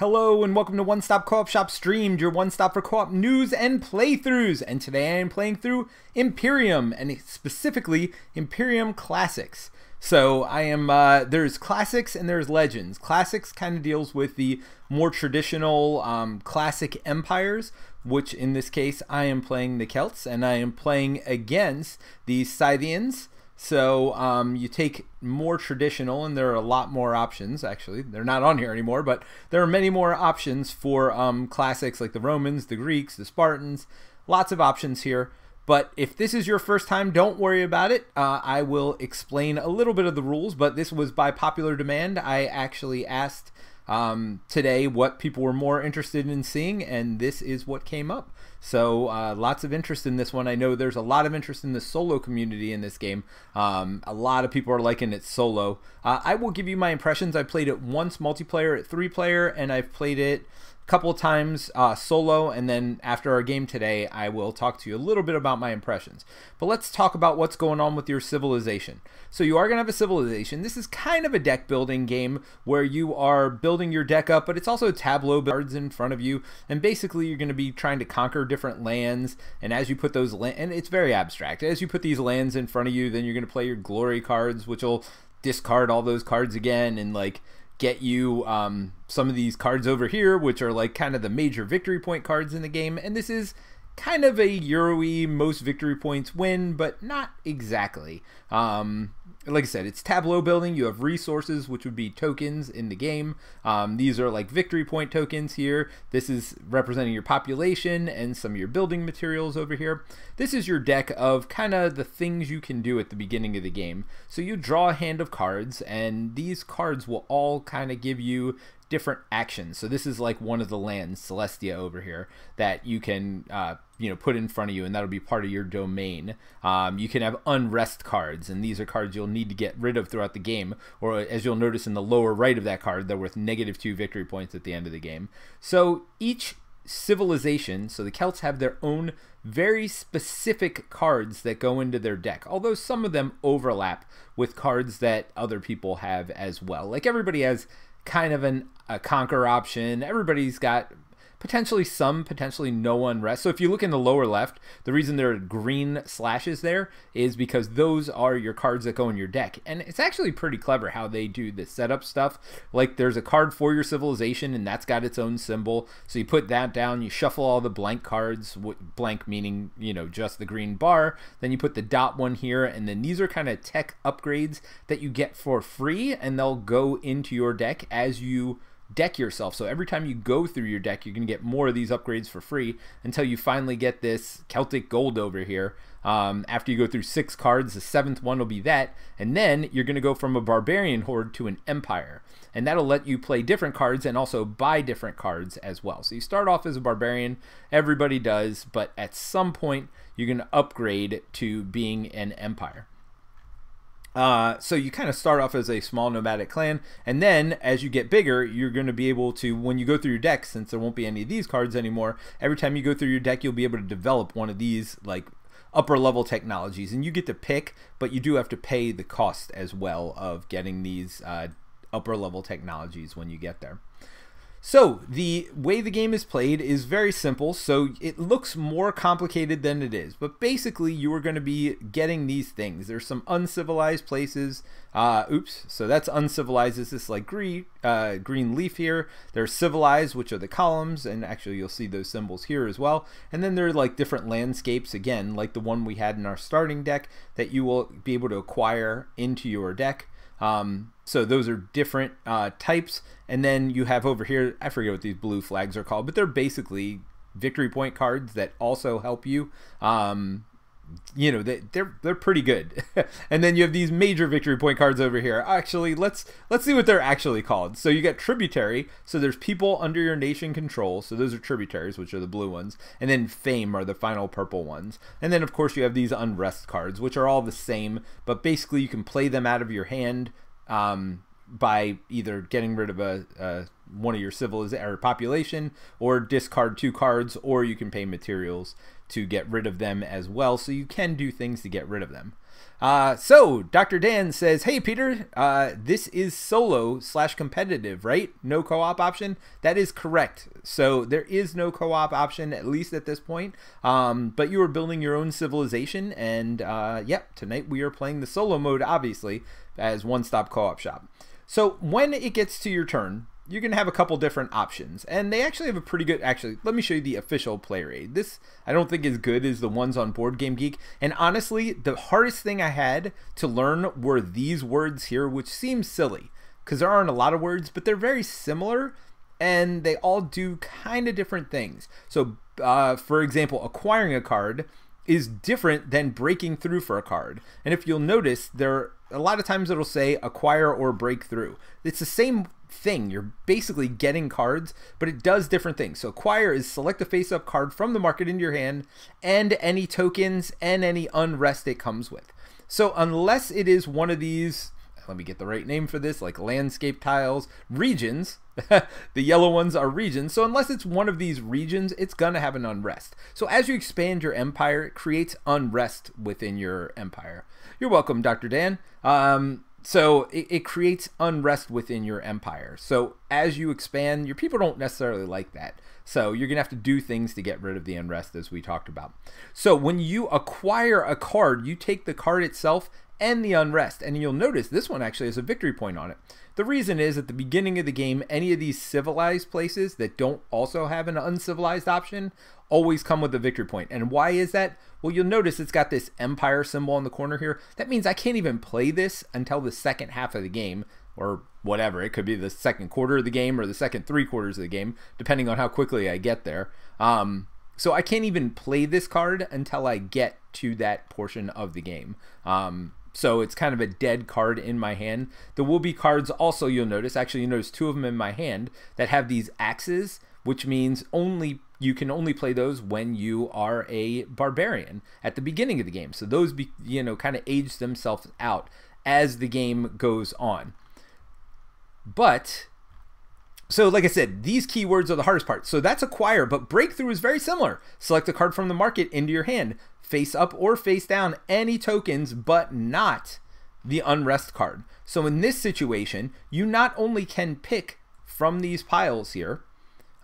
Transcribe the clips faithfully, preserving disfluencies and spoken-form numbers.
Hello and welcome to One Stop Co-op Shop Streamed, your one stop for co-op news and playthroughs. And today I am playing through Imperium, and specifically Imperium Classics. So I am, uh, there's Classics and there's Legends. Classics kind of deals with the more traditional um, classic empires, which in this case I am playing the Celts, and I am playing against the Scythians. So um, you take more traditional, and there are a lot more options. Actually, they're not on here anymore, but there are many more options for um, classics like the Romans, the Greeks, the Spartans, lots of options here. But if this is your first time, don't worry about it. Uh, I will explain a little bit of the rules, but this was by popular demand. I actually asked um, today what people were more interested in seeing, and this is what came up. So uh, lots of interest in this one. I know there's a lot of interest in the solo community in this game. Um, a lot of people are liking it solo. Uh, I will give you my impressions. I played it once multiplayer at three player, and I've played it a couple of times uh, solo, and then after our game today, I will talk to you a little bit about my impressions. But let's talk about what's going on with your civilization. So you are going to have a civilization. This is kind of a deck building game where you are building your deck up, but it's also tableau cards in front of you, and basically you're going to be trying to conquer different lands, and as you put those land, and it's very abstract, as you put these lands in front of you, then you're going to play your glory cards, which will discard all those cards again and like get you um, some of these cards over here, which are like kind of the major victory point cards in the game. And this is kind of a Euro-y, most victory points win, but not exactly. Um, like I said, it's tableau building. You have resources, which would be tokens in the game. Um, these are like victory point tokens here. This is representing your population and some of your building materials over here. This is your deck of kind of the things you can do at the beginning of the game. So you draw a hand of cards, and these cards will all kind of give you different actions. So this is like one of the lands, Celestia over here, that you can uh, you know, put in front of you, and that'll be part of your domain. Um, you can have Unrest cards, and these are cards you'll need to get rid of throughout the game, or as you'll notice in the lower right of that card, they're worth negative two victory points at the end of the game. So each civilization, so the Celts have their own very specific cards that go into their deck, although some of them overlap with cards that other people have as well. Like everybody has kind of an, a conquer option. Everybody's got potentially some, potentially no unrest. So if you look in the lower left, the reason there are green slashes there is because those are your cards that go in your deck. And it's actually pretty clever how they do the setup stuff. Like there's a card for your civilization, and that's got its own symbol. So you put that down, you shuffle all the blank cards, blank meaning, you know, just the green bar. Then you put the dot one here, and then these are kind of tech upgrades that you get for free, and they'll go into your deck as you deck yourself. So every time you go through your deck, you're going to get more of these upgrades for free until you finally get this Celtic Gold over here. Um, after you go through six cards, the seventh one will be that, and then you're going to go from a barbarian horde to an empire, and that'll let you play different cards and also buy different cards as well. So you start off as a barbarian, everybody does, but at some point you're going to upgrade to being an empire. Uh, so you kind of start off as a small nomadic clan, and then as you get bigger, you're going to be able to, when you go through your deck, since there won't be any of these cards anymore, every time you go through your deck, you'll be able to develop one of these like upper level technologies, and you get to pick, but you do have to pay the cost as well of getting these uh, upper level technologies when you get there. So the way the game is played is very simple, so it looks more complicated than it is, but basically you are going to be getting these things. There's some uncivilized places, uh, oops, so that's uncivilized, is this like green, uh, green leaf here. There's civilized, which are the columns, and actually you'll see those symbols here as well, and then there are like different landscapes, again, like the one we had in our starting deck that you will be able to acquire into your deck. Um, so those are different uh, types, and then you have over here, I forget what these blue flags are called, but they're basically victory point cards that also help you. Um, you know, they, they're they're pretty good. And then you have these major victory point cards over here. Actually, let's let's see what they're actually called. So you got tributary. So there's people under your nation control. So those are tributaries, which are the blue ones. And then fame are the final purple ones. And then of course you have these unrest cards, which are all the same, but basically you can play them out of your hand um, by either getting rid of a, a one of your civilization or population, or discard two cards, or you can pay materials to get rid of them as well. So you can do things to get rid of them. Uh, so, Doctor Dan says, hey, Peter, uh, this is solo slash competitive, right? No co-op option? That is correct. So there is no co-op option, at least at this point. Um, but you are building your own civilization. And uh, yep, tonight we are playing the solo mode, obviously, as one-stop co-op shop. So when it gets to your turn, you're going to have a couple different options. And they actually have a pretty good... Actually, let me show you the official player aid. This, I don't think, is good as the ones on BoardGameGeek. And honestly, the hardest thing I had to learn were these words here, which seem silly, because there aren't a lot of words, but they're very similar, and they all do kind of different things. So, uh, for example, acquiring a card is different than breaking through for a card. And if you'll notice, there a lot of times it'll say acquire or break through. It's the same thing. You're basically getting cards, but it does different things. So acquire is select a face-up card from the market into your hand and any tokens and any unrest it comes with. So unless it is one of these, let me get the right name for this, like landscape tiles, regions, the yellow ones are regions. So unless it's one of these regions, it's going to have an unrest. So as you expand your empire, it creates unrest within your empire. You're welcome, Doctor Dan. Um, So it, it creates unrest within your empire. So as you expand, your people don't necessarily like that. So you're going to have to do things to get rid of the unrest, as we talked about. So when you acquire a card, you take the card itself and the unrest. And you'll notice this one actually has a victory point on it. The reason is at the beginning of the game, any of these civilized places that don't also have an uncivilized option always come with a victory point. And why is that? Well, you'll notice it's got this empire symbol in the corner here. That means I can't even play this until the second half of the game, or whatever. It could be the second quarter of the game or the second three quarters of the game, depending on how quickly I get there. Um, so I can't even play this card until I get to that portion of the game. Um, So it's kind of a dead card in my hand. There will be cards also, you'll notice, actually you notice two of them in my hand that have these axes, which means only you can only play those when you are a barbarian at the beginning of the game. So those, be, you know, kind of age themselves out as the game goes on. But, so like I said, these keywords are the hardest part. So that's acquire, but breakthrough is very similar. Select a card from the market into your hand. Face up or face down any tokens, but not the unrest card. So in this situation, you not only can pick from these piles here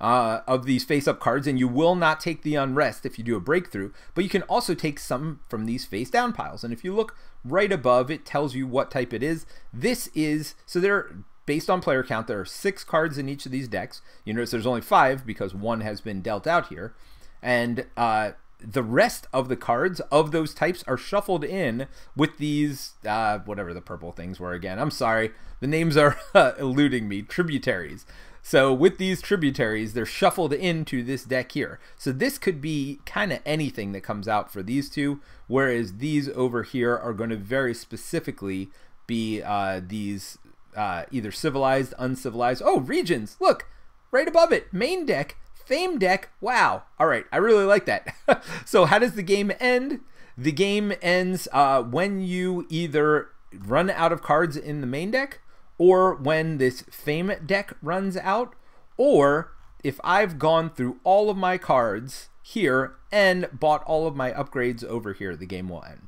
uh, of these face up cards, and you will not take the unrest if you do a breakthrough, but you can also take some from these face down piles. And if you look right above, it tells you what type it is. This is, so there are, based on player count, there are six cards in each of these decks. You notice there's only five because one has been dealt out here. And, uh, the rest of the cards of those types are shuffled in with these, uh, whatever the purple things were again. I'm sorry. The names are uh, eluding me. Tributaries. So with these tributaries, they're shuffled into this deck here. So this could be kind of anything that comes out for these two, whereas these over here are going to very specifically be uh, these uh, either civilized, uncivilized. Oh, regions. Look, right above it. Main deck. Fame deck. Wow. All right. I really like that. So how does the game end? The game ends uh, when you either run out of cards in the main deck, or when this fame deck runs out, or if I've gone through all of my cards here and bought all of my upgrades over here, the game will end.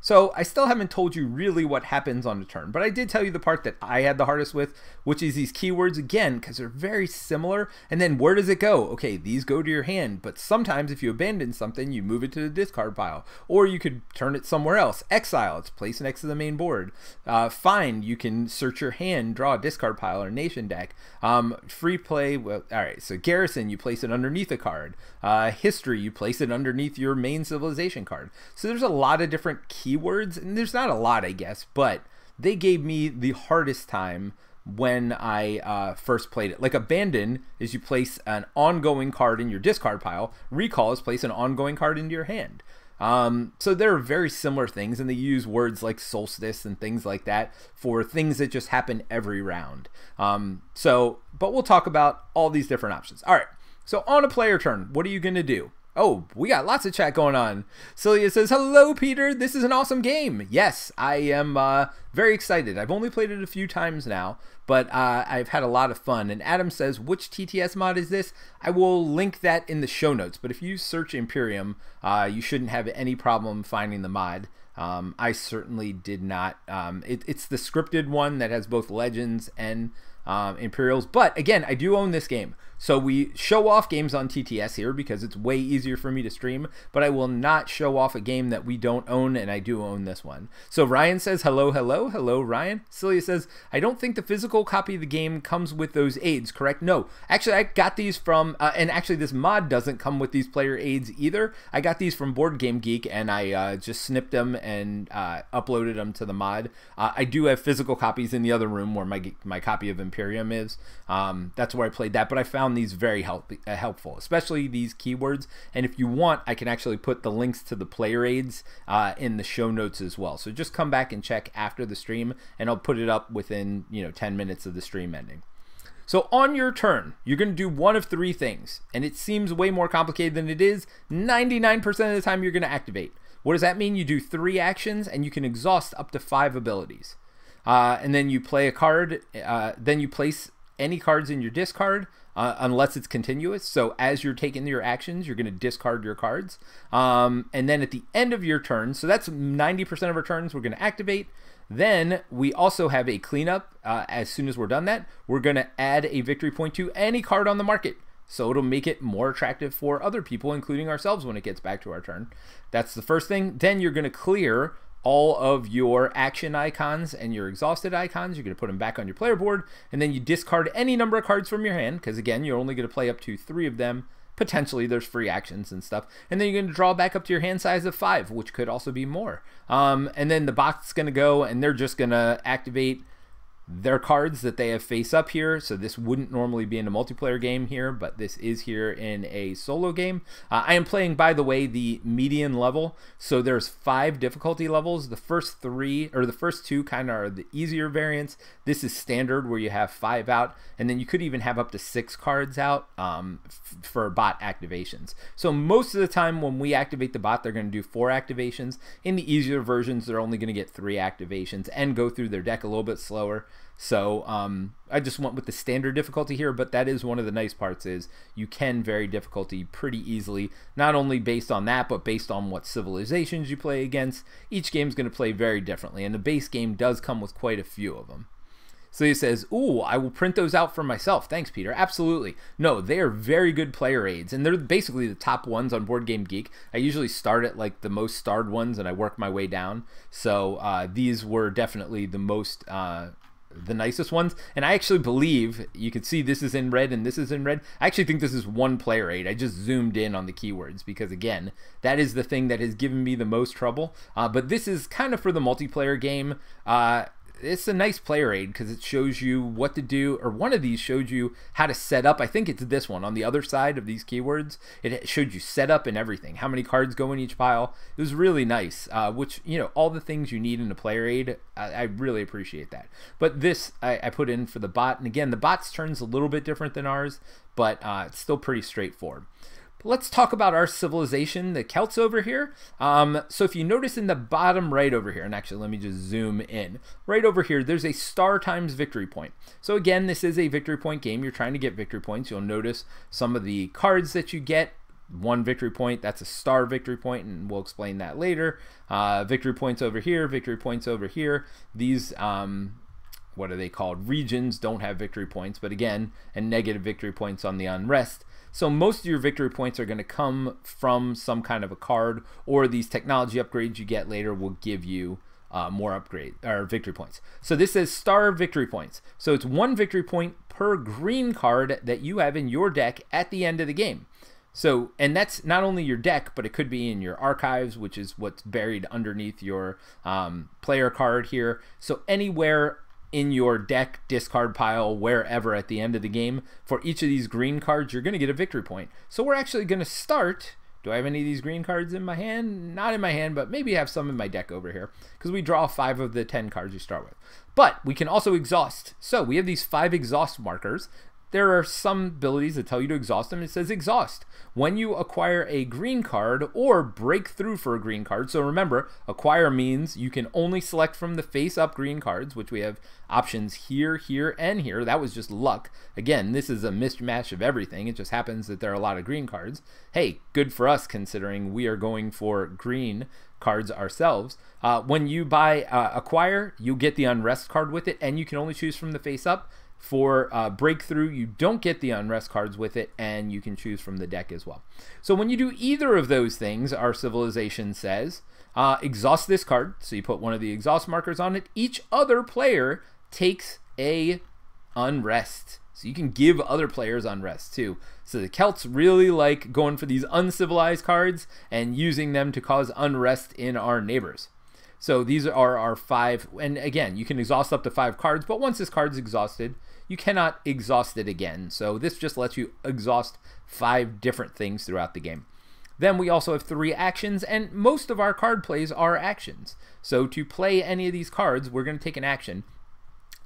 So I still haven't told you really what happens on the turn, but I did tell you the part that I had the hardest with, which is these keywords again, because they're very similar. And then where does it go? Okay, these go to your hand, but sometimes if you abandon something, you move it to the discard pile, or you could turn it somewhere else. Exile, it's placed next to the main board. Uh, find, you can search your hand, draw a discard pile or nation deck. Um, free play, well, all right, so Garrison, you place it underneath a card. Uh, history, you place it underneath your main civilization card. So there's a lot of different keywords. Keywords, and there's not a lot, I guess, but they gave me the hardest time when I uh, first played it. Like Abandon is you place an ongoing card in your discard pile. Recall is place an ongoing card into your hand. Um, so there are very similar things, and they use words like solstice and things like that for things that just happen every round. Um, so, but we'll talk about all these different options. All right, so on a player turn, what are you going to do? Oh, we got lots of chat going on. Celia says, hello, Peter. This is an awesome game. Yes, I am uh, very excited. I've only played it a few times now, but uh, I've had a lot of fun. And Adam says, which T T S mod is this? I will link that in the show notes. But if you search Imperium, uh, you shouldn't have any problem finding the mod. Um, I certainly did not. Um, it, it's the scripted one that has both Legends and um, Imperials. But again, I do own this game. So we show off games on T T S here because it's way easier for me to stream, but I will not show off a game that we don't own, and I do own this one. So Ryan says, hello, hello, hello, Ryan. Celia says, I don't think the physical copy of the game comes with those aids, correct? No, actually I got these from, uh, and actually this mod doesn't come with these player aids either. I got these from BoardGameGeek, and I uh, just snipped them and uh, uploaded them to the mod. Uh, I do have physical copies in the other room where my, my copy of Imperium is. Um, that's where I played that, but I found these very help, uh, helpful, especially these keywords. And if you want, I can actually put the links to the player aids uh, in the show notes as well. So just come back and check after the stream, and I'll put it up within, you know, ten minutes of the stream ending. So on your turn, you're going to do one of three things, and it seems way more complicated than it is. ninety-nine percent of the time you're going to activate. What does that mean? You do three actions, and you can exhaust up to five abilities. Uh, and then you play a card, uh, then you place any cards in your discard, uh, unless it's continuous. So as you're taking your actions, you're going to discard your cards. Um, and then at the end of your turn, so that's ninety percent of our turns, we're going to activate. Then we also have a cleanup. Uh, as soon as we're done that, we're going to add a victory point to any card on the market. So it'll make it more attractive for other people, including ourselves, when it gets back to our turn. That's the first thing. Then you're going to clear all of your action icons and your exhausted icons. You're going to put them back on your player board, and then you discard any number of cards from your hand, because again, you're only going to play up to three of them. Potentially there's free actions and stuff, and then you're going to draw back up to your hand size of five, which could also be more. Um, and then the box is going to go, and they're just going to activate their cards that they have face up here. So this wouldn't normally be in a multiplayer game here, but this is here in a solo game. Uh, I am playing, by the way, the median level. So there's five difficulty levels. The first three, or the first two, kind of are the easier variants. This is standard, where you have five out, and then you could even have up to six cards out um, for bot activations. So most of the time when we activate the bot, they're going to do four activations. In the easier versions, they're only going to get three activations and go through their deck a little bit slower. So um, I just went with the standard difficulty here, but that is one of the nice parts, is you can vary difficulty pretty easily, not only based on that, but based on what civilizations you play against. Each game's going to play very differently, and the base game does come with quite a few of them. So he says, ooh, I will print those out for myself. Thanks, Peter. Absolutely. No, they are very good player aids, and they're basically the top ones on BoardGameGeek. I usually start at like the most starred ones, and I work my way down. So uh, these were definitely the most... Uh, the nicest ones, and I actually believe you can see this is in red and this is in red. I actually think this is one player aid. I just zoomed in on the keywords because, again, that is the thing that has given me the most trouble. Uh, but this is kind of for the multiplayer game. Uh, it's a nice player aid because it shows you what to do, or one of these showed you how to set up. I think it's this one on the other side of these keywords. It showed you setup and everything, how many cards go in each pile. It was really nice, uh, which, you know, all the things you need in a player aid. I, I really appreciate that. But this I, I put in for the bot, and again, the bot's turn's a little bit different than ours, but uh, it's still pretty straightforward. Let's talk about our civilization, the Celts over here. Um, so if you notice in the bottom right over here, and actually let me just zoom in, right over here, there's a star times victory point. So again, this is a victory point game. You're trying to get victory points. You'll notice some of the cards that you get. One victory point, that's a star victory point, and we'll explain that later. Uh, victory points over here, victory points over here. These... Um, what are they called? Regions don't have victory points, but again, and negative victory points on the unrest. So most of your victory points are going to come from some kind of a card, or these technology upgrades you get later will give you uh, more upgrade or victory points. So this says star victory points. So it's one victory point per green card that you have in your deck at the end of the game. So, and that's not only your deck, but it could be in your archives, which is what's buried underneath your um, player card here. So anywhere in your deck, discard pile, wherever at the end of the game, for each of these green cards, you're going to get a victory point. So we're actually going to start, do I have any of these green cards in my hand? Not in my hand, but maybe I have some in my deck over here, because we draw five of the ten cards you start with. But we can also exhaust. So we have these five exhaust markers. there are some abilities that tell you to exhaust them. It says exhaust when you acquire a green card or Breakthrough for a green card. So remember, acquire means you can only select from the face up green cards, which we have options here, here, and here. That was just luck. Again, this is a mismatch of everything. It just happens that there are a lot of green cards. Hey, good for us considering we are going for green cards ourselves. Uh, when you buy uh, acquire, you get the Unrest card with it, and you can only choose from the face up. For uh, Breakthrough, you don't get the Unrest cards with it, and you can choose from the deck as well. So when you do either of those things, our civilization says, uh, exhaust this card. So you put one of the exhaust markers on it. Each other player takes a Unrest. So you can give other players Unrest too. So the Celts really like going for these uncivilized cards and using them to cause unrest in our neighbors. So these are our five, and again, you can exhaust up to five cards, but once this card's exhausted, you cannot exhaust it again. So this just lets you exhaust five different things throughout the game. Then we also have three actions, and most of our card plays are actions. So to play any of these cards, we're going to take an action.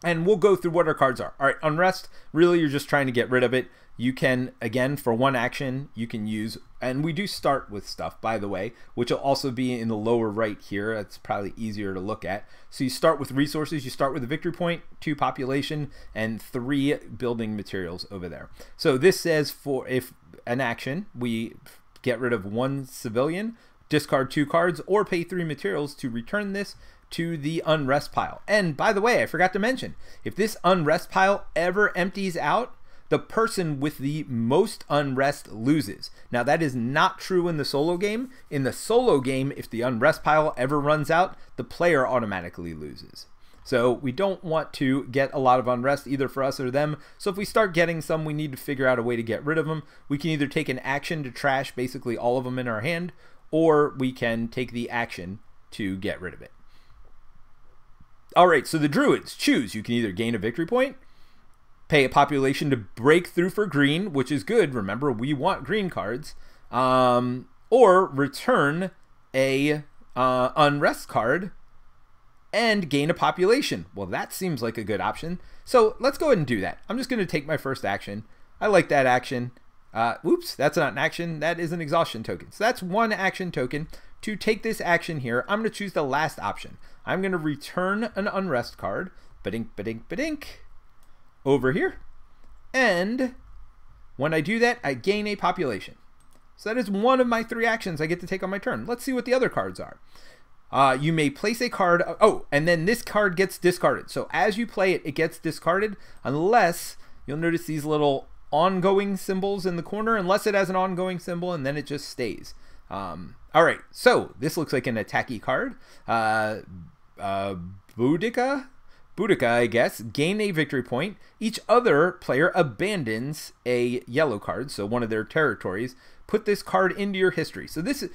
And we'll go through what our cards are. All right, Unrest, really you're just trying to get rid of it. You can, again, for one action, you can use, and we do start with stuff, by the way, which will also be in the lower right here. It's probably easier to look at. So you start with resources. You start with a victory point, two population, and three building materials over there. So this says for if an action, we get rid of one civilian, discard two cards, or pay three materials to return this to the Unrest pile. And by the way, I forgot to mention, if this Unrest pile ever empties out, the person with the most Unrest loses. Now that is not true in the solo game. In the solo game, if the Unrest pile ever runs out, the player automatically loses. So we don't want to get a lot of unrest either for us or them. So if we start getting some, we need to figure out a way to get rid of them. We can either take an action to trash basically all of them in our hand, or we can take the action to get rid of it. All right, so the Druids choose. You can either gain a victory point, pay a population to break through for green, which is good. Remember, we want green cards, um, or return a uh, Unrest card and gain a population. Well, that seems like a good option. So let's go ahead and do that. I'm just going to take my first action. I like that action. Uh, oops, that's not an action. That is an exhaustion token. So that's one action token. To take this action here, I'm going to choose the last option. I'm going to return an Unrest card, ba-dink, ba-dink, ba-dink, over here. And when I do that, I gain a population. So that is one of my three actions I get to take on my turn. Let's see what the other cards are. Uh, you may place a card. Oh, and then this card gets discarded. So as you play it, it gets discarded unless you'll notice these little ongoing symbols in the corner, unless it has an ongoing symbol, and then it just stays. Um, all right, so this looks like an attacky card. Uh, uh, Boudica, Boudica, I guess, gain a victory point. Each other player abandons a yellow card, so one of their territories. Put this card into your history. So this is,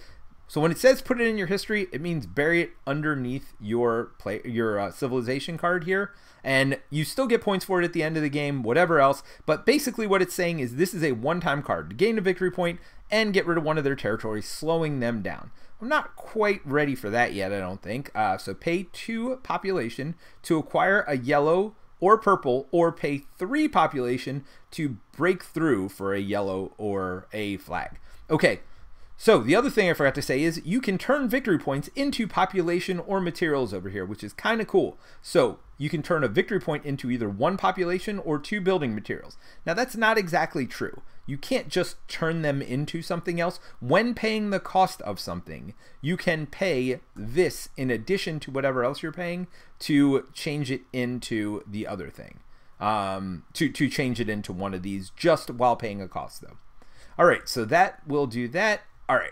so when it says put it in your history, it means bury it underneath your play, your uh, civilization card here, and you still get points for it at the end of the game, whatever else. But basically what it's saying is this is a one-time card to gain a victory point and get rid of one of their territories, slowing them down. I'm not quite ready for that yet, I don't think. Uh, so pay two population to acquire a yellow or purple, or pay three population to break through for a yellow or a flag. Okay, so the other thing I forgot to say is you can turn victory points into population or materials over here, which is kind of cool. So you can turn a victory point into either one population or two building materials. Now that's not exactly true. You can't just turn them into something else. When paying the cost of something, you can pay this in addition to whatever else you're paying to change it into the other thing, um, to, to change it into one of these just while paying a cost though. All right, so that will do that. All right,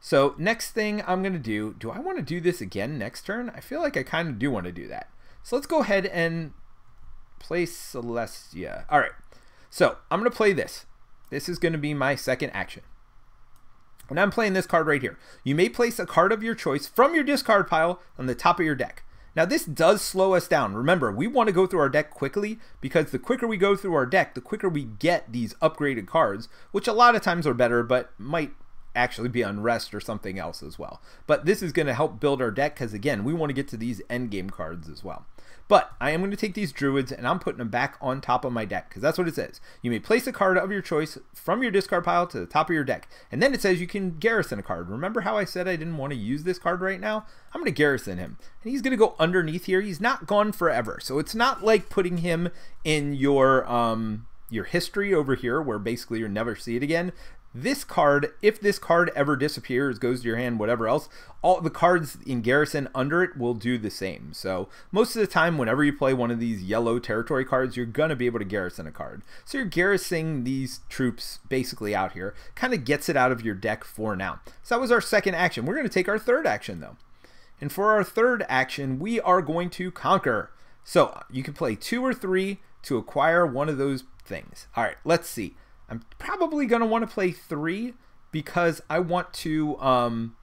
so next thing I'm gonna do, do I wanna do this again next turn? I feel like I kinda do wanna do that. So let's go ahead and play Celestia. All right, so I'm gonna play this. This is going to be my second action. And I'm playing this card right here. You may place a card of your choice from your discard pile on the top of your deck. Now this does slow us down. Remember, we want to go through our deck quickly because the quicker we go through our deck, the quicker we get these upgraded cards, which a lot of times are better, but might actually be Unrest or something else as well. But this is going to help build our deck because, again, we want to get to these endgame cards as well. But I am going to take these Druids and I'm putting them back on top of my deck because that's what it says. You may place a card of your choice from your discard pile to the top of your deck. And then it says you can Garrison a card. Remember how I said I didn't want to use this card right now? I'm going to Garrison him. And he's going to go underneath here. He's not gone forever. So it's not like putting him in your, um, your history over here where basically you'll never see it again. This card, if this card ever disappears, goes to your hand, whatever else, all the cards in Garrison under it will do the same. So most of the time, whenever you play one of these yellow territory cards, you're going to be able to Garrison a card. So you're garrisoning these troops basically out here. Kind of gets it out of your deck for now. So that was our second action. We're going to take our third action, though. And for our third action, we are going to Conquer. So you can play two or three to acquire one of those things. All right, let's see. I'm probably going to want to play three because I want to um,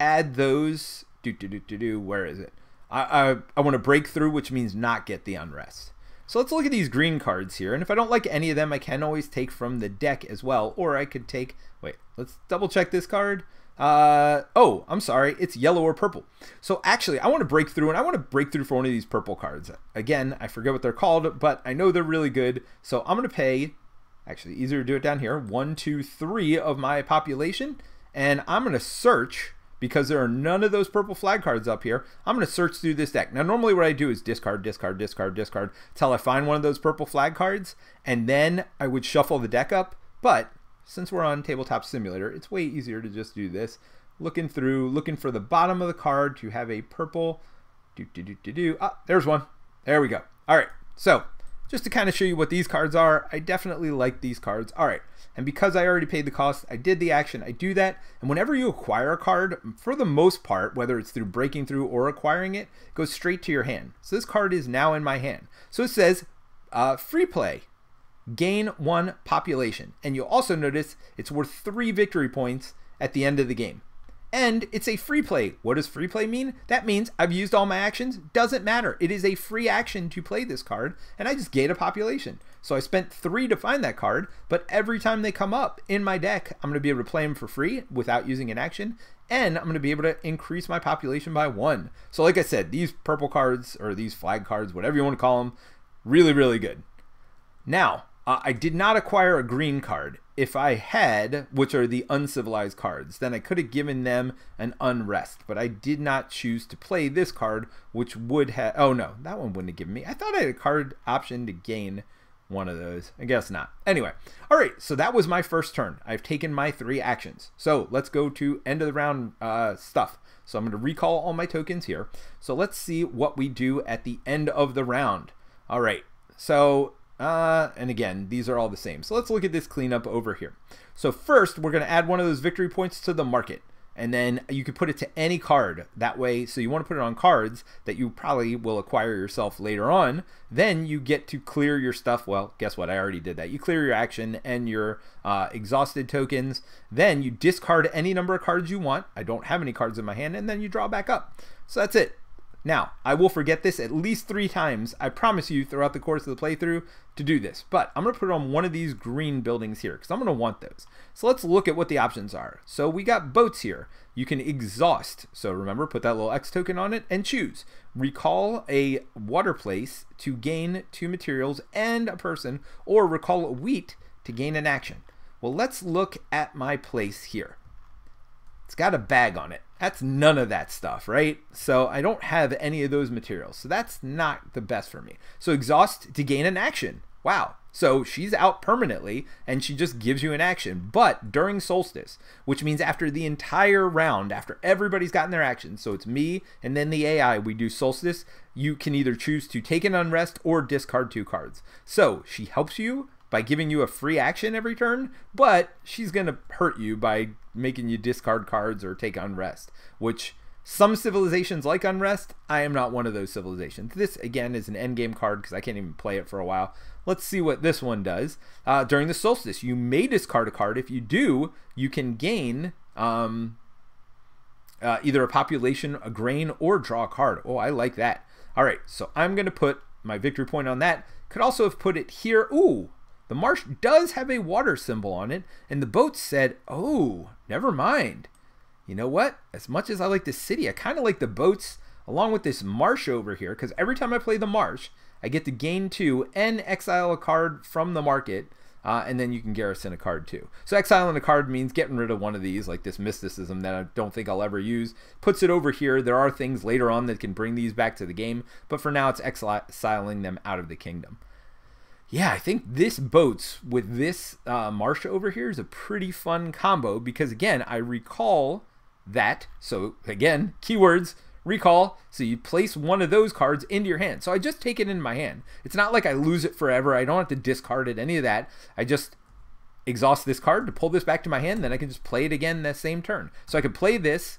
add those. Do, do, do, do, do, where is it? I, I, I want to break through, which means not get the Unrest. So let's look at these green cards here. And if I don't like any of them, I can always take from the deck as well. Or I could take, wait, let's double check this card. Uh, oh, I'm sorry. It's yellow or purple. So actually, I want to break through, and I want to break through for one of these purple cards. Again, I forget what they're called, but I know they're really good. So I'm going to pay, actually easier to do it down here, one, two, three of my population. And I'm going to search, because there are none of those purple flag cards up here. I'm going to search through this deck. Now, normally what I do is discard, discard, discard, discard, till I find one of those purple flag cards. And then I would shuffle the deck up, but since we're on Tabletop Simulator, it's way easier to just do this. Looking through, looking for the bottom of the card to have a purple. Do, do, do, do, do. Ah, there's one. There we go. All right. So just to kind of show you what these cards are, I definitely like these cards. All right. And because I already paid the cost, I did the action. I do that. And whenever you acquire a card, for the most part, whether it's through breaking through or acquiring it, it goes straight to your hand. So this card is now in my hand. So it says uh, free play. Gain one population, and you'll also notice it's worth three victory points at the end of the game. And it's a free play. What does free play mean? That means I've used all my actions. Doesn't matter. It is a free action to play this card, and I just gain a population. So I spent three to find that card, but every time they come up in my deck, I'm going to be able to play them for free without using an action, and I'm going to be able to increase my population by one. So like I said, these purple cards, or these flag cards, whatever you want to call them, really, really good. Now, Uh, I did not acquire a green card. If I had, which are the uncivilized cards, then I could have given them an Unrest, but I did not choose to play this card, which would have, oh no, that one wouldn't have given me. I thought I had a card option to gain one of those. I guess not. Anyway, all right, so that was my first turn. I've taken my three actions. So let's go to end of the round uh, stuff. So I'm going to recall all my tokens here. So let's see what we do at the end of the round. All right, so Uh, and again, these are all the same. So let's look at this cleanup over here. So first, we're going to add one of those victory points to the market. And then you can put it to any card that way. So you want to put it on cards that you probably will acquire yourself later on. Then you get to clear your stuff. Well, guess what? I already did that. You clear your action and your uh, exhausted tokens. Then you discard any number of cards you want. I don't have any cards in my hand. And then you draw back up. So that's it. Now, I will forget this at least three times, I promise you, throughout the course of the playthrough to do this. But I'm going to put it on one of these green buildings here because I'm going to want those. So let's look at what the options are. So we got boats here. You can exhaust. So remember, put that little X token on it and choose. Recall a water place to gain two materials and a person, or recall a wheat to gain an action. Well, let's look at my place here. It's got a bag on it. That's none of that stuff, right? So I don't have any of those materials. So that's not the best for me. So exhaust to gain an action. Wow. So she's out permanently and she just gives you an action, but during Solstice, which means after the entire round, after everybody's gotten their action, so it's me and then the A I, we do Solstice, you can either choose to take an Unrest or discard two cards. So she helps you by giving you a free action every turn, but she's going to hurt you by making you discard cards or take Unrest, which some civilizations like Unrest. I am not one of those civilizations. This, again, is an endgame card because I can't even play it for a while. Let's see what this one does. Uh, during the Solstice, you may discard a card. If you do, you can gain um, uh, either a population, a grain, or draw a card. Oh, I like that. All right, so I'm going to put my victory point on that. Could also have put it here. Ooh. The marsh does have a water symbol on it, and the boats said, oh, never mind. You know what? As much as I like the city, I kind of like the boats along with this marsh over here, because every time I play the marsh, I get to gain two and exile a card from the market, uh, and then you can garrison a card too. So exiling a card means getting rid of one of these, like this mysticism that I don't think I'll ever use. Puts it over here. There are things later on that can bring these back to the game, but for now it's exiling them out of the kingdom. Yeah, I think this boats with this uh, marsh over here is a pretty fun combo because, again, I recall that. So, again, keywords, recall. So you place one of those cards into your hand. So I just take it in my hand. It's not like I lose it forever. I don't have to discard it, any of that. I just exhaust this card to pull this back to my hand. Then I can just play it again that same turn. So I could play this,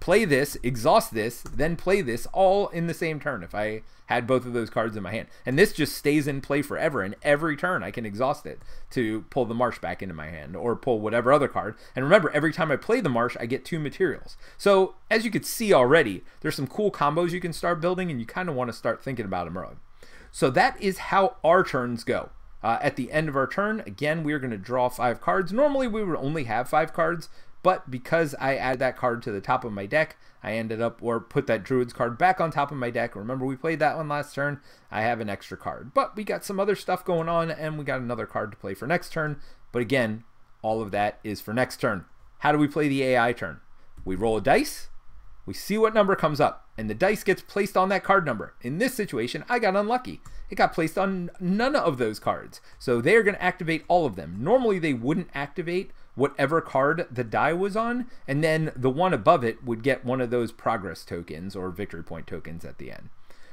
play this, exhaust this, then play this all in the same turn if I had both of those cards in my hand. And this just stays in play forever, and every turn I can exhaust it to pull the marsh back into my hand or pull whatever other card. And remember, every time I play the marsh, I get two materials. So as you could see already, there's some cool combos you can start building, and you kind of want to start thinking about them early. So that is how our turns go. Uh, at the end of our turn, again, we are going to draw five cards. Normally, we would only have five cards, but because I added that card to the top of my deck, I ended up, or put that Druids card back on top of my deck. Remember, we played that one last turn. I have an extra card. But we got some other stuff going on, and we got another card to play for next turn. But again, all of that is for next turn. How do we play the A I turn? We roll a dice. We see what number comes up, and the dice gets placed on that card number. In this situation, I got unlucky. It got placed on none of those cards. So they are going to activate all of them. Normally, they wouldn't activate whatever card the die was on, and then the one above it would get one of those progress tokens or victory point tokens at the end.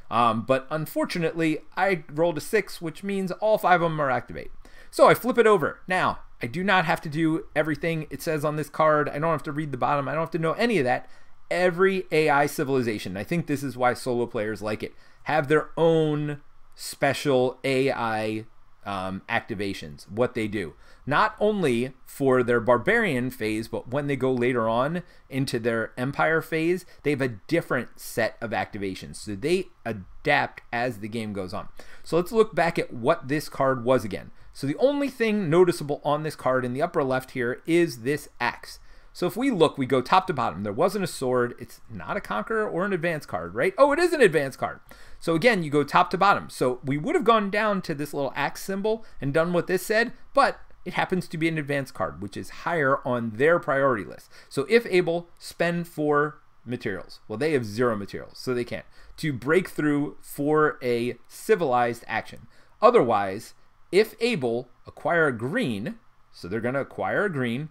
Um, but unfortunately, I rolled a six, which means all five of them are activate. So I flip it over. Now, I do not have to do everything it says on this card. I don't have to read the bottom. I don't have to know any of that. Every A I civilization, I think this is why solo players like it, have their own special A I Um, activations, what they do, not only for their barbarian phase, but when they go later on into their empire phase, they have a different set of activations. So they adapt as the game goes on. So let's look back at what this card was again. So the only thing noticeable on this card in the upper left here is this axe. So if we look, we go top to bottom. There wasn't a sword. It's not a conqueror or an advanced card, right? Oh, it is an advanced card. So again, you go top to bottom. So we would have gone down to this little axe symbol and done what this said, but it happens to be an advanced card, which is higher on their priority list. So if able, spend four materials. Well, they have zero materials, so they can't. To break through for a civilized action. Otherwise, if able, acquire a green. So they're going to acquire a green.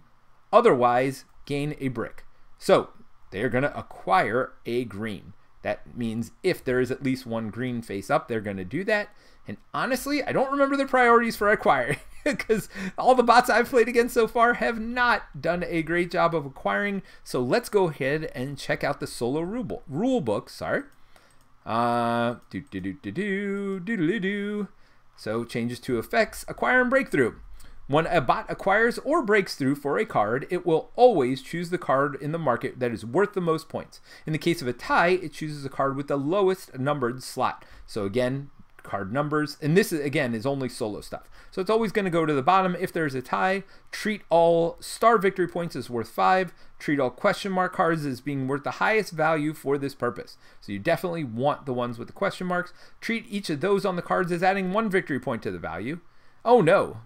Otherwise, gain a brick. So they're going to acquire a green. That means if there is at least one green face up, they're going to do that. And honestly, I don't remember the priorities for acquire because all the bots I've played against so far have not done a great job of acquiring. So let's go ahead and check out the solo rule, rule book. Sorry. Uh, do, do, do, do, do, do, do, do. So changes to effects, acquire and breakthrough. When a bot acquires or breaks through for a card, it will always choose the card in the market that is worth the most points. In the case of a tie, it chooses a card with the lowest numbered slot. So again, card numbers, and this is, again, is only solo stuff. So it's always going to go to the bottom. If there's a tie, treat all star victory points as worth five. Treat all question mark cards as being worth the highest value for this purpose. So you definitely want the ones with the question marks. Treat each of those on the cards as adding one victory point to the value. Oh no.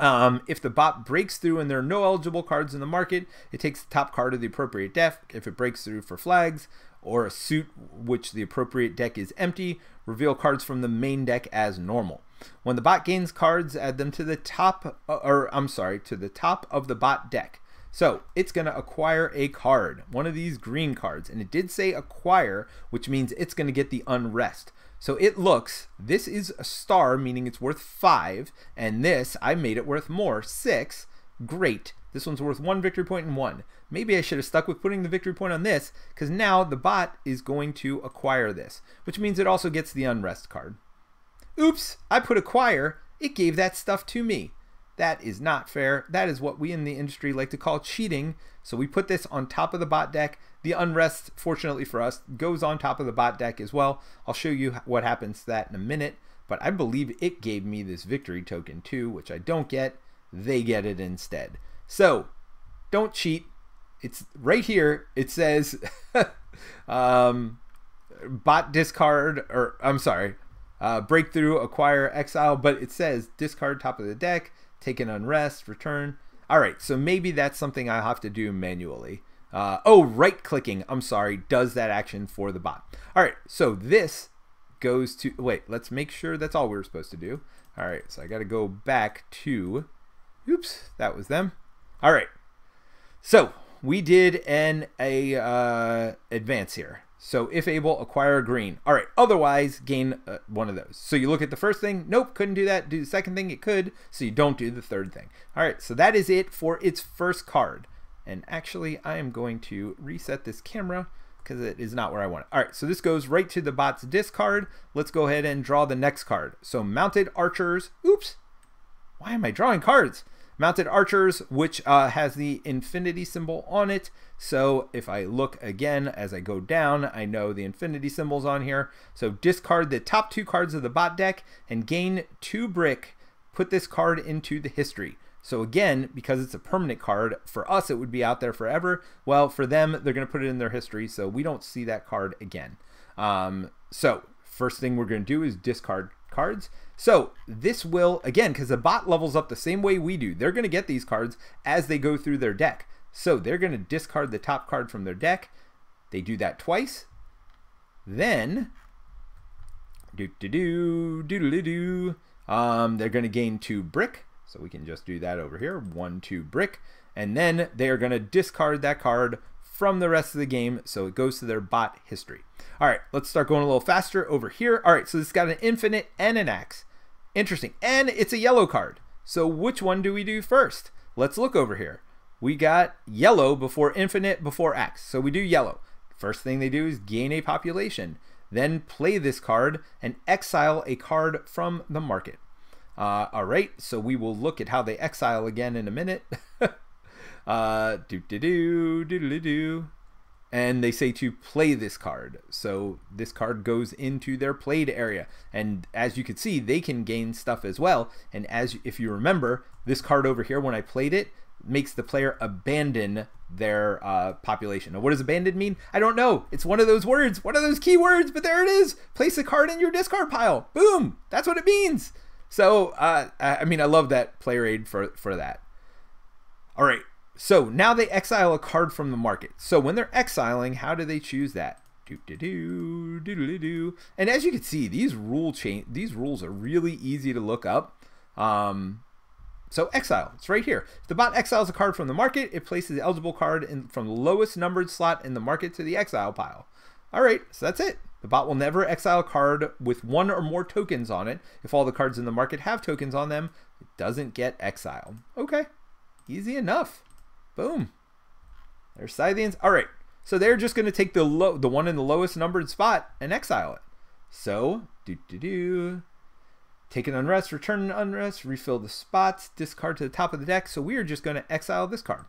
Um, if the bot breaks through and there are no eligible cards in the market, it takes the top card of the appropriate deck. If it breaks through for flags or a suit which the appropriate deck is empty, reveal cards from the main deck as normal. When the bot gains cards, add them to the top, or I'm sorry, to the top of the bot deck. So it's going to acquire a card, one of these green cards, and it did say acquire, which means it's going to get the unrest. So it looks, this is a star, meaning it's worth five, and this, I made it worth more, six, great. This one's worth one victory point and one. Maybe I should have stuck with putting the victory point on this, because now the bot is going to acquire this, which means it also gets the unrest card. Oops, I put acquire, it gave that stuff to me. That is not fair. That is what we in the industry like to call cheating. So we put this on top of the bot deck. The unrest, fortunately for us, goes on top of the bot deck as well. I'll show you what happens to that in a minute. but I believe it gave me this victory token too, which I don't get. They get it instead. So don't cheat. It's right here. It says um, bot discard, or I'm sorry, uh, Breakthrough, Acquire, Exile, but it says discard top of the deck, take an Unrest, return. All right, so maybe that's something I have to do manually. Uh, oh, right-clicking, I'm sorry, does that action for the bot. All right, so this goes to, wait, let's make sure that's all we were supposed to do. All right, so I gotta go back to, oops, that was them. All right, so we did an a, uh, advance here. So if able, acquire a green. All right, otherwise gain uh, one of those. So you look at the first thing, nope, couldn't do that. Do the second thing, it could, so you don't do the third thing. All right, so that is it for its first card. And actually, I am going to reset this camera because it is not where I want it. All right, so this goes right to the bot's discard. Let's go ahead and draw the next card. So Mounted Archers, oops, why am I drawing cards? Mounted Archers, which uh, has the infinity symbol on it. So if I look again as I go down, I know the infinity symbol's on here. So discard the top two cards of the bot deck and gain two brick. Put this card into the history. So again, because it's a permanent card, for us it would be out there forever. Well, for them, they're going to put it in their history, so we don't see that card again. Um, so first thing we're going to do is discard cards. So this will, again, because the bot levels up the same way we do, they're going to get these cards as they go through their deck. So they're going to discard the top card from their deck. They do that twice. Then, do do do do do do. Um, they're going to gain two brick. So we can just do that over here, one, two, brick. And then they are gonna discard that card from the rest of the game, so it goes to their bot history. All right, let's start going a little faster over here. All right, so it's got an infinite and an axe. Interesting, and it's a yellow card. So which one do we do first? Let's look over here. We got yellow before infinite, before axe. So we do yellow. First thing they do is gain a population, then play this card and exile a card from the market. Uh, all right, so we will look at how they exile again in a minute. uh, do do do do do do, and they say to play this card. So this card goes into their played area, and as you can see, they can gain stuff as well. And as if you remember, this card over here, when I played it, makes the player abandon their uh, population. Now, what does abandon mean? I don't know. It's one of those words, one of those key words. But there it is. Place a card in your discard pile. Boom. That's what it means. So, uh, I mean, I love that player aid for, for that. All right, so now they exile a card from the market. So when they're exiling, how do they choose that? Do do do do do do. And as you can see, these rule change, these rules are really easy to look up. Um, so exile, it's right here. If the bot exiles a card from the market, it places the eligible card in, from the lowest numbered slot in the market to the exile pile. All right, so that's it. The bot will never exile a card with one or more tokens on it. If all the cards in the market have tokens on them, it doesn't get exiled. Okay, easy enough. Boom. There's Scythians. All right, so they're just going to take the low, the one in the lowest numbered spot and exile it. So, do do do. Take an Unrest, return an Unrest, refill the spots, discard to the top of the deck. So we are just going to exile this card.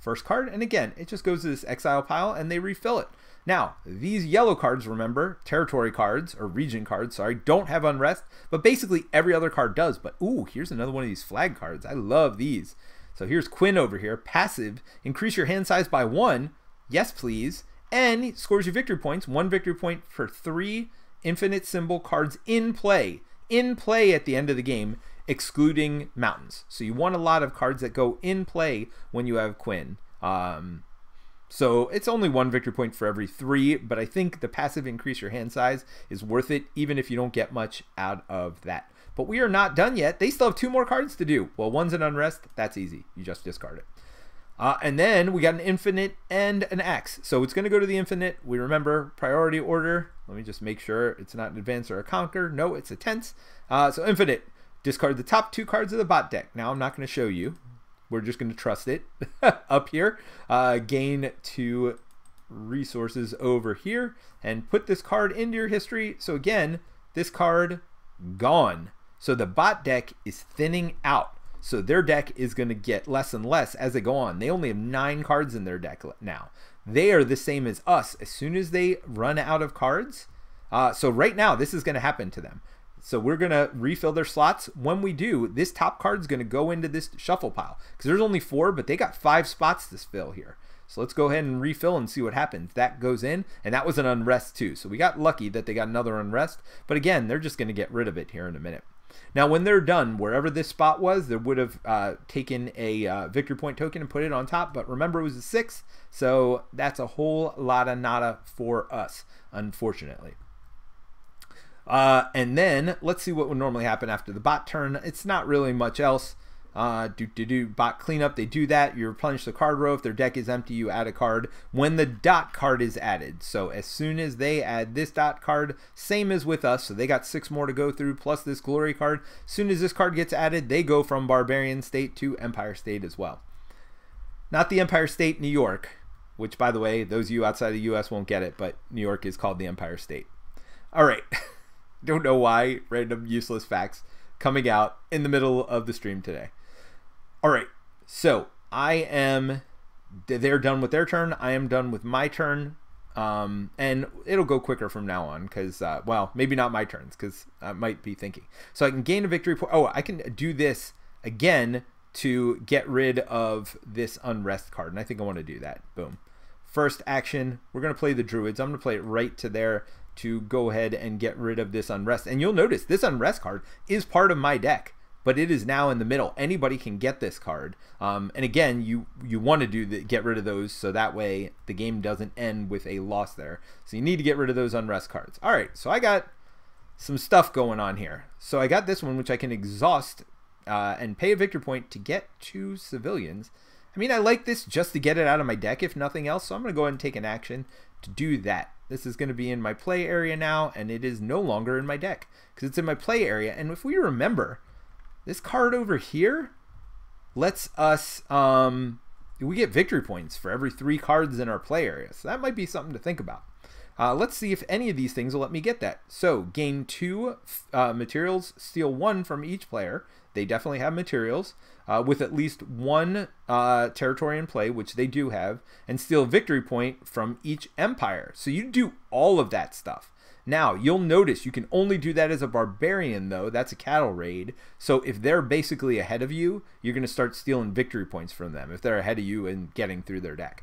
First card, and again, it just goes to this exile pile and they refill it. Now, these yellow cards, remember, territory cards, or region cards, sorry, don't have Unrest, but basically every other card does. But ooh, here's another one of these flag cards. I love these. So here's Quinn over here, passive, increase your hand size by one, yes please, and scores you victory points, one victory point for three infinite symbol cards in play, in play at the end of the game, excluding mountains. So you want a lot of cards that go in play when you have Quinn. Um, So it's only one victory point for every three, but I think the passive increase your hand size is worth it, even if you don't get much out of that. But we are not done yet. They still have two more cards to do. Well, one's an Unrest. That's easy. You just discard it. Uh, and then we got an infinite and an axe. So it's going to go to the infinite. We remember priority order. Let me just make sure it's not an advance or a conquer. No, it's a tense. Uh, so infinite. Discard the top two cards of the bot deck. Now I'm not going to show you. We're just going to trust it up here. Uh, gain two resources over here and put this card into your history. So again, this card gone. So the bot deck is thinning out. So their deck is going to get less and less as they go on. They only have nine cards in their deck now. They are the same as us as soon as they run out of cards. Uh, so right now, this is going to happen to them. So we're going to refill their slots. When we do, this top card is going to go into this shuffle pile because there's only four, but they got five spots to fill here. So let's go ahead and refill and see what happens. That goes in, and that was an unrest too. So we got lucky that they got another unrest, but again, they're just going to get rid of it here in a minute. Now, when they're done, wherever this spot was, they would have uh, taken a uh, victory point token and put it on top. But remember, it was a six, so that's a whole lot of nada for us, unfortunately. Uh, and then let's see what would normally happen after the bot turn. It's not really much else. Uh, do do do bot cleanup. They do that. You replenish the card row. If their deck is empty, you add a card when the dot card is added. So as soon as they add this dot card, same as with us. So they got six more to go through plus this glory card. As soon as this card gets added, they go from barbarian state to empire state as well. Not the Empire State, New York, which by the way, those of you outside the U S won't get it, but New York is called the Empire State. All right. Don't know why, random useless facts coming out in the middle of the stream today. All right, so I am, they're done with their turn. I am done with my turn. Um, and it'll go quicker from now on because, uh, well, maybe not my turns because I might be thinking. So I can gain a victory point. Oh, I can do this again to get rid of this unrest card. And I think I want to do that. Boom. First action, we're going to play the Druids. I'm going to play it right to their to go ahead and get rid of this unrest. And you'll notice this unrest card is part of my deck, but it is now in the middle. Anybody can get this card. Um, and again, you you want to do the, get rid of those so that way the game doesn't end with a loss there. So you need to get rid of those unrest cards. All right, so I got some stuff going on here. So I got this one, which I can exhaust uh, and pay a victory point to get two civilians. I mean, I like this just to get it out of my deck, if nothing else. So I'm going to go ahead and take an action to do that. This is going to be in my play area now, and it is no longer in my deck because it's in my play area. And if we remember, this card over here lets us, um, we get victory points for every three cards in our play area. So that might be something to think about. Uh, let's see if any of these things will let me get that. So gain two uh, materials, steal one from each player. They definitely have materials uh, with at least one uh, territory in play, which they do have, and steal victory point from each empire. So you do all of that stuff. Now, you'll notice you can only do that as a barbarian, though. That's a cattle raid. So if they're basically ahead of you, you're going to start stealing victory points from them if they're ahead of you and getting through their deck.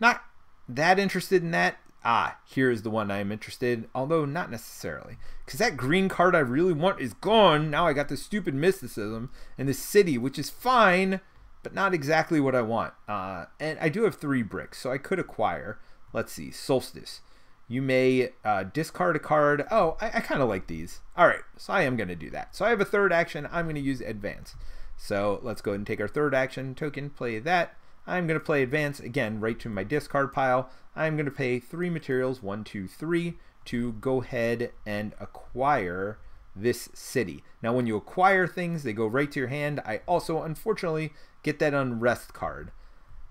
Not that interested in that. Ah, here is the one I am interested in, although not necessarily, because that green card I really want is gone. Now I got this stupid mysticism and the city, which is fine, but not exactly what I want. Uh, and I do have three bricks, so I could acquire. Let's see, Solstice. You may uh, discard a card. Oh, I, I kind of like these. All right, so I am going to do that. So I have a third action. I'm going to use advance. So let's go ahead and take our third action token, play that. I'm going to play advance again right to my discard pile. I'm going to pay three materials, one, two, three, to go ahead and acquire this city. Now, when you acquire things, they go right to your hand. I also, unfortunately, get that unrest card.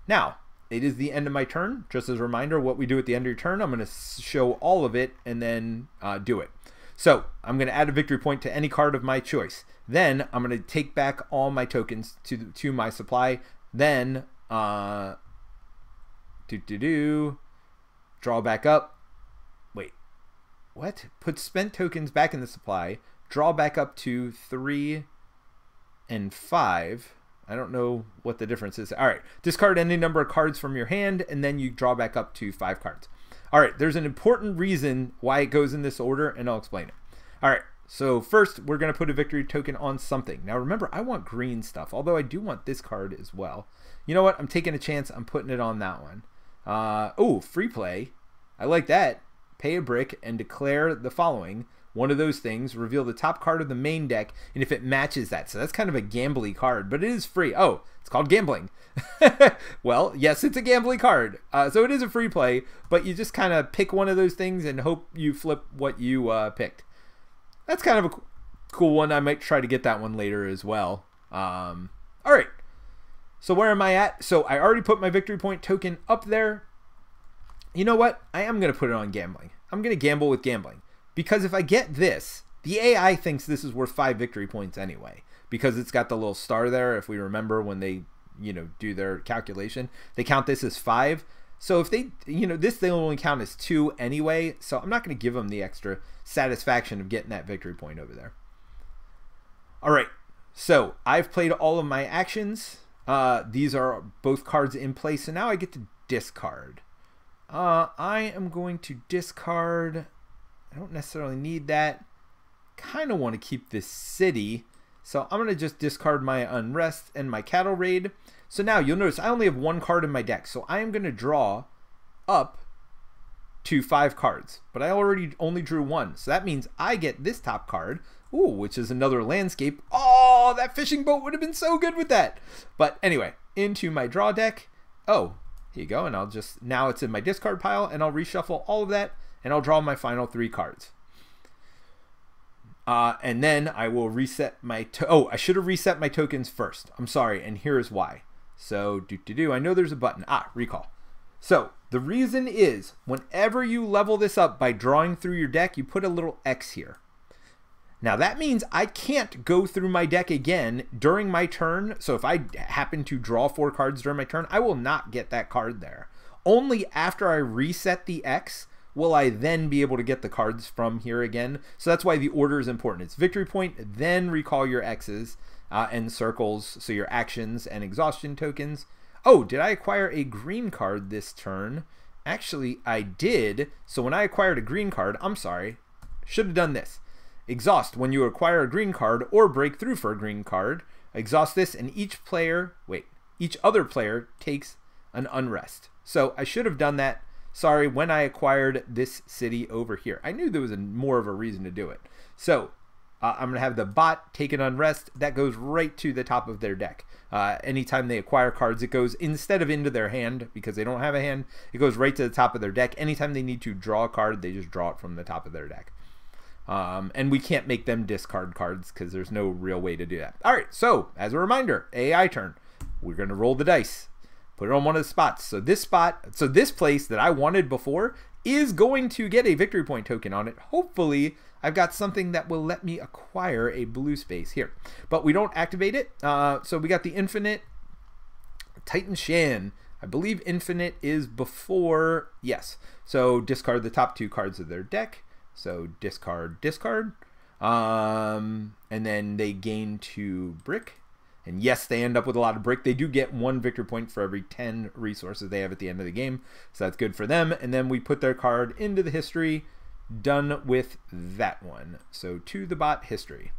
Now, it is the end of my turn. Just as a reminder, what we do at the end of your turn, I'm going to show all of it and then uh, do it. So I'm going to add a victory point to any card of my choice. Then I'm going to take back all my tokens to, to my supply. Then Uh, do do do, draw back up. Wait, what? Put spent tokens back in the supply. Draw back up to three and five. I don't know what the difference is. All right, discard any number of cards from your hand, and then you draw back up to five cards. All right, there's an important reason why it goes in this order, and I'll explain it. All right. So first, we're going to put a victory token on something. Now remember, I want green stuff, although I do want this card as well. You know what? I'm taking a chance. I'm putting it on that one. Uh, oh, free play. I like that. Pay a brick and declare the following. One of those things. Reveal the top card of the main deck, and if it matches that. So that's kind of a gambly card, but it is free. Oh, it's called gambling. Well, yes, it's a gambly card. Uh, so it is a free play, but you just kind of pick one of those things and hope you flip what you uh, picked. That's kind of a cool one. I might try to get that one later as well. Um, all right. So where am I at? So I already put my victory point token up there. You know what? I am going to put it on gambling. I'm going to gamble with gambling. Because if I get this, the A I thinks this is worth five victory points anyway. Because it's got the little star there. If we remember when they, you know, do their calculation, they count this as five. So if they, you know, this thing will only count as two anyway, so I'm not going to give them the extra satisfaction of getting that victory point over there. All right, so I've played all of my actions. Uh, these are both cards in play, so now I get to discard. Uh, I am going to discard. I don't necessarily need that. Kind of want to keep this city, so I'm going to just discard my Unrest and my Cattle Raid. So now you'll notice I only have one card in my deck, so I am going to draw up to five cards, but I already only drew one, so that means I get this top card, ooh, which is another landscape. Oh, that fishing boat would have been so good with that. But anyway, into my draw deck. Oh, here you go, and I'll just, now it's in my discard pile, and I'll reshuffle all of that, and I'll draw my final three cards. Uh, and then I will reset my, to oh, I should have reset my tokens first. I'm sorry, and here's why. So, do do do. I know there's a button. Ah, recall. So, the reason is, whenever you level this up by drawing through your deck, you put a little X here. Now, that means I can't go through my deck again during my turn. So, if I happen to draw four cards during my turn, I will not get that card there. Only after I reset the X will I then be able to get the cards from here again. So, that's why the order is important. It's victory point, then recall your X's. Uh, and circles, so your actions and exhaustion tokens. Oh, did I acquire a green card this turn? Actually, I did. So when I acquired a green card, I'm sorry, should have done this. Exhaust when you acquire a green card or breakthrough for a green card. Exhaust this, and each player, wait, each other player takes an unrest. So I should have done that. Sorry, when I acquired this city over here. I knew there was a, more of a reason to do it. So Uh, I'm going to have the bot take an unrest. That goes right to the top of their deck. Uh, anytime they acquire cards, it goes, instead of into their hand, because they don't have a hand, it goes right to the top of their deck. Anytime they need to draw a card, they just draw it from the top of their deck. Um, and we can't make them discard cards because there's no real way to do that. All right, so as a reminder, A I turn. We're going to roll the dice. Put it on one of the spots. So this spot, so this place that I wanted before is going to get a victory point token on it. Hopefully, I've got something that will let me acquire a blue space here. But we don't activate it. Uh, so we got the infinite Titan Shan. I believe infinite is before, yes. So discard the top two cards of their deck. So discard, discard. Um, and then they gain two brick. And yes, they end up with a lot of brick. They do get one victory point for every ten resources they have at the end of the game. So that's good for them. And then we put their card into the history. Done with that one. So to the bot history.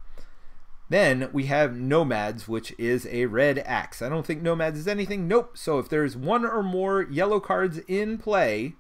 Then we have Nomads, which is a red axe. I don't think Nomads is anything. Nope. So if there's one or more yellow cards in play,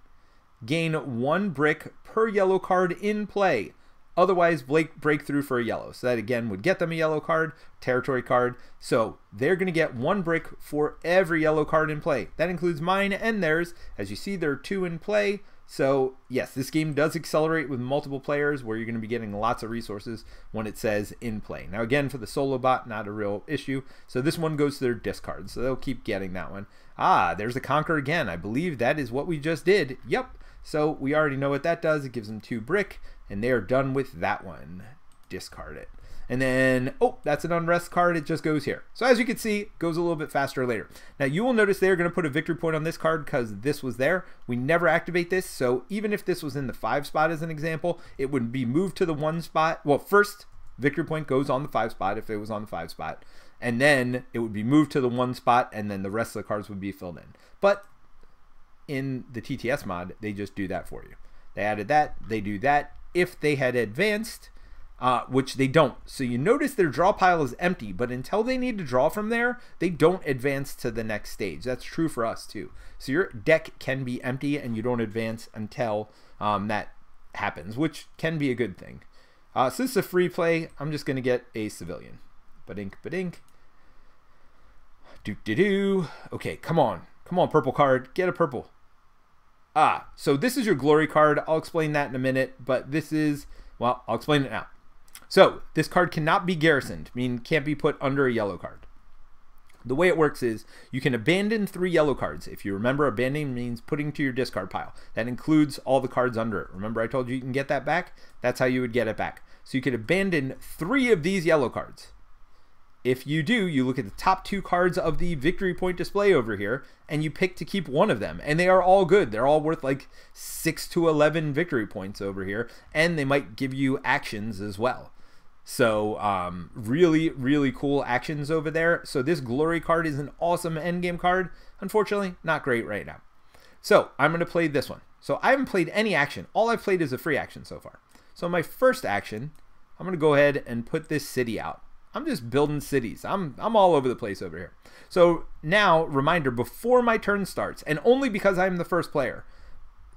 gain one brick per yellow card in play. Otherwise, break, breakthrough for a yellow. So that again would get them a yellow card, territory card. So they're going to get one brick for every yellow card in play. That includes mine and theirs. As you see, there are two in play. So yes, this game does accelerate with multiple players where you're going to be getting lots of resources when it says in play. Now again, for the solo bot, not a real issue. So this one goes to their discard. So they'll keep getting that one. Ah, there's the Conquer again. I believe that is what we just did. Yep. So we already know what that does. It gives them two brick. And they are done with that one. Discard it. And then, oh, that's an unrest card. It just goes here. So as you can see, it goes a little bit faster later. Now you will notice they're going to put a victory point on this card because this was there. We never activate this. So even if this was in the five spot as an example, it would be moved to the one spot. Well, first victory point goes on the five spot if it was on the five spot. And then it would be moved to the one spot and then the rest of the cards would be filled in. But in the T T S mod, they just do that for you. They added that, they do that. If they had advanced, uh, which they don't. So you notice their draw pile is empty, but until they need to draw from there, they don't advance to the next stage. That's true for us too. So your deck can be empty and you don't advance until um, that happens, which can be a good thing. Uh, so this is a free play. I'm just gonna get a civilian. Ba-dink, ba-dink. Do-do-do. Okay, come on. Come on, purple card. Get a purple. Ah, so this is your glory card. I'll explain that in a minute, but this is, well, I'll explain it now. So this card cannot be garrisoned, meaning can't be put under a yellow card. The way it works is you can abandon three yellow cards. If you remember, abandoning means putting to your discard pile. That includes all the cards under it. Remember I told you you can get that back? That's how you would get it back. So you could abandon three of these yellow cards. If you do, you look at the top two cards of the victory point display over here, and you pick to keep one of them. And they are all good. They're all worth like six to eleven victory points over here, and they might give you actions as well. So um, really, really cool actions over there. So this Glory card is an awesome endgame card. Unfortunately, not great right now. So I'm going to play this one. So I haven't played any action. All I've played is a free action so far. So my first action, I'm going to go ahead and put this city out. I'm just building cities. I'm, I'm all over the place over here. So now, reminder, before my turn starts, and only because I'm the first player.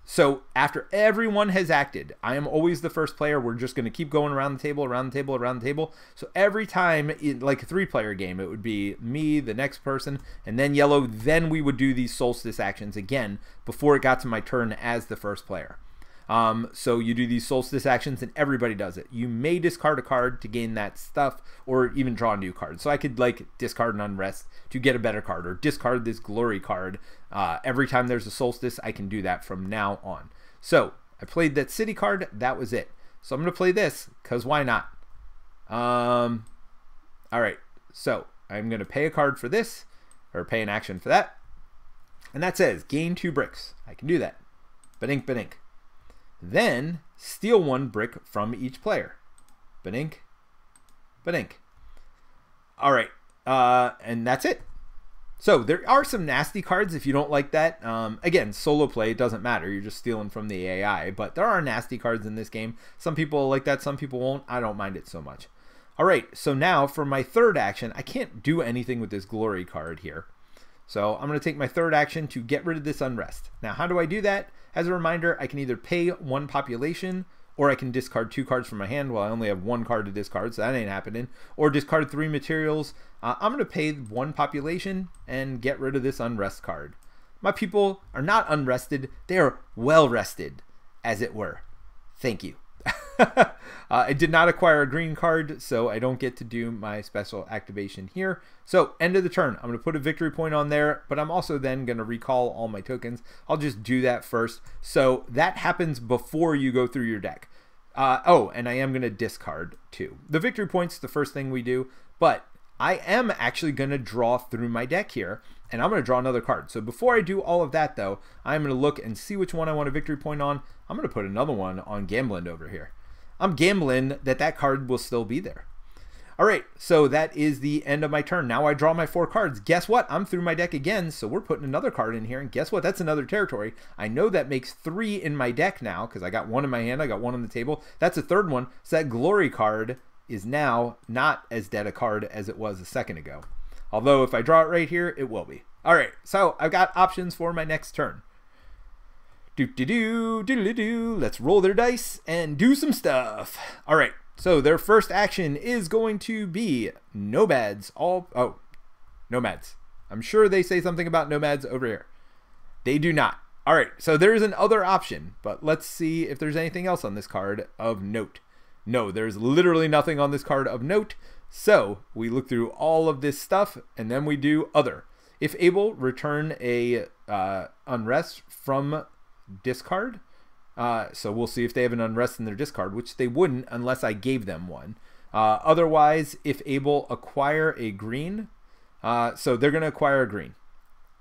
So after everyone has acted, I am always the first player. We're just going to keep going around the table, around the table, around the table. So every time, in like a three-player game, it would be me, the next person, and then yellow. Then we would do these solstice actions again before it got to my turn as the first player. Um, so you do these solstice actions and everybody does it. You may discard a card to gain that stuff or even draw a new card. So I could like discard an Unrest to get a better card or discard this Glory card. Uh, every time there's a solstice, I can do that from now on. So I played that city card. That was it. So I'm going to play this because why not? Um, all right. So I'm going to pay a card for this or pay an action for that. And that says gain two bricks. I can do that. Ba-dink, ba-dink. Then steal one brick from each player. Ba-dink, ba-dink. All right, uh, and that's it. So there are some nasty cards if you don't like that. Um, again, solo play, it doesn't matter. You're just stealing from the A I, but there are nasty cards in this game. Some people like that, some people won't. I don't mind it so much. All right, so now for my third action, I can't do anything with this Glory card here. So I'm going to take my third action to get rid of this Unrest. Now, how do I do that? As a reminder, I can either pay one population or I can discard two cards from my hand. Well, I only have one card to discard, so that ain't happening. Or discard three materials. Uh, I'm going to pay one population and get rid of this Unrest card. My people are not unrested. They are well rested, as it were. Thank you. uh, I did not acquire a green card, so I don't get to do my special activation here. So end of the turn, I'm going to put a victory point on there, but I'm also then going to recall all my tokens. I'll just do that first. So that happens before you go through your deck. Uh, oh, and I am going to discard too. The victory point's the first thing we do, but I am actually going to draw through my deck here, and I'm going to draw another card. So before I do all of that, though, I'm going to look and see which one I want a victory point on. I'm going to put another one on Gambling over here. I'm gambling that that card will still be there. All right, so that is the end of my turn. Now I draw my four cards. Guess what? I'm through my deck again, so we're putting another card in here, and guess what? That's another territory. I know that makes three in my deck now because I got one in my hand. I got one on the table. That's a third one, so that Glory card is now not as dead a card as it was a second ago. Although if I draw it right here, it will be. All right, so I've got options for my next turn. Do do do do do do. Let's roll their dice and do some stuff. All right, so their first action is going to be Nomads. All oh, Nomads. I'm sure they say something about Nomads over here. They do not. All right, so there is another option, but let's see if there's anything else on this card of note. No, there's literally nothing on this card of note. So we look through all of this stuff and then we do other. If able, return a uh, Unrest from discard. Uh, so we'll see if they have an Unrest in their discard, which they wouldn't unless I gave them one. Uh, otherwise, if able, acquire a green. Uh, so they're going to acquire a green.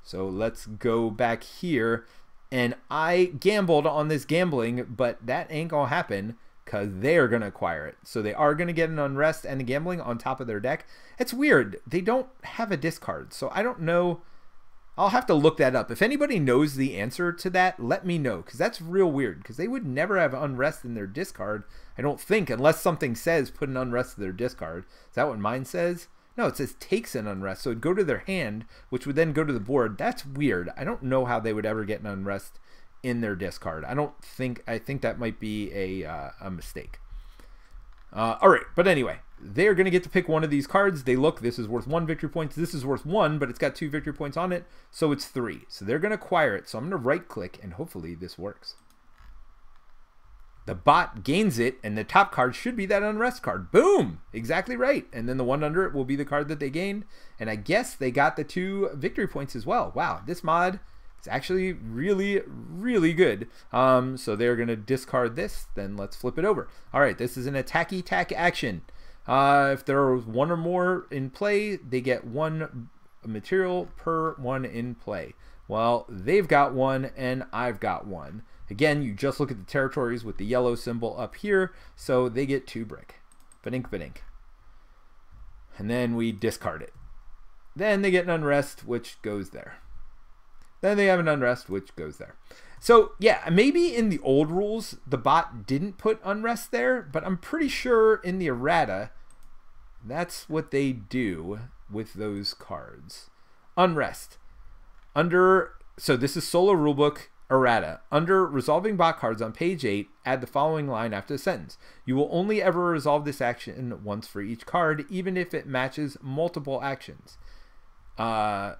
So let's go back here. And I gambled on this gambling, but that ain't going to happen, because they are going to acquire it. So they are going to get an Unrest and a gambling on top of their deck. It's weird. They don't have a discard. So I don't know. I'll have to look that up. If anybody knows the answer to that, let me know, because that's real weird, because they would never have Unrest in their discard, I don't think, unless something says put an Unrest in their discard. Is that what mine says? No, it says takes an Unrest. So it'd go to their hand, which would then go to the board. That's weird. I don't know how they would ever get an Unrest in their discard. I don't think, I think that might be a, uh, a mistake. Uh, all right, but anyway, they're going to get to pick one of these cards. They look, this is worth one victory points. This is worth one, but it's got two victory points on it, so it's three. So they're going to acquire it. So I'm going to right click and hopefully this works. The bot gains it, and the top card should be that Unrest card. Boom! Exactly right. And then the one under it will be the card that they gained. And I guess they got the two victory points as well. Wow, this mod, it's actually really, really good. Um, so they're going to discard this. Then let's flip it over. All right, this is an attacky tack action. Uh, if there was one or more in play, they get one material per one in play. Well, they've got one and I've got one. Again, you just look at the territories with the yellow symbol up here, so they get two brick. Ba-dink, ba-dink. And then we discard it. Then they get an unrest, which goes there. Then they have an unrest, which goes there. So yeah, maybe in the old rules, the bot didn't put unrest there, but I'm pretty sure in the errata, that's what they do with those cards. Unrest. Under, so this is solo rulebook errata. Under resolving bot cards on page eight, add the following line after the sentence. You will only ever resolve this action once for each card, even if it matches multiple actions. Uh,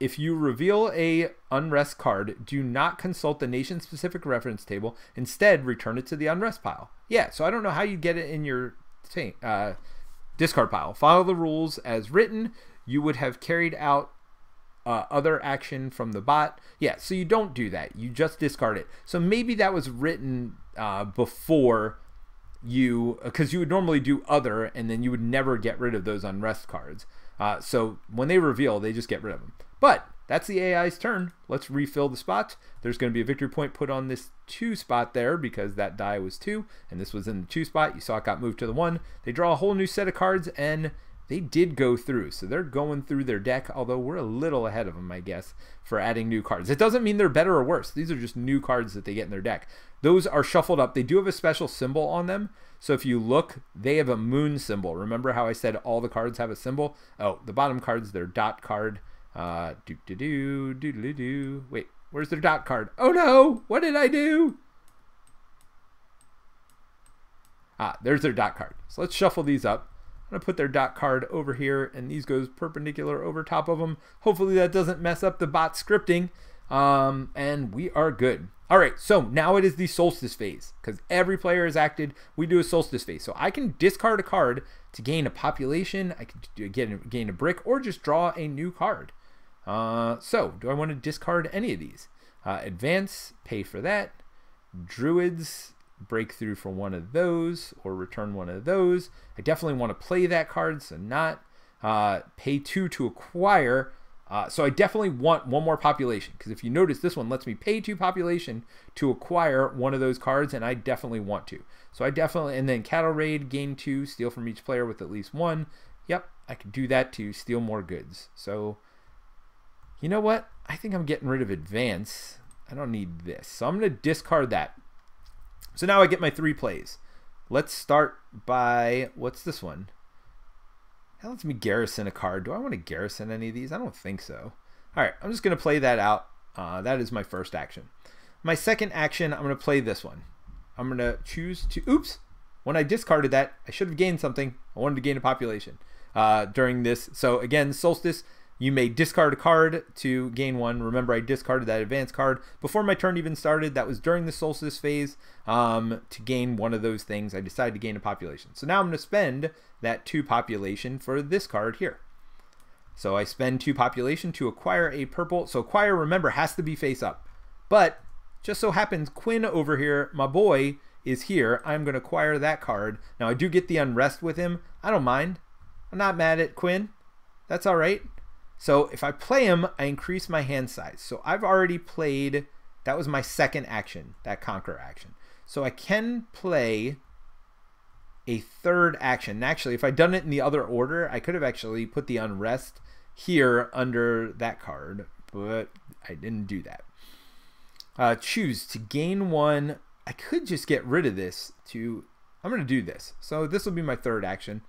if you reveal a unrest card, do not consult the nation specific reference table. Instead, return it to the unrest pile. Yeah, so I don't know how you get it in your uh, discard pile. Follow the rules as written. You would have carried out Uh, other action from the bot. Yeah, so you don't do that. You just discard it. So maybe that was written uh, before you, because you would normally do other, and then you would never get rid of those unrest cards. Uh, so when they reveal, they just get rid of them. But that's the A I's turn. Let's refill the spots. There's going to be a victory point put on this two spot there because that die was two, and this was in the two spot. You saw it got moved to the one. They draw a whole new set of cards, and they did go through, so they're going through their deck, although we're a little ahead of them, I guess, for adding new cards. It doesn't mean they're better or worse. These are just new cards that they get in their deck. Those are shuffled up. They do have a special symbol on them, so if you look, they have a moon symbol. Remember how I said all the cards have a symbol? Oh, the bottom card's their dot card. Uh, do-do-do, do-do-do. Wait, where's their dot card? Oh no, what did I do? Ah, there's their dot card. So let's shuffle these up. I'm going to put their dot card over here, and these goes perpendicular over top of them. Hopefully that doesn't mess up the bot scripting, um, and we are good. All right, so now it is the Solstice phase, because every player has acted. We do a Solstice phase. So I can discard a card to gain a population. I can get, gain a brick, or just draw a new card. Uh, so do I want to discard any of these? Uh, advance, pay for that. Druids, breakthrough for one of those, or return one of those. I definitely want to play that card, so not uh, pay two to acquire. Uh, so I definitely want one more population, because if you notice, this one lets me pay two population to acquire one of those cards, and I definitely want to. So I definitely, and then cattle raid, gain two, steal from each player with at least one. Yep, I could do that to steal more goods. So you know what? I think I'm getting rid of advance. I don't need this, so I'm going to discard that. So now I get my three plays. Let's start by, what's this one? That lets me garrison a card. Do I want to garrison any of these? I don't think so. All right, I'm just going to play that out. Uh, that is my first action. My second action, I'm going to play this one. I'm going to choose to, oops, when I discarded that, I should have gained something. I wanted to gain a population uh, during this. So again, Solstice, you may discard a card to gain one. Remember, I discarded that advance card before my turn even started. That was during the Solstice phase um, to gain one of those things. I decided to gain a population. So now I'm going to spend that two population for this card here. So I spend two population to acquire a purple. So acquire, remember, has to be face up. But just so happens Quinn over here, my boy, is here. I'm going to acquire that card. Now I do get the unrest with him. I don't mind. I'm not mad at Quinn. That's all right. So if I play him, I increase my hand size. So I've already played, that was my second action, that conquer action. So I can play a third action. Actually, if I'd done it in the other order, I could have actually put the unrest here under that card, but I didn't do that. Uh, choose to gain one. I could just get rid of this to, I'm gonna do this. So this will be my third action.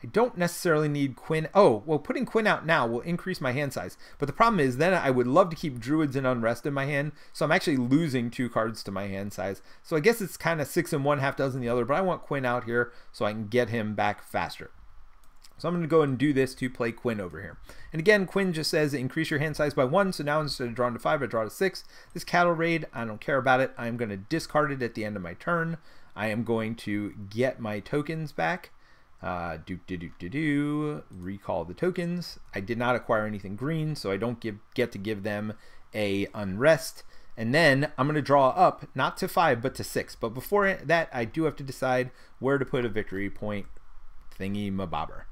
I don't necessarily need Quinn. Oh, well, putting Quinn out now will increase my hand size. But the problem is then I would love to keep Druids and Unrest in my hand, so I'm actually losing two cards to my hand size. So I guess it's kind of six and one, half dozen the other, but I want Quinn out here so I can get him back faster. So I'm going to go and do this to play Quinn over here. And again, Quinn just says increase your hand size by one, so now instead of drawing to five, I draw to six. This cattle raid, I don't care about it. I'm going to discard it at the end of my turn. I am going to get my tokens back. Uh, do, do, do, do, do, recall the tokens. I did not acquire anything green, so I don't give, get to give them a unrest. And then I'm going to draw up, not to five, but to six. But before that, I do have to decide where to put a victory point thingy mabobber.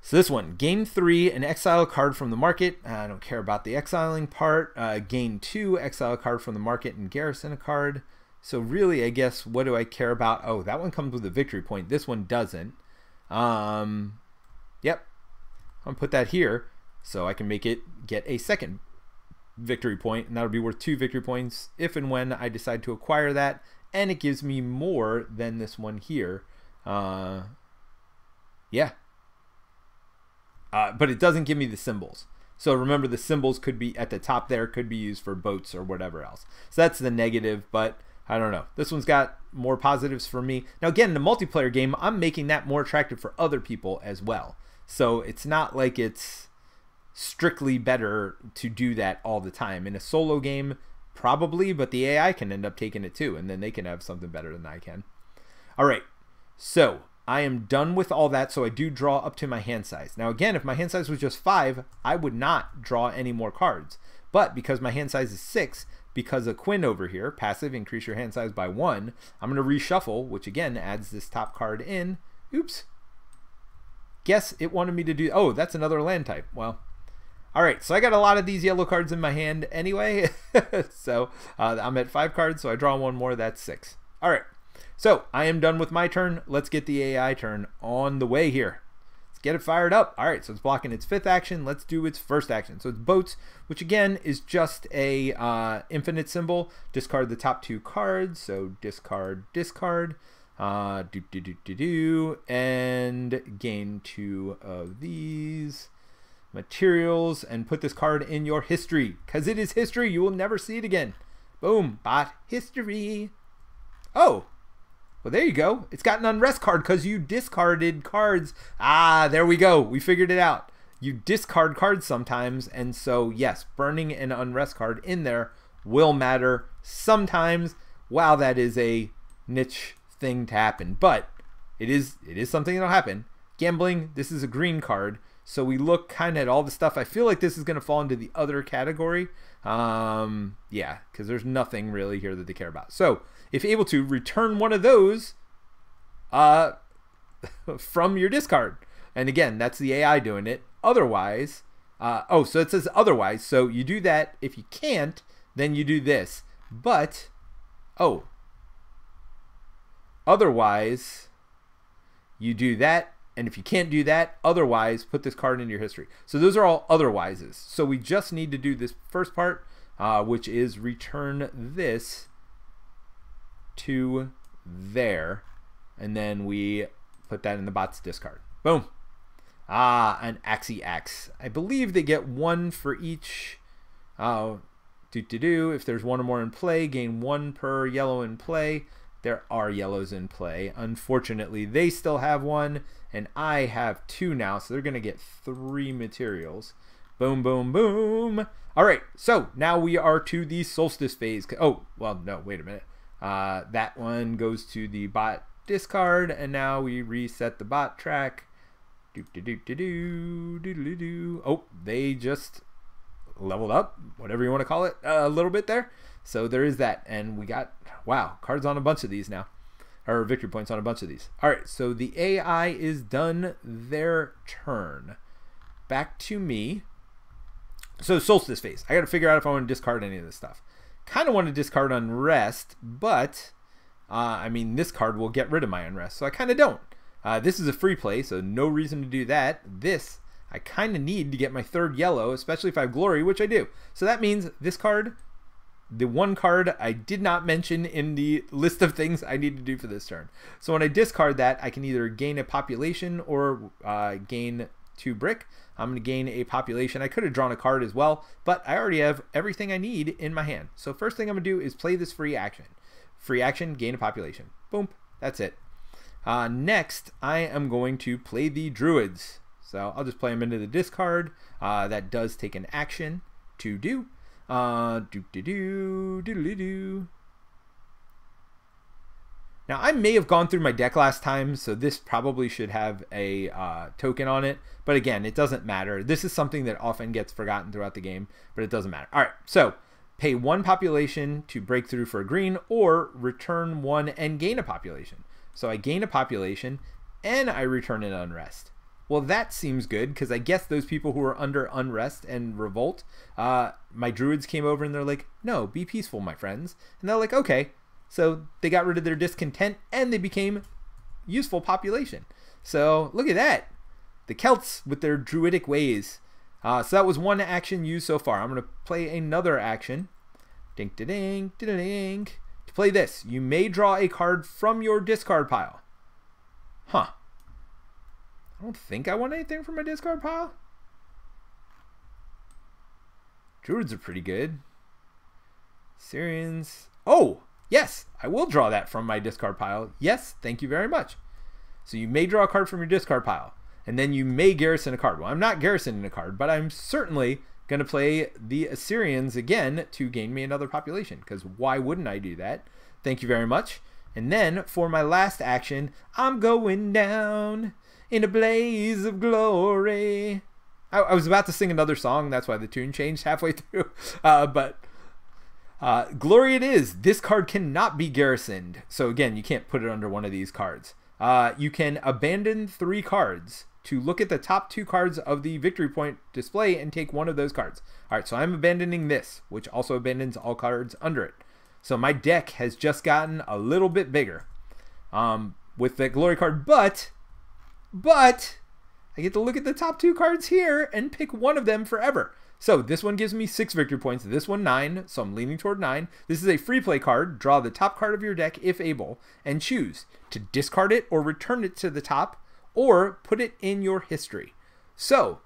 So this one, game three, an exile card from the market. Uh, I don't care about the exiling part. Uh, game two, exile a card from the market and garrison a card. So really, I guess, what do I care about? Oh, that one comes with a victory point. This one doesn't. Um, yep, I'm gonna put that here so I can make it get a second victory point, and that'll be worth two victory points if and when I decide to acquire that, and it gives me more than this one here. Uh, yeah. Uh, but it doesn't give me the symbols. So remember, the symbols could be at the top there, could be used for boats or whatever else. So that's the negative, but I don't know. This one's got more positives for me. Now again, in a multiplayer game, I'm making that more attractive for other people as well. So it's not like it's strictly better to do that all the time. In a solo game, probably, but the A I can end up taking it too, and then they can have something better than I can. All right, so I am done with all that, so I do draw up to my hand size. Now again, if my hand size was just five, I would not draw any more cards. But because my hand size is six, because of Quinn over here, passive, increase your hand size by one, I'm gonna reshuffle, which again adds this top card in. Oops. Guess it wanted me to do, oh, that's another land type. Well, all right, so I got a lot of these yellow cards in my hand anyway. So uh, I'm at five cards, so I draw one more, that's six. All right. So I am done with my turn. Let's get the A I turn on the way here. Let's get it fired up. All right, so it's blocking its fifth action. Let's do its first action. So it's boats, which again is just a uh, infinite symbol. Discard the top two cards. So discard, discard, uh, do, do, do, do, do, and gain two of these materials and put this card in your history, because it is history. You will never see it again. Boom, bot history. Oh. Well, there you go. It's got an unrest card because you discarded cards. Ah, there we go. We figured it out. You discard cards sometimes, and so yes, burning an unrest card in there will matter sometimes. Wow, that is a niche thing to happen, but it is it is something that'll happen. Gambling, this is a green card, so we look kind of at all the stuff. I feel like this is going to fall into the other category. Um, yeah, because there's nothing really here that they care about. So if able to, return one of those uh, from your discard. And again, that's the A I doing it. Otherwise, uh, oh, so it says otherwise. So you do that. If you can't, then you do this. But, oh, otherwise, you do that. And if you can't do that, otherwise, put this card into your history. So those are all otherwises. So we just need to do this first part, uh, which is return this to there, and then we put that in the bot's discard. Boom. Ah, an axie axe. I believe they get one for each. Uh, do do do. If there's one or more in play, gain one per yellow in play. There are yellows in play. Unfortunately, they still have one, and I have two now, so they're gonna get three materials. Boom, boom, boom. All right, so now we are to the solstice phase. Oh, well, no, wait a minute. Uh, that one goes to the bot discard, and now we reset the bot track. Do, do, do, do, do, do, do, do. Oh, they just leveled up, whatever you want to call it, a little bit there. So there is that, and we got, wow, cards on a bunch of these now, or victory points on a bunch of these. All right, so the A I is done their turn. Back to me. So solstice phase. I got to figure out if I want to discard any of this stuff. Kind of want to discard unrest, but uh, I mean, this card will get rid of my unrest, so I kind of don't. Uh, this is a free play, so no reason to do that. This I kind of need to get my third yellow, especially if I have glory, which I do. So that means this card, the one card I did not mention in the list of things I need to do for this turn. So when I discard that, I can either gain a population or uh, gain two brick. I'm going to gain a population. I could have drawn a card as well, but I already have everything I need in my hand. So first thing I'm going to do is play this free action. Free action, gain a population. Boom. That's it. Uh, next, I am going to play the Druids. So I'll just play them into the discard. Uh, that does take an action to do. Uh, do do do do do do. Now I may have gone through my deck last time, so this probably should have a uh, token on it. But again, it doesn't matter. This is something that often gets forgotten throughout the game, but it doesn't matter. All right, so pay one population to break through for a green, or return one and gain a population. So I gain a population, and I return an Unrest. Well, that seems good, because I guess those people who were under Unrest and Revolt, uh, my Druids came over and they're like, no, be peaceful, my friends. And they're like, okay. So they got rid of their discontent and they became useful population. So look at that. The Celts with their Druidic ways. Uh, so that was one action used so far. I'm going to play another action. Ding, da, ding, da, da, ding. To play this, you may draw a card from your discard pile. Huh. I don't think I want anything from my discard pile. Druids are pretty good. Syrians. Oh, yes, I will draw that from my discard pile. Yes, thank you very much. So you may draw a card from your discard pile, and then you may Garrison a card. Well, I'm not Garrisoning a card, but I'm certainly going to play the Assyrians again to gain me another population, because why wouldn't I do that? Thank you very much. And then for my last action, I'm going down in a blaze of glory. I, I was about to sing another song. That's why the tune changed halfway through. Uh, but uh, glory it is. This card cannot be Garrisoned. So again, you can't put it under one of these cards. Uh, you can abandon three cards to look at the top two cards of the victory point display and take one of those cards. All right, so I'm abandoning this, which also abandons all cards under it. So my deck has just gotten a little bit bigger um, with that glory card, but, but I get to look at the top two cards here and pick one of them forever. So this one gives me six victory points, this one nine, so I'm leaning toward nine. This is a free play card. Draw the top card of your deck, if able, and choose to discard it or return it to the top, or put it in your history. So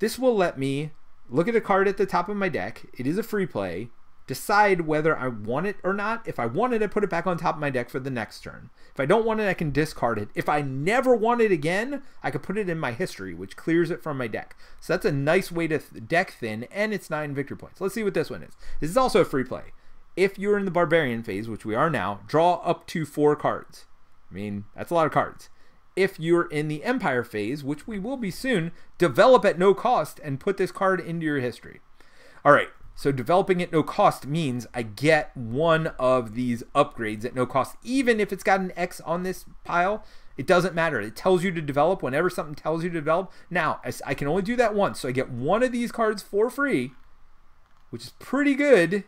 this will let me look at a card at the top of my deck. It is a free play, decide whether I want it or not. If I want it, I put it back on top of my deck for the next turn. If I don't want it, I can discard it. If I never want it again, I could put it in my history, which clears it from my deck. So that's a nice way to th- deck thin, and it's nine victory points. Let's see what this one is. This is also a free play. If you're in the Barbarian phase, which we are now, draw up to four cards. I mean, that's a lot of cards. If you're in the Empire phase, which we will be soon, develop at no cost and put this card into your history. All right, so developing at no cost means I get one of these upgrades at no cost. Even if it's got an X on this pile, it doesn't matter. It tells you to develop whenever something tells you to develop. Now, I can only do that once, so I get one of these cards for free, which is pretty good.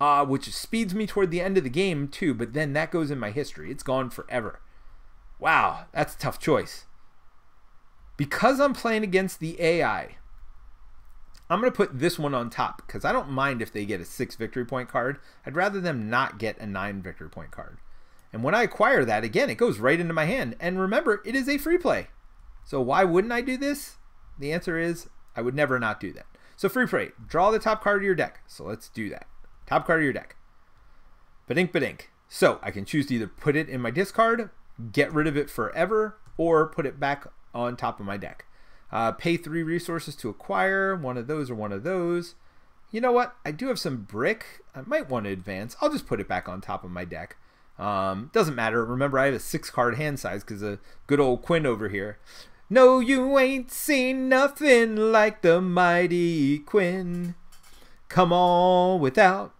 Uh, which speeds me toward the end of the game too, but then that goes in my history. It's gone forever. Wow, that's a tough choice. Because I'm playing against the A I, I'm going to put this one on top because I don't mind if they get a six victory point card. I'd rather them not get a nine victory point card. And when I acquire that, again, it goes right into my hand. And remember, it is a free play. So why wouldn't I do this? The answer is I would never not do that. So free play, draw the top card of your deck. So let's do that. Top card of your deck. Ba-dink, ba-dink. So I can choose to either put it in my discard, get rid of it forever, or put it back on top of my deck. Uh, pay three resources to acquire one of those or one of those. You know what? I do have some brick. I might want to advance. I'll just put it back on top of my deck. Um, doesn't matter. Remember, I have a six card hand size because of good old Quinn over here. No, you ain't seen nothing like the mighty Quinn. Come all without.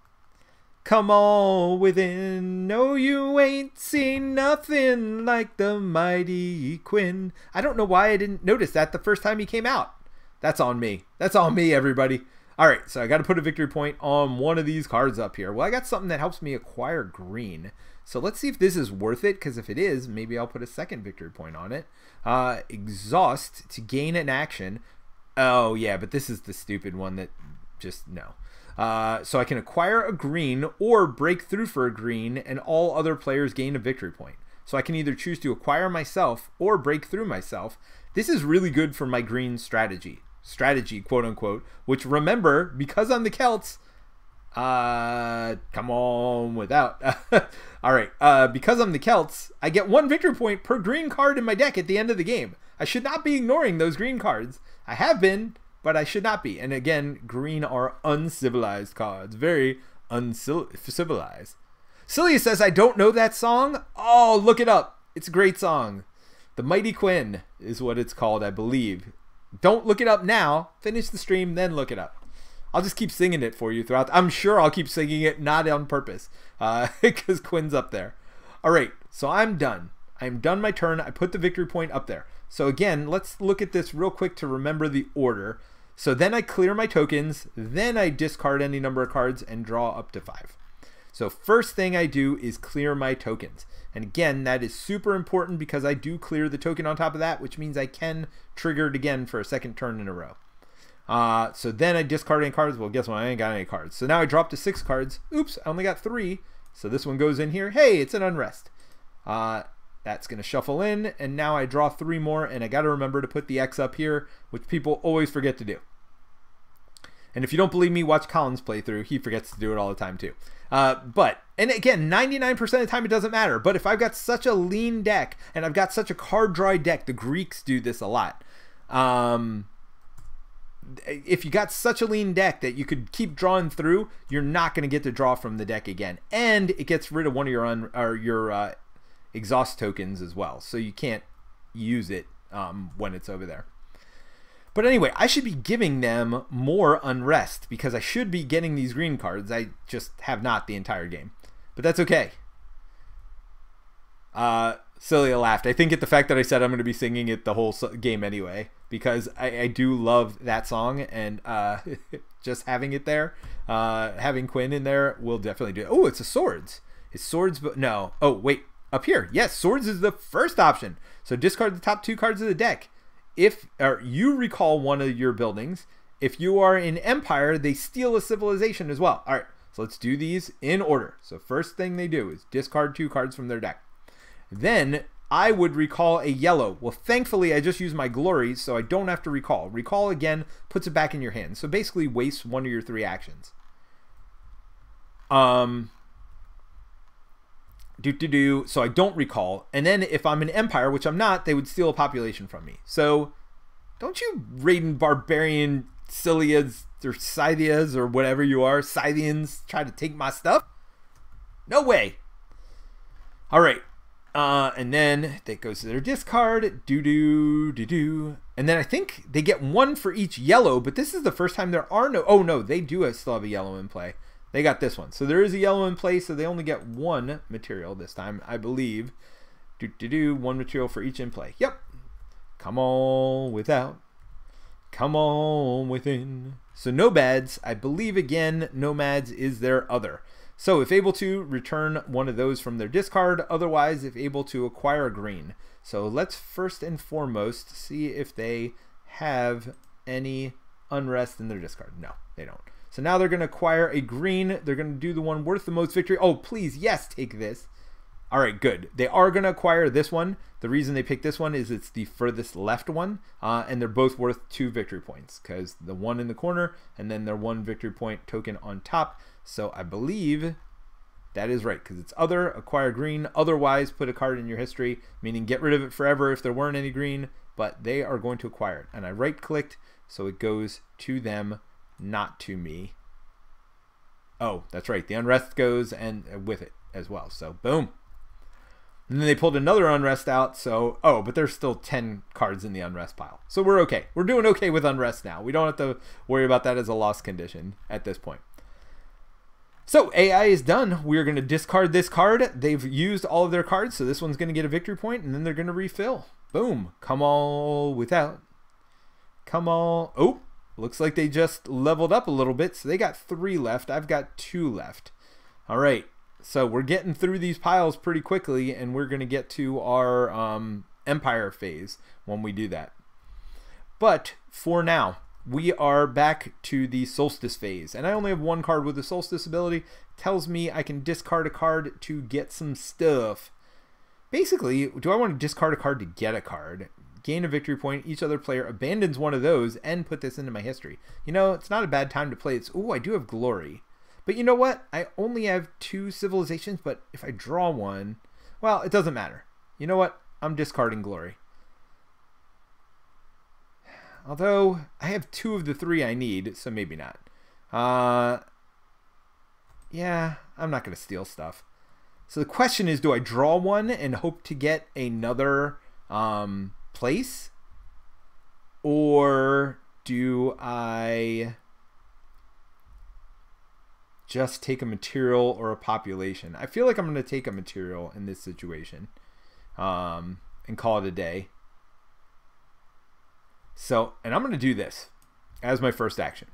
Come all within. No, you ain't seen nothing like the mighty Quinn. I don't know why I didn't notice that the first time he came out. That's on me. That's on me, everybody. All right, so I got to put a victory point on one of these cards up here. Well, I got something that helps me acquire green. So let's see if this is worth it, because if it is, maybe I'll put a second victory point on it. Uh, exhaust to gain an action. Oh, yeah, but this is the stupid one that just no. Uh, so I can acquire a green or break through for a green, and all other players gain a victory point. So I can either choose to acquire myself or break through myself. This is really good for my green strategy, strategy, quote unquote, which remember, because I'm the Celts, uh, come on without. All right. Uh, because I'm the Celts, I get one victory point per green card in my deck at the end of the game. I should not be ignoring those green cards. I have been, but I should not be. And again, green are uncivilized cards. Very uncivilized. Celia says, I don't know that song. Oh, look it up. It's a great song. The Mighty Quinn is what it's called, I believe. Don't look it up now. Finish the stream, then look it up. I'll just keep singing it for you throughout. I'm sure I'll keep singing it, not on purpose, because uh, Quinn's up there. All right, so I'm done. I'm done my turn. I put the victory point up there. So again, let's look at this real quick to remember the order. So then I clear my tokens, then I discard any number of cards and draw up to five. So first thing I do is clear my tokens. And again, that is super important because I do clear the token on top of that, which means I can trigger it again for a second turn in a row. Uh, so then I discard any cards. Well, guess what? I ain't got any cards. So now I drop to six cards. Oops, I only got three. So this one goes in here. Hey, it's an Unrest. Uh, that's going to shuffle in, and now I draw three more, and I got to remember to put the X up here, which people always forget to do. And if you don't believe me, watch Colin's playthrough. He forgets to do it all the time too. Uh, but, and again, ninety-nine percent of the time it doesn't matter, but if I've got such a lean deck, and I've got such a card-dry deck, the Greeks do this a lot. Um, if you got such a lean deck that you could keep drawing through, you're not going to get to draw from the deck again. And it gets rid of one of your, un, or your uh, exhaust tokens as well, so you can't use it um, when it's over there. But anyway, I should be giving them more Unrest because I should be getting these green cards. I just have not the entire game, but that's okay. Uh, Celia laughed, I think, at the fact that I said I'm going to be singing it the whole game anyway, because I, I do love that song, and uh, just having it there, uh, having Quinn in there will definitely do it. Oh, it's a Swords. It's Swords, but no. Oh, wait. Up here, yes, Swords is the first option. So discard the top two cards of the deck. If or you recall one of your buildings, if you are in Empire, they steal a civilization as well. All right, so let's do these in order. So first thing they do is discard two cards from their deck. Then I would recall a yellow. Well, thankfully, I just used my glories, so I don't have to recall. Recall again puts it back in your hand. So basically, wastes one of your three actions. Um. Do, do, do. So I don't recall. And then if I'm an empire, which I'm not, they would steal a population from me. So don't you raiding barbarian Cilias or Scythians or whatever you are, Scythians, try to take my stuff? No way. All right. Uh, and then that goes to their discard. Do, do, do, do. And then I think they get one for each yellow, but this is the first time there are no. Oh, no, they do have, still have a yellow in play. They got this one. So there is a yellow in play, so they only get one material this time, I believe. Do, do, do, one material for each in play. Yep. Come on without. Come on within. So Nomads, I believe again, Nomads is their other. So if able to, return one of those from their discard. Otherwise, if able to, acquire a green. So let's first and foremost see if they have any Unrest in their discard. No, they don't. So now they're going to acquire a green. They're going to do the one worth the most victory. Oh, please, yes, take this. All right, good. They are going to acquire this one. The reason they picked this one is it's the furthest left one, uh, and they're both worth two victory points because the one in the corner and then their one victory point token on top. So I believe that is right because it's other, acquire green. Otherwise, put a card in your history, meaning get rid of it forever if there weren't any green, but they are going to acquire it. And I right-clicked, so it goes to them, not to me. Oh, that's right. The Unrest goes and with it as well. So boom. And then they pulled another Unrest out. So, oh, but there's still ten cards in the Unrest pile. So we're okay. We're doing okay with Unrest now. We don't have to worry about that as a lost condition at this point. So A I is done. We're going to discard this card. They've used all of their cards. So this one's going to get a victory point and then they're going to refill. Boom. Come on without. Come on. Oh. Looks like they just leveled up a little bit, so they got three left. I've got two left. All right, so we're getting through these piles pretty quickly, and we're going to get to our um, Empire phase when we do that. But for now, we are back to the Solstice phase, and I only have one card with the Solstice ability. It tells me I can discard a card to get some stuff. Basically, do I want to discard a card to get a card? Gain a victory point, each other player abandons one of those, and put this into my history. You know, it's not a bad time to play. It's, ooh, I do have glory. But you know what? I only have two civilizations, but if I draw one, well, it doesn't matter. You know what? I'm discarding glory. Although, I have two of the three I need, so maybe not. Uh, yeah, I'm not going to steal stuff. So the question is, do I draw one and hope to get another... Um, place, or do I just take a material or a population? I feel like I'm going to take a material in this situation. um, and call it a day. So, and I'm going to do this as my first action.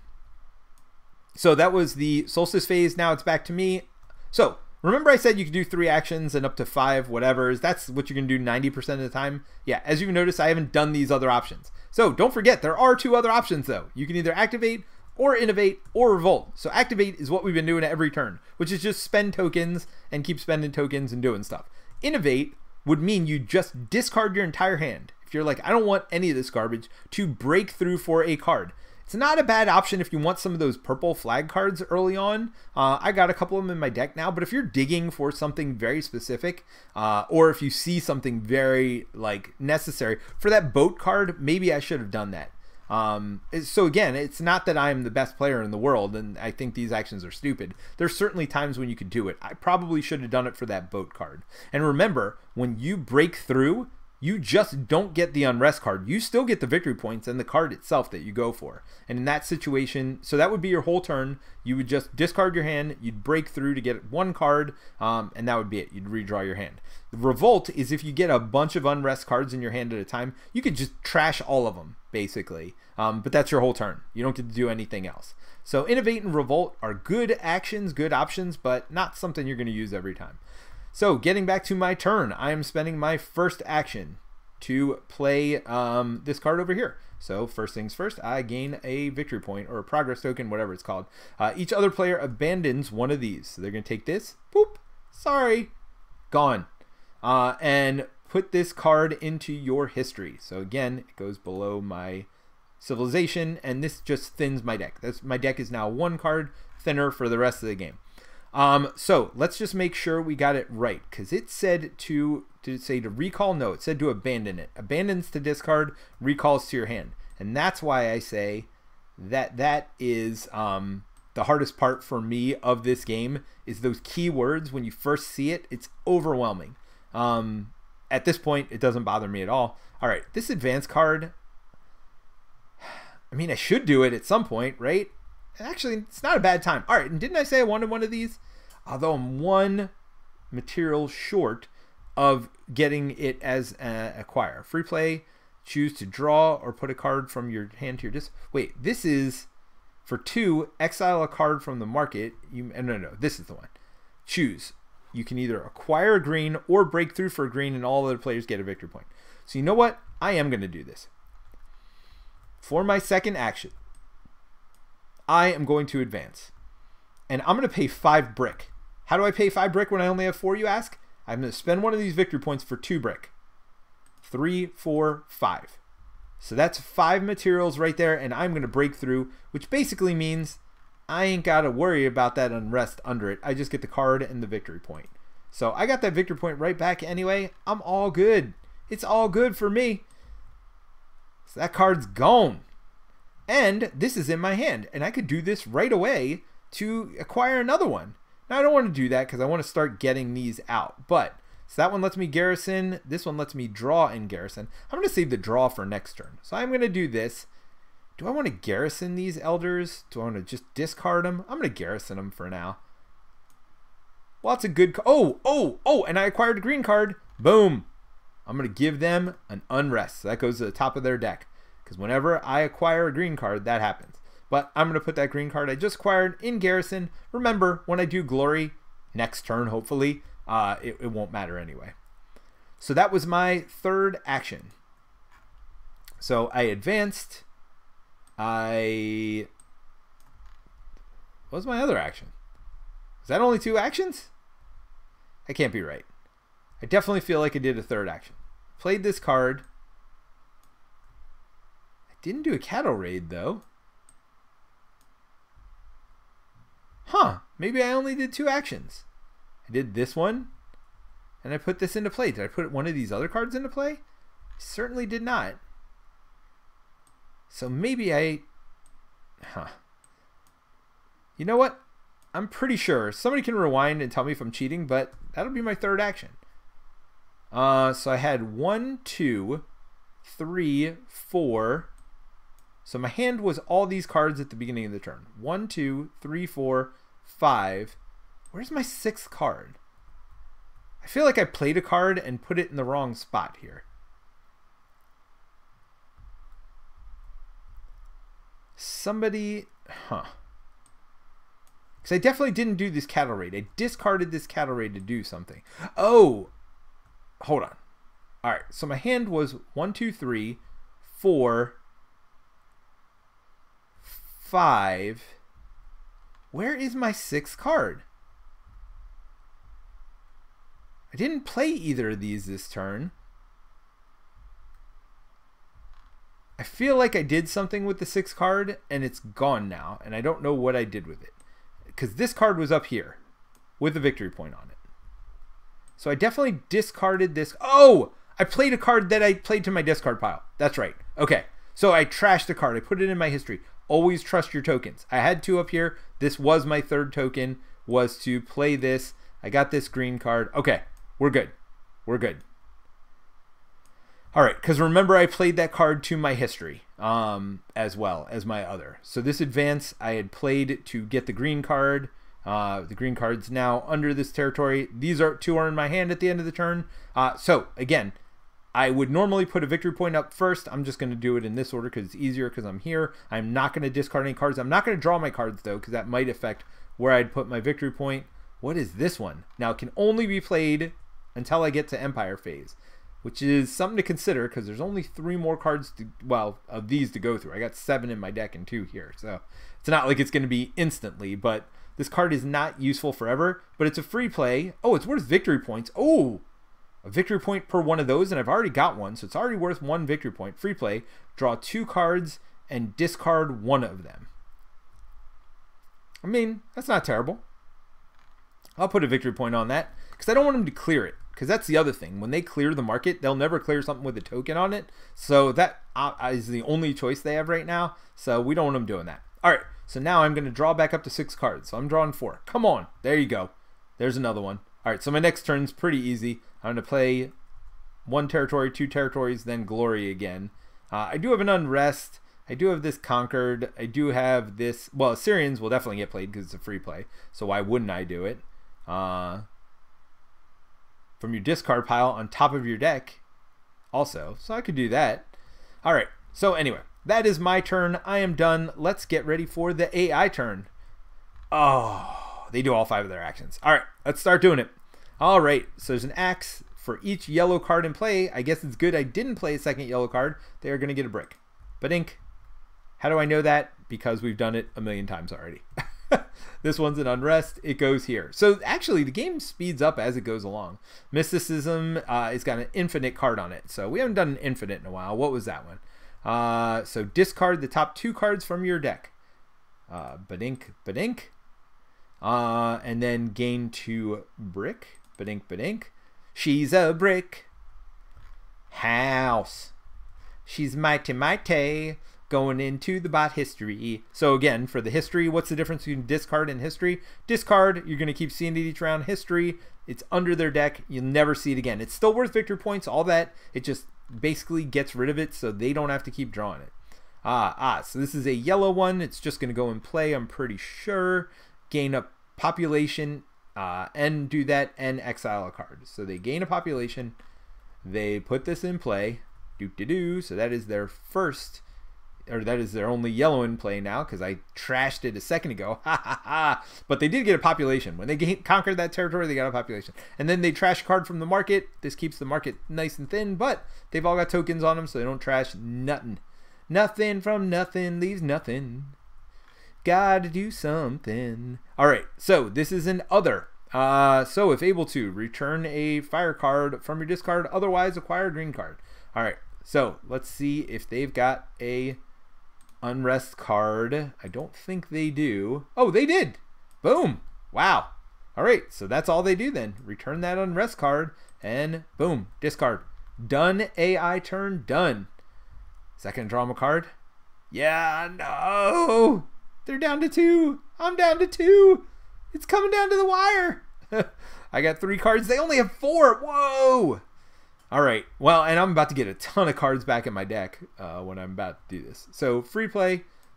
So that was the Solstice phase. Now it's back to me. So remember I said you could do three actions and up to five whatevers. That's what you're going to do ninety percent of the time. Yeah, as you notice, I haven't done these other options. So don't forget, there are two other options though. You can either activate or innovate or revolt. So activate is what we've been doing at every turn, which is just spend tokens and keep spending tokens and doing stuff. Innovate would mean you just discard your entire hand. If you're like, I don't want any of this garbage, to break through for a card. It's not a bad option if you want some of those purple flag cards early on. Uh, I got a couple of them in my deck now, but if you're digging for something very specific, uh, or if you see something very like necessary for that boat card, maybe I should have done that. Um, so again, it's not that I'm the best player in the world and I think these actions are stupid. There's certainly times when you could do it. I probably should have done it for that boat card. And remember, when you break through, you just don't get the unrest card. You still get the victory points and the card itself that you go for. And in that situation, so that would be your whole turn. You would just discard your hand, you'd break through to get one card, um, and that would be it. You'd redraw your hand. The revolt is if you get a bunch of unrest cards in your hand at a time, you could just trash all of them, basically. Um, but that's your whole turn. You don't get to do anything else. So innovate and revolt are good actions, good options, but not something you're going to use every time. So getting back to my turn, I am spending my first action to play um, this card over here. So first things first, I gain a victory point or a progress token, whatever it's called. Uh, each other player abandons one of these. So they're going to take this, boop, sorry, gone, uh, and put this card into your history. So again, it goes below my civilization, and this just thins my deck. That's, my deck is now one card thinner for the rest of the game. Um, so let's just make sure we got it right, because it said to, did it say to recall? No, it said to abandon it. Abandons to discard, recalls to your hand. And that's why I say that that is um, the hardest part for me of this game is those key words. When you first see it, it's overwhelming. Um, at this point, it doesn't bother me at all. All right, this advance card, I mean, I should do it at some point, right? Actually, it's not a bad time. All right, and didn't I say I wanted one of these? Although I'm one material short of getting it as an acquire. Free play, choose to draw or put a card from your hand to your disc. Wait, this is for two, exile a card from the market. You, no, no, no, this is the one. Choose. You can either acquire a green or break through for a green, and all other players get a victory point. So you know what? I am going to do this. For my second action, I am going to advance, and I'm going to pay five brick. How do I pay five brick when I only have four, you ask? I'm going to spend one of these victory points for two brick. Three, four, five. So that's five materials right there, and I'm going to break through, which basically means I ain't got to worry about that unrest under it. I just get the card and the victory point. So I got that victory point right back anyway. I'm all good. It's all good for me. So that card's gone. And this is in my hand, and I could do this right away to acquire another one. Now I don't want to do that because I want to start getting these out. But so that one lets me garrison. This one lets me draw and garrison. I'm going to save the draw for next turn. So I'm going to do this. Do I want to garrison these elders? Do I want to just discard them? I'm going to garrison them for now. Lots of good. Oh, oh, oh, and I acquired a green card. Boom. I'm going to give them an unrest. So that goes to the top of their deck. Because whenever I acquire a green card, that happens. But I'm going to put that green card I just acquired in garrison. Remember, when I do glory next turn, hopefully, uh, it, it won't matter anyway. So that was my third action. So I advanced. I... What was my other action? Was that only two actions? I can't be right. I definitely feel like I did a third action. Played this card. Didn't do a cattle raid though. Huh, maybe I only did two actions. I did this one and I put this into play. Did I put one of these other cards into play? I certainly did not. So maybe I, huh. You know what? I'm pretty sure somebody can rewind and tell me if I'm cheating, but that'll be my third action. Uh, so I had one, two, three, four, so my hand was all these cards at the beginning of the turn. One, two, three, four, five. Where's my sixth card? I feel like I played a card and put it in the wrong spot here. Somebody, huh? Because I definitely didn't do this Cattle Raid. I discarded this Cattle Raid to do something. Oh, hold on. All right, so my hand was one, two, three, four, five. Where is my sixth card? I didn't play either of these this turn. I feel like I did something with the sixth card and it's gone now, and I don't know what I did with it. Because this card was up here with a victory point on it. So I definitely discarded this. Oh! I played a card that I played to my discard pile. That's right. Okay. So I trashed the card. I put it in my history. Always trust your tokens. I had two up here. This was my third token, was to play this. I got this green card. Okay. We're good. We're good. All right, because remember I played that card to my history um, as well as my other. So this advance I had played to get the green card. Uh, the green card's now under this territory. These are two are in my hand at the end of the turn. Uh, so again, I would normally put a victory point up first. I'm just going to do it in this order because it's easier because I'm here. I'm not going to discard any cards. I'm not going to draw my cards though because that might affect where I'd put my victory point. What is this one? Now it can only be played until I get to Empire phase, which is something to consider because there's only three more cards, to, well, of these to go through. I got seven in my deck and two here, so it's not like it's going to be instantly, but this card is not useful forever, but it's a free play. Oh, it's worth victory points. Oh, a victory point per one of those, and I've already got one, so it's already worth one victory point. Free play, draw two cards and discard one of them. I mean, that's not terrible. I'll put a victory point on that because I don't want them to clear it. Because that's the other thing. When they clear the market, they'll never clear something with a token on it. So that is the only choice they have right now. So we don't want them doing that. All right. So now I'm going to draw back up to six cards. So I'm drawing four. Come on. There you go. There's another one. All right. So my next turn's pretty easy. I'm going to play one territory, two territories, then glory again. Uh, I do have an unrest. I do have this conquered. I do have this. Well, Assyrians will definitely get played because it's a free play. So why wouldn't I do it? Uh... from your discard pile on top of your deck also, so I could do that. All right, so anyway, that is my turn. I am done. Let's get ready for the A I turn. Oh, they do all five of their actions. All right, let's start doing it. All right, so there's an axe for each yellow card in play. I guess it's good I didn't play a second yellow card. They are going to get a brick. But ink, how do I know that? Because we've done it a million times already. This one's an unrest. It goes here. So actually the game speeds up as it goes along. Mysticism, uh, it's got an infinite card on it. So we haven't done an infinite in a while. What was that one? Uh, so discard the top two cards from your deck. Uh, badink, badink. Uh, and then gain two brick. Badink, badink. She's a brick house. She's mighty, mighty. Going into the bot history. So again, for the history, what's the difference between discard and history? Discard, you're going to keep seeing it each round. History, it's under their deck. You'll never see it again. It's still worth victory points, all that. It just basically gets rid of it so they don't have to keep drawing it. Ah, ah, so this is a yellow one. It's just going to go in play, I'm pretty sure. Gain a population uh, and do that and exile a card. So they gain a population. They put this in play. Do-do-do. So that is their first... or that is their only yellow in play now because I trashed it a second ago. Ha ha ha. But they did get a population. When they gained, conquered that territory, they got a population. And then they trash a card from the market. This keeps the market nice and thin, but they've all got tokens on them, so they don't trash nothing. Nothing from nothing leaves nothing. Gotta do something. All right, so this is an other. Uh, so if able to, return a fire card from your discard, otherwise acquire a green card. All right, so let's see if they've got a... unrest card. I don't think they do. Oh, they did. Boom. Wow. All right. So that's all they do then. Return that unrest card and boom. Discard. Done. A I turn done. Second draw my card. Yeah, no. They're down to two. I'm down to two. It's coming down to the wire. I got three cards. They only have four. Whoa. All right, well, and I'm about to get a ton of cards back in my deck uh, when I'm about to do this. So free play,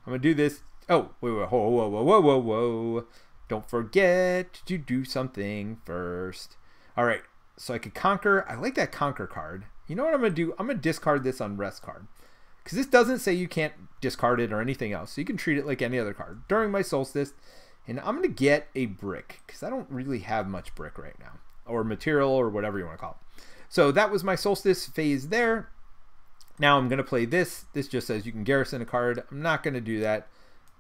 I'm gonna do this. Oh, wait, wait, whoa, whoa, whoa, whoa, whoa, whoa. Don't forget to do something first. All right, So I could Conquer. I like that Conquer card. You know what I'm going to do? I'm going to discard this Unrest card. Because this doesn't say you can't discard it or anything else. So you can treat it like any other card. During my Solstice. And I'm going to get a brick. Because I don't really have much brick right now. Or material or whatever you want to call it. So that was my Solstice phase there. Now I'm going to play this. This just says you can garrison a card. I'm not going to do that.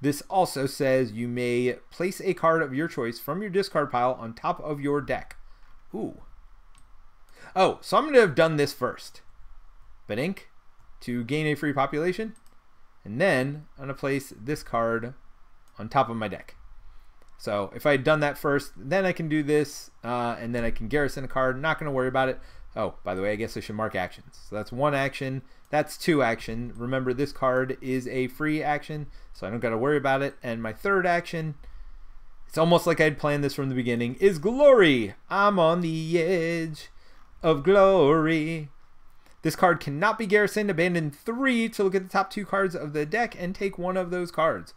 This also says you may place a card of your choice from your discard pile on top of your deck. Ooh. Oh, so I'm going to have done this first. Banink to gain a free population. And then I'm going to place this card on top of my deck. So if I had done that first, then I can do this. Uh, and then I can garrison a card. Not going to worry about it. Oh, by the way, I guess I should mark actions. So that's one action. That's two action. Remember, this card is a free action, so I don't got to worry about it. And my third action, it's almost like I had planned this from the beginning, is Glory. I'm on the edge of glory. This card cannot be garrisoned. Abandon three to look at the top two cards of the deck and take one of those cards.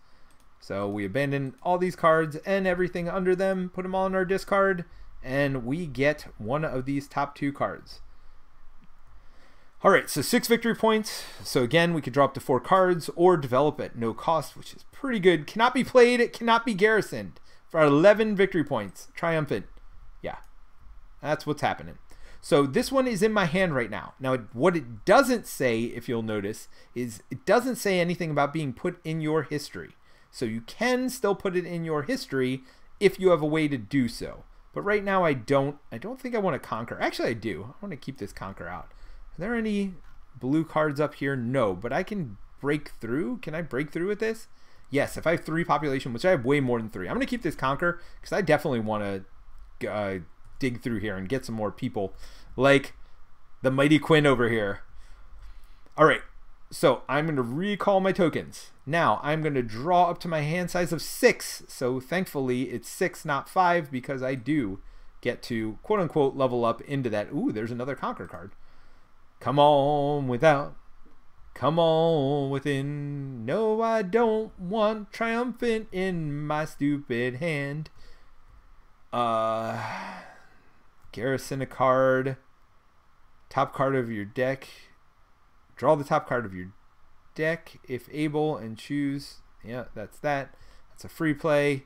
So we abandon all these cards and everything under them, put them all in our discard, and we get one of these top two cards. All right, so six victory points. So again, we could draw up to four cards or develop at no cost, which is pretty good. Cannot be played, it cannot be garrisoned. For eleven victory points, triumphant. Yeah, that's what's happening. So this one is in my hand right now. Now, what it doesn't say, if you'll notice, is it doesn't say anything about being put in your history. So you can still put it in your history if you have a way to do so. But right now I don't. I don't think I want to Conquer. Actually, I do. I want to keep this Conquer out. Are there any blue cards up here? No, but I can break through. Can I break through with this? Yes, if I have three population, which I have way more than three. I'm going to keep this Conquer because I definitely want to uh, dig through here and get some more people like the Mighty Quinn over here. All right, so I'm going to recall my tokens. Now I'm going to draw up to my hand size of six. So thankfully it's six, not five, because I do get to quote unquote level up into that. Ooh, there's another Conquer card. Come on without, come on within. No, I don't want triumphant in my stupid hand. Uh, garrison a card, top card of your deck. Draw the top card of your deck if able and choose. Yeah, that's that. That's a free play.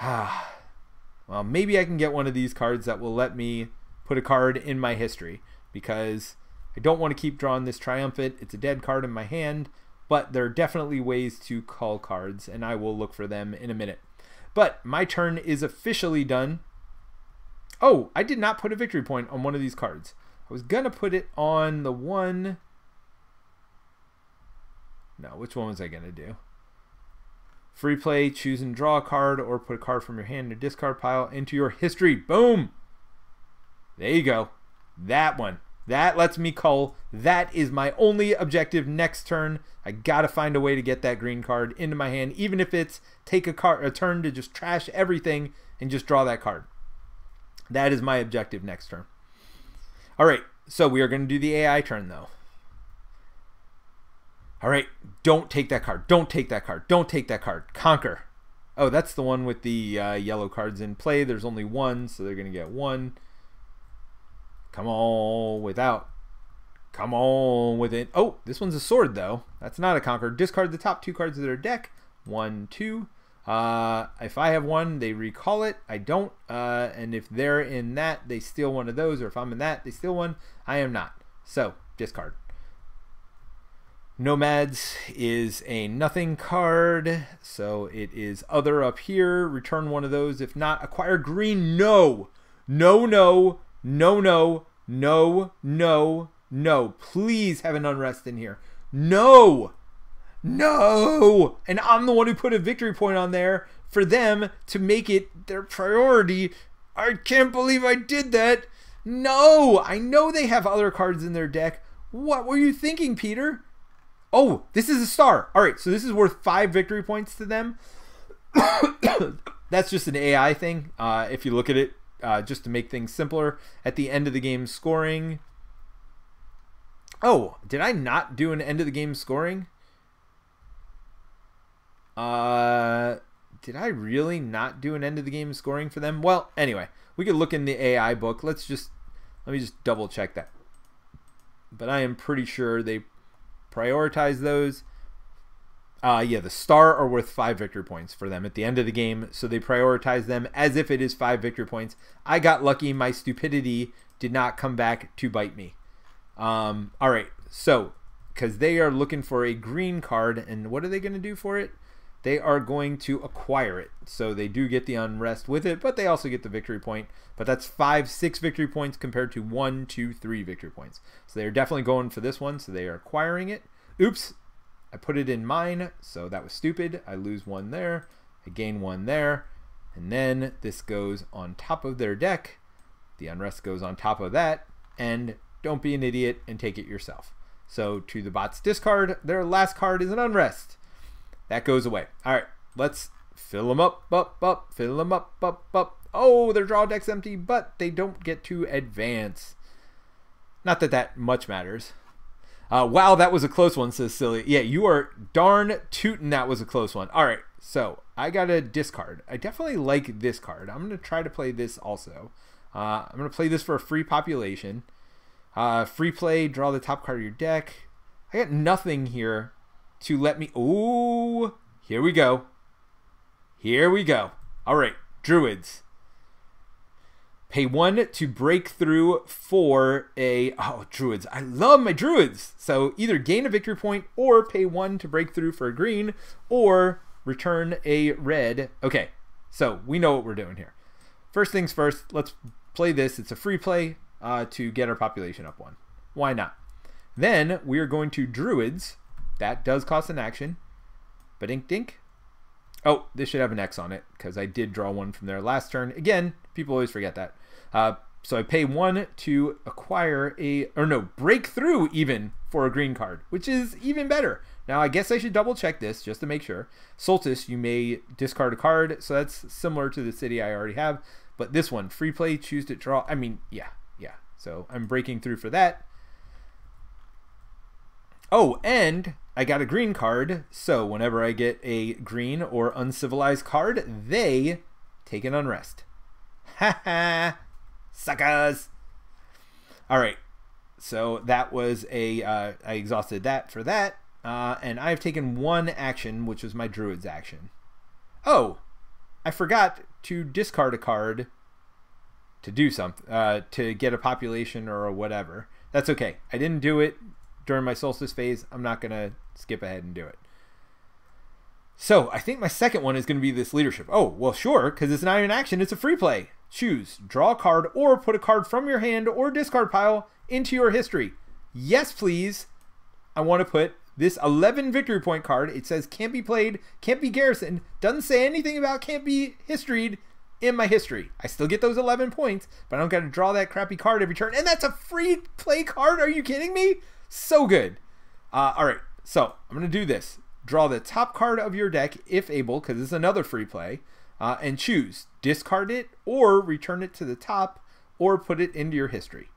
Well, maybe I can get one of these cards that will let me put a card in my history, because I don't want to keep drawing this triumphant. It's a dead card in my hand, but there are definitely ways to call cards, and I will look for them in a minute. But my turn is officially done. Oh, I did not put a victory point on one of these cards. I was gonna put it on the one. No, which one was I gonna do? Free play, choose and draw a card or put a card from your hand in your discard pile into your history. Boom! There you go. That one. That lets me cull. That is my only objective next turn. I gotta find a way to get that green card into my hand, even if it's take a card a turn to just trash everything and just draw that card. That is my objective next turn. All right, so we are going to do the A I turn, though. All right, don't take that card. Don't take that card. Don't take that card. Conquer. Oh, that's the one with the uh, yellow cards in play. There's only one, so they're going to get one. Come on without. Come on with it. Oh, this one's a sword, though. That's not a conquer. Discard the top two cards of their deck. One, two. Uh, if I have one, they recall it. I don't. Uh, and if they're in that, they steal one of those. Or if I'm in that, they steal one. I am not. So, discard. Nomads is a nothing card. So it is other up here. Return one of those. If not, acquire green. No. No, no. No, no. No, no, no. Please have an unrest in here. No. No! And I'm the one who put a victory point on there for them to make it their priority. I can't believe I did that. No! I know they have other cards in their deck. What were you thinking, Peter? Oh, this is a star. All right, so this is worth five victory points to them. That's just an A I thing, uh, if you look at it, uh, just to make things simpler. At the end of the game scoring... Oh, did I not do an end of the game scoring? Uh, Did I really not do an end of the game scoring for them? Well, anyway, we could look in the A I book. Let's just, let me just double check that. But I am pretty sure they prioritize those. Uh, yeah, the star are worth five victory points for them at the end of the game, so they prioritize them as if it is five victory points. I got lucky. My stupidity did not come back to bite me. Um, all right, so because they are looking for a green card, and what are they going to do for it? They are going to acquire it. So they do get the unrest with it, but they also get the victory point. But that's five, six victory points compared to one, two, three victory points. So they're definitely going for this one, so they are acquiring it. Oops. I put it in mine, so that was stupid. I lose one there, I gain one there, and then this goes on top of their deck. The unrest goes on top of that, and don't be an idiot and take it yourself. So to the bot's discard, their last card is an unrest. That goes away. All right, let's fill them up, up, up, fill them up, up, up. Oh, their draw deck's empty, but they don't get to advance. Not that that much matters. Uh, wow, that was a close one, says Silly. Yeah, you are darn tootin' that was a close one. All right, so I got a discard. I definitely like this card. I'm going to try to play this also. Uh, I'm going to play this for a free population. Uh, free play, draw the top card of your deck. I got nothing here to let me... Ooh, here we go. Here we go. All right, Druids. Pay one to break through for a... Oh, Druids. I love my Druids. So either gain a victory point or pay one to break through for a green or return a red. Okay, so we know what we're doing here. First things first, let's play this. It's a free play uh, to get our population up one. Why not? Then we are going to Druids. That does cost an action. But ink dink. Oh, this should have an X on it because I did draw one from their last turn. Again, people always forget that. Uh, so I pay one to acquire a, or no, break through even for a green card, which is even better. Now, I guess I should double check this just to make sure. Solstice, you may discard a card. So that's similar to the city I already have. But this one, free play, choose to draw. I mean, yeah, yeah. So I'm breaking through for that. Oh, and I got a green card. So whenever I get a green or uncivilized card, they take an unrest. Ha ha, suckers. All right, so that was a, uh, I exhausted that for that. Uh, and I've taken one action, which was my Druid's action. Oh, I forgot to discard a card to do something, uh, to get a population or whatever. That's okay, I didn't do it during my solstice phase. I'm not gonna skip ahead and do it. So I think my second one is gonna be this leadership. Oh, well sure, because it's not even an action, it's a free play. Choose, draw a card, or put a card from your hand or discard pile into your history. Yes, please. I wanna put this eleven victory point card. It says can't be played, can't be garrisoned, doesn't say anything about can't be historied in my history. I still get those eleven points, but I don't gotta draw that crappy card every turn. And that's a free play card, are you kidding me? So good. Uh, all right, so I'm gonna do this. Draw the top card of your deck if able, because it's another free play, uh, and choose, discard it or return it to the top or put it into your history.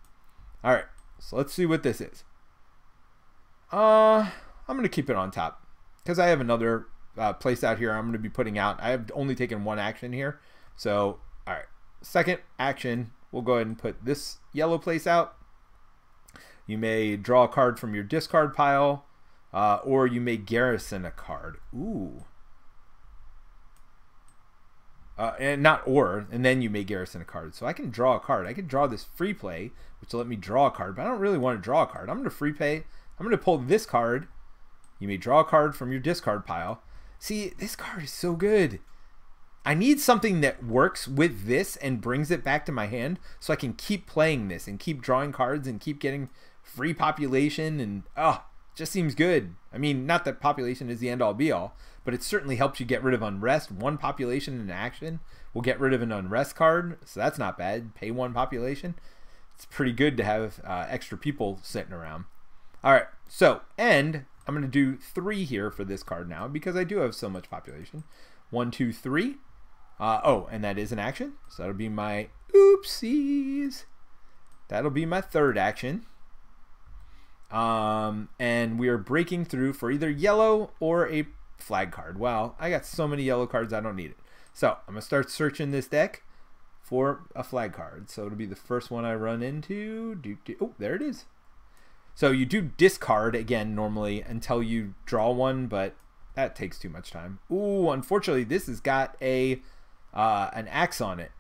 All right, so let's see what this is. Uh, I'm gonna keep it on top because I have another uh, place out here I'm gonna be putting out. I have only taken one action here. So, all right, second action, we'll go ahead and put this yellow place out. You may draw a card from your discard pile, uh, or you may garrison a card. Ooh. Uh, and not or, and then you may garrison a card. So I can draw a card. I can draw this free play, which will let me draw a card, but I don't really want to draw a card. I'm going to free pay. I'm going to pull this card. You may draw a card from your discard pile. See, this card is so good. I need something that works with this and brings it back to my hand so I can keep playing this and keep drawing cards and keep getting free population, and oh, just seems good. I mean, not that population is the end all be all, but it certainly helps you get rid of unrest. One population in action will get rid of an unrest card, so that's not bad. Pay one population. It's pretty good to have uh, extra people sitting around. All right, so and I'm going to do three here for this card now because I do have so much population. One, two, three. Uh, oh, and that is an action, so that'll be my oopsies. That'll be my third action. Um, and we are breaking through for either yellow or a flag card. Well, I got so many yellow cards, I don't need it. So I'm going to start searching this deck for a flag card. So it'll be the first one I run into. Do, do, oh, there it is. So you do discard again normally until you draw one, but that takes too much time. Ooh, unfortunately, this has got a uh, an axe on it,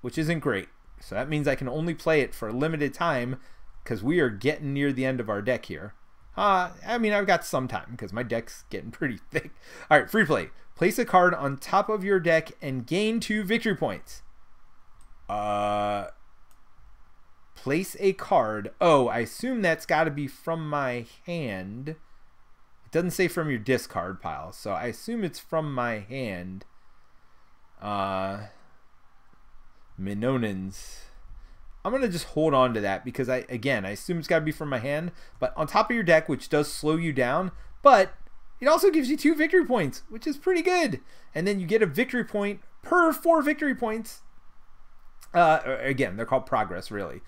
which isn't great. So that means I can only play it for a limited time because we are getting near the end of our deck here. Uh, I mean, I've got some time because my deck's getting pretty thick. All right, free play. Place a card on top of your deck and gain two victory points. Uh, place a card. Oh, I assume that's got to be from my hand. It doesn't say from your discard pile, so I assume it's from my hand. Uh... Minonins. I'm going to just hold on to that because I, again, I assume it's got to be from my hand, but on top of your deck, which does slow you down, but it also gives you two victory points, which is pretty good. And then you get a victory point per four victory points. Uh, again, they're called progress really,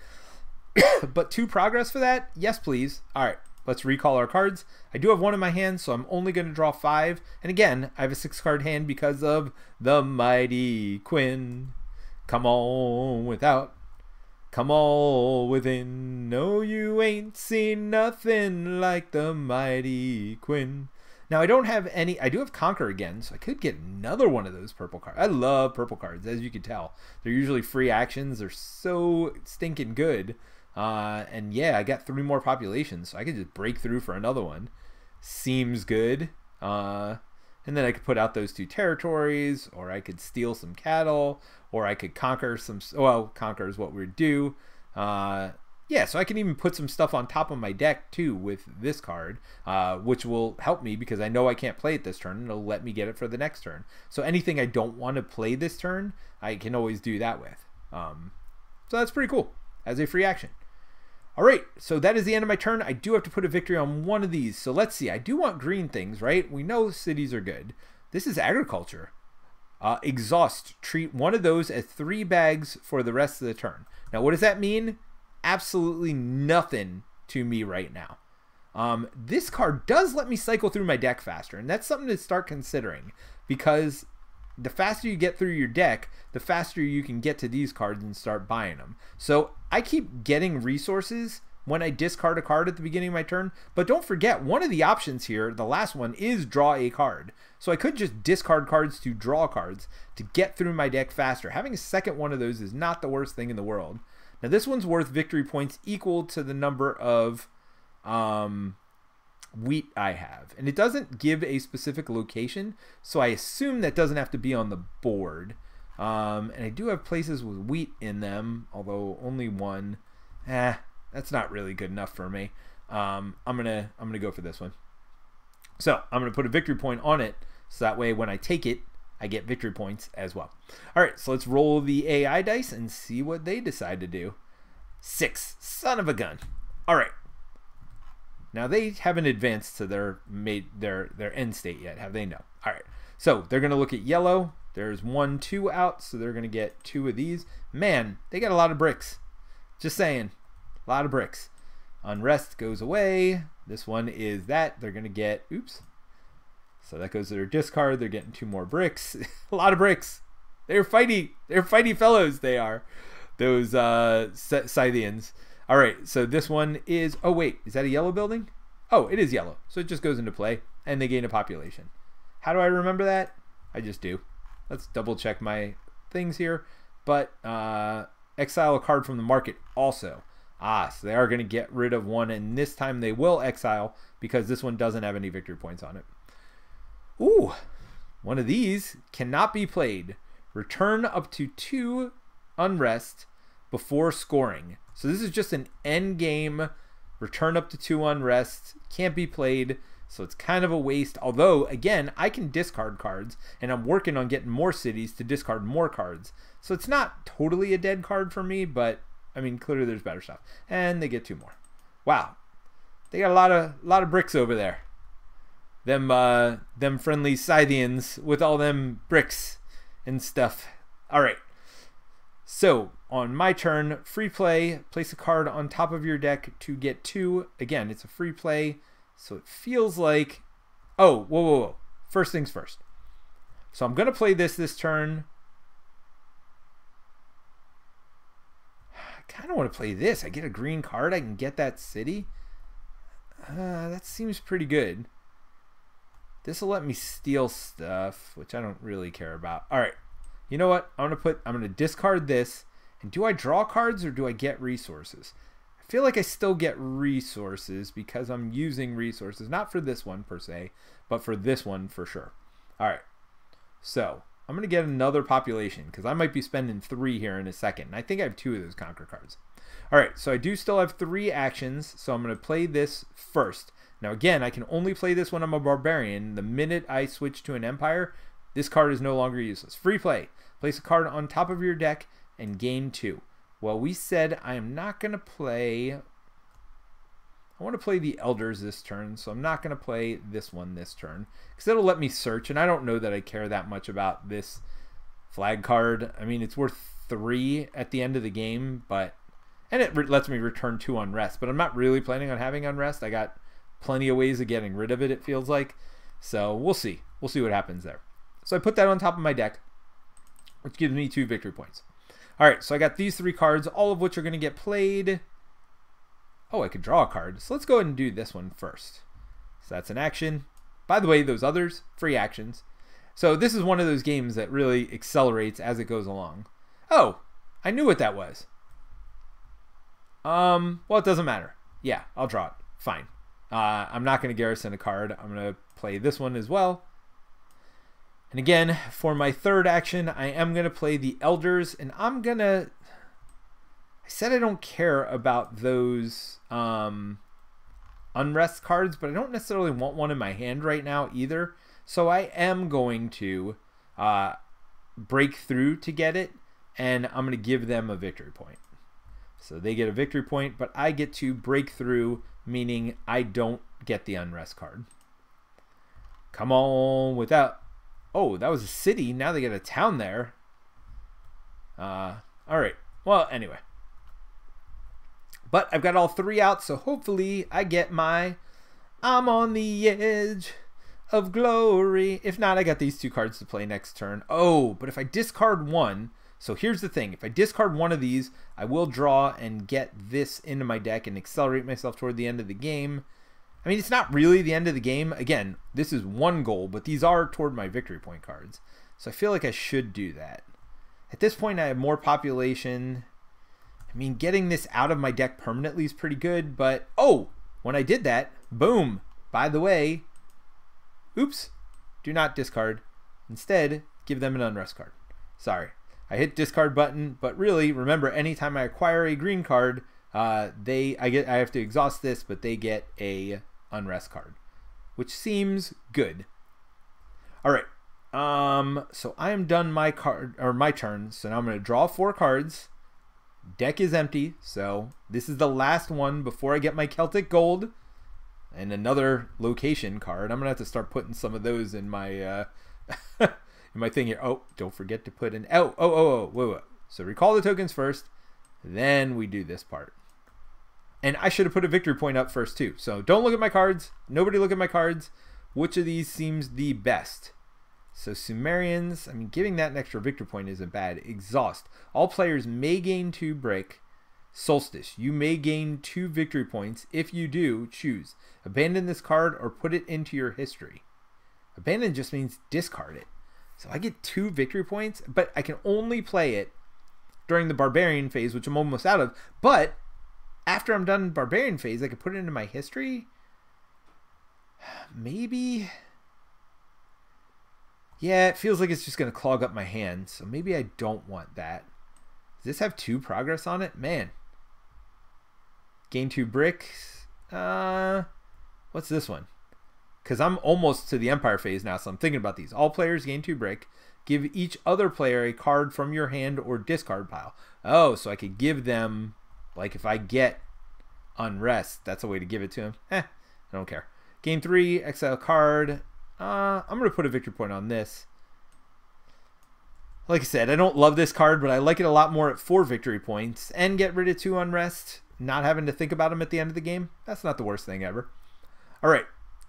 but two progress for that. Yes, please. All right, let's recall our cards. I do have one in my hand, so I'm only going to draw five. And again, I have a six card hand because of the Mighty Quinn. Come on without, come on within. No, you ain't seen nothing like the Mighty Quinn. Now I don't have any, I do have Conquer again, so I could get another one of those purple cards. I love purple cards, as you can tell. They're usually free actions, they're so stinking good. Uh, and yeah, I got three more populations, so I could just break through for another one. Seems good. Uh, And then I could put out those two territories, or I could steal some cattle, or I could conquer some, well, conquer is what we'd do. Uh, yeah, so I can even put some stuff on top of my deck too with this card, uh, which will help me because I know I can't play it this turn, and it'll let me get it for the next turn. So anything I don't want to play this turn, I can always do that with. Um, so that's pretty cool as a free action. All right, so that is the end of my turn. I do have to put a victory on one of these. So let's see. I do want green things, right? We know cities are good. This is agriculture. Uh, exhaust. Treat one of those as three bags for the rest of the turn. Now, what does that mean? Absolutely nothing to me right now. Um, this card does let me cycle through my deck faster, and that's something to start considering because the faster you get through your deck, the faster you can get to these cards and start buying them. So I keep getting resources when I discard a card at the beginning of my turn, but don't forget one of the options here, the last one, is draw a card. So I could just discard cards to draw cards to get through my deck faster. Having a second one of those is not the worst thing in the world. Now this one's worth victory points equal to the number of um, wheat I have, and it doesn't give a specific location, so I assume that doesn't have to be on the board. Um, and I do have places with wheat in them, although only one. Eh, that's not really good enough for me. Um, I'm gonna I'm gonna go for this one. So I'm gonna put a victory point on it, so that way when I take it, I get victory points as well. All right, so let's roll the A I dice and see what they decide to do. Six, son of a gun. All right. Now they haven't advanced to their made their their end state yet, have they? No. All right. So they're gonna look at yellow. There's one, two out, so they're gonna get two of these. Man, they got a lot of bricks. Just saying, a lot of bricks. Unrest goes away. This one is that they're gonna get. Oops. So that goes to their discard. They're getting two more bricks. A lot of bricks. They're fighty. They're fighty fellows. They are. Those uh, Scythians. All right, so this one is, oh wait, is that a yellow building? Oh, it is yellow, so it just goes into play, and they gain a population. How do I remember that? I just do. Let's double check my things here, but uh, exile a card from the market also. Ah, so they are gonna get rid of one, and this time they will exile because this one doesn't have any victory points on it. Ooh, one of these cannot be played. Return up to two unrest before scoring. So this is just an end game, return up to two unrest, can't be played, so it's kind of a waste. Although, again, I can discard cards, and I'm working on getting more cities to discard more cards. So it's not totally a dead card for me, but, I mean, clearly there's better stuff. And they get two more. Wow. They got a lot of, lot of bricks over there. Them, uh, them friendly Scythians with all them bricks and stuff. All right. So on my turn, free play, place a card on top of your deck to get two. Again, it's a free play, so it feels like, oh, whoa, whoa, whoa. first things first. So I'm going to play this this turn. I kind of want to play this. I get a green card. I can get that city. Uh, that seems pretty good. This will let me steal stuff, which I don't really care about. All right. You know what? I'm going to put, I'm going to discard this. And do I draw cards or do I get resources? I feel like I still get resources because I'm using resources, not for this one per se, but for this one for sure. All right. So I'm going to get another population because I might be spending three here in a second. And I think I have two of those Conquer cards. All right. So I do still have three actions. So I'm going to play this first. Now, again, I can only play this when I'm a barbarian. The minute I switch to an empire, this card is no longer useless. Free play. Place a card on top of your deck and gain two. Well, we said I am not going to play... I want to play the Elders this turn, so I'm not going to play this one this turn. Because it'll let me search, and I don't know that I care that much about this flag card. I mean, it's worth three at the end of the game, but... And it lets me return two Unrest, but I'm not really planning on having Unrest. I got plenty of ways of getting rid of it, it feels like. So we'll see. We'll see what happens there. So I put that on top of my deck, which gives me two victory points. All right, so I got these three cards, all of which are going to get played. Oh, I could draw a card. So let's go ahead and do this one first. So that's an action. By the way, those others, free actions. So this is one of those games that really accelerates as it goes along. Oh, I knew what that was. Um, well, it doesn't matter. Yeah, I'll draw it. Fine. Uh, I'm not going to garrison a card. I'm going to play this one as well. And again, for my third action, I am going to play the Elders. And I'm going to... I said I don't care about those um, Unrest cards, but I don't necessarily want one in my hand right now either. So I am going to uh, break through to get it. And I'm going to give them a victory point. So they get a victory point, but I get to break through, meaning I don't get the Unrest card. Come on, without... Oh, that was a city. Now they got a town there. Uh, all right. Well, anyway. But I've got all three out, so hopefully I get my I'm on the edge of glory. If not, I got these two cards to play next turn. Oh, but if I discard one, so here's the thing. If I discard one of these, I will draw and get this into my deck and accelerate myself toward the end of the game. I mean, it's not really the end of the game. Again, this is one goal, but these are toward my victory point cards. So I feel like I should do that. At this point, I have more population. I mean, getting this out of my deck permanently is pretty good, but... Oh! When I did that, boom! By the way, oops, do not discard. Instead, give them an Unrest card. Sorry. I hit discard button, but really, remember, anytime I acquire a green card, uh, they I get I have to exhaust this, but they get a... Unrest card, which seems good. All right, um so I am done my card or my turn, so now I'm going to draw four cards. Deck is empty, so this is the last one before I get my Celtic Gold and another location card. I'm gonna have to start putting some of those in my uh in my thing here. Oh, don't forget to put in oh oh oh, oh wait, wait. So recall the tokens first, then we do this part. And I should have put a victory point up first too. So don't look at my cards. Nobody look at my cards. Which of these seems the best? So Sumerians, I mean, giving that an extra victory point isn't bad. Exhaust. All players may gain two break. Solstice. You may gain two victory points. If you do, choose. Abandon this card or put it into your history. Abandon just means discard it. So I get two victory points, but I can only play it during the Barbarian phase, which I'm almost out of. But... after I'm done Barbarian phase, I could put it into my history. Maybe. Yeah, it feels like it's just going to clog up my hand, so maybe I don't want that. Does this have two progress on it? Man. Gain two bricks. Uh, what's this one? Because I'm almost to the Empire phase now, so I'm thinking about these. All players gain two brick. Give each other player a card from your hand or discard pile. Oh, so I could give them... Like if I get Unrest, that's a way to give it to him. Eh, I don't care. Game three, exile card. Uh, I'm going to put a victory point on this. Like I said, I don't love this card, but I like it a lot more at four victory points. And get rid of two Unrest, not having to think about them at the end of the game. That's not the worst thing ever. All right,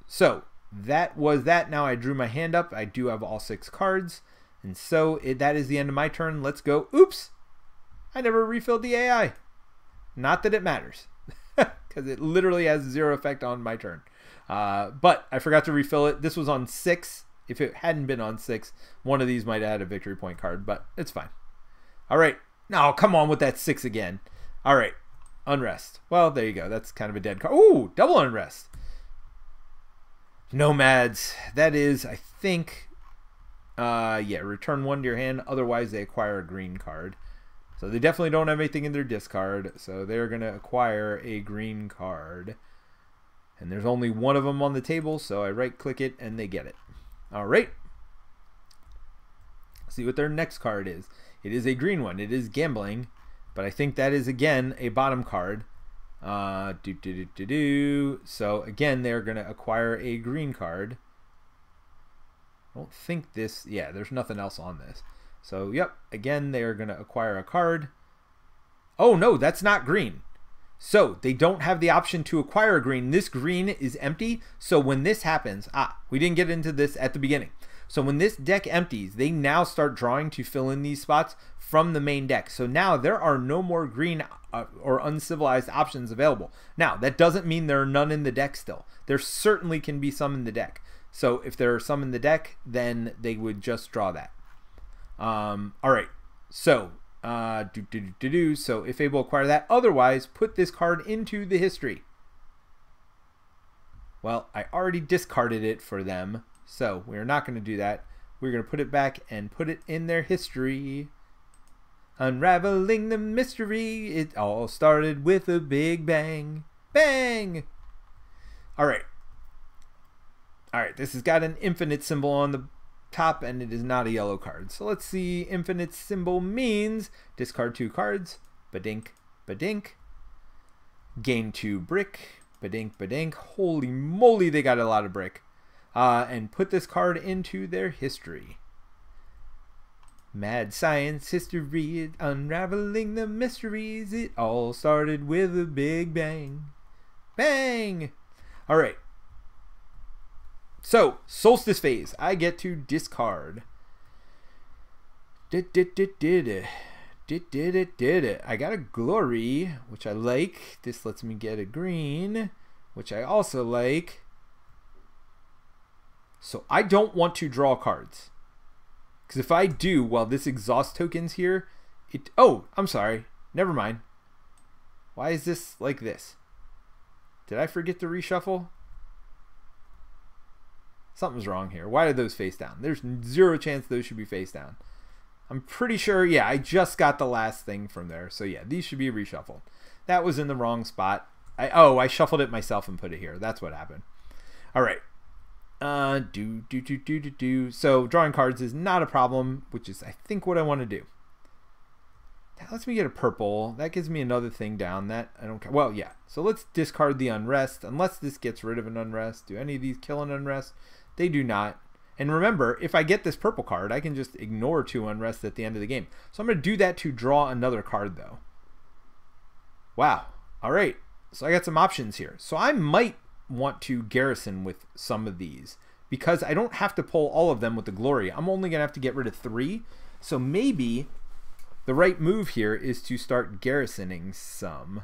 so that was that. Now I drew my hand up. I do have all six cards. And so it, that is the end of my turn. Let's go. Oops. I never refilled the A I. Not that it matters, because it literally has zero effect on my turn. Uh, but I forgot to refill it. This was on six. If it hadn't been on six, one of these might have had a victory point card, but it's fine. All right. No, come on with that six again. All right. Unrest. Well, there you go. That's kind of a dead card. Ooh, double Unrest. Nomads. That is, I think, uh, yeah, return one to your hand. Otherwise, they acquire a green card. So they definitely don't have anything in their discard. So they're going to acquire a green card. And there's only one of them on the table, so I right-click it, and they get it. All right. See what their next card is. It is a green one. It is gambling, but I think that is, again, a bottom card. Uh, do, do, do, do, do. So, again, they're going to acquire a green card. I don't think this... Yeah, there's nothing else on this. So, yep, again, they are going to acquire a card. Oh, no, that's not green. So, they don't have the option to acquire a green. This green is empty, so when this happens... Ah, we didn't get into this at the beginning. So when this deck empties, they now start drawing to fill in these spots from the main deck. So now there are no more green uh, or uncivilized options available. Now, that doesn't mean there are none in the deck still. There certainly can be some in the deck. So if there are some in the deck, then they would just draw that. Um, all right, so uh, do, do, do, do, do. So if able, acquire that. Otherwise, put this card into the history. Well, I already discarded it for them. So we're not going to do that. We're going to put it back and put it in their history. Unraveling the mystery. It all started with a big bang. Bang! All right. All right, this has got an infinite symbol on the top, and it is not a yellow card. So let's see. Infinite symbol means discard two cards. Badink, badink. Gain two brick. Badink, badink. Holy moly, they got a lot of brick. Uh, and put this card into their history. Mad science history, unraveling the mysteries. It all started with a big bang. Bang! All right. So, Solstice phase. I get to discard. Did, did, did, did it. Did, did, it, did it. I got a glory, which I like. This lets me get a green, which I also like. So I don't want to draw cards, because if I do, well, this exhaust token's here. It oh, I'm sorry. Never mind. Why is this like this? Did I forget to reshuffle? Something's wrong here. Why are those face down? There's zero chance those should be face down. I'm pretty sure. Yeah, I just got the last thing from there. So yeah, these should be reshuffled. That was in the wrong spot. I oh, I shuffled it myself and put it here. That's what happened. All right. Uh, do, do, do, do, do, do. So drawing cards is not a problem, which is, I think, what I want to do. That lets me get a purple. That gives me another thing down that I don't care. Well, yeah. So let's discard the Unrest, unless this gets rid of an Unrest. Do any of these kill an Unrest? They do not. And remember, if I get this purple card, I can just ignore two Unrest at the end of the game. So I'm going to do that to draw another card, though. Wow. All right. So I got some options here. So I might want to garrison with some of these, because I don't have to pull all of them with the glory. I'm only gonna have to get rid of three. So maybe the right move here is to start garrisoning some,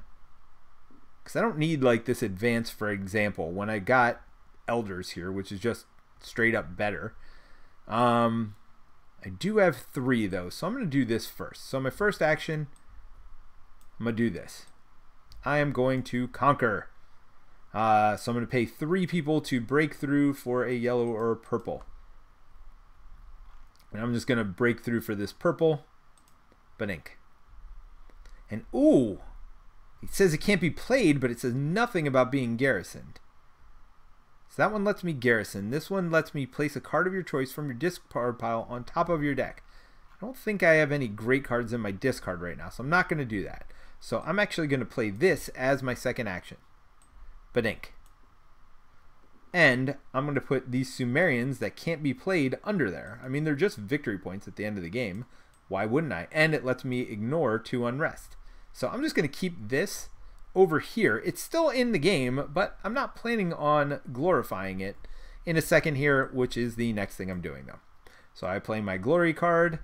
because I don't need like this advance, for example, when I got elders here, which is just straight up better. um, I do have three though, so I'm gonna do this first. So my first action, I'm gonna do this. I am going to conquer. Uh, so I'm going to pay three people to break through for a yellow or a purple. And I'm just going to break through for this purple. Banink. And ooh, it says it can't be played, but it says nothing about being garrisoned. So that one lets me garrison. This one lets me place a card of your choice from your discard pile on top of your deck. I don't think I have any great cards in my discard right now, so I'm not going to do that. So I'm actually going to play this as my second action. Badink. And I'm going to put these Sumerians that can't be played under there. I mean, they're just victory points at the end of the game. Why wouldn't I? And it lets me ignore two Unrest. So I'm just going to keep this over here. It's still in the game, but I'm not planning on glorifying it. in a second here, which is the next thing I'm doing though. So I play my glory card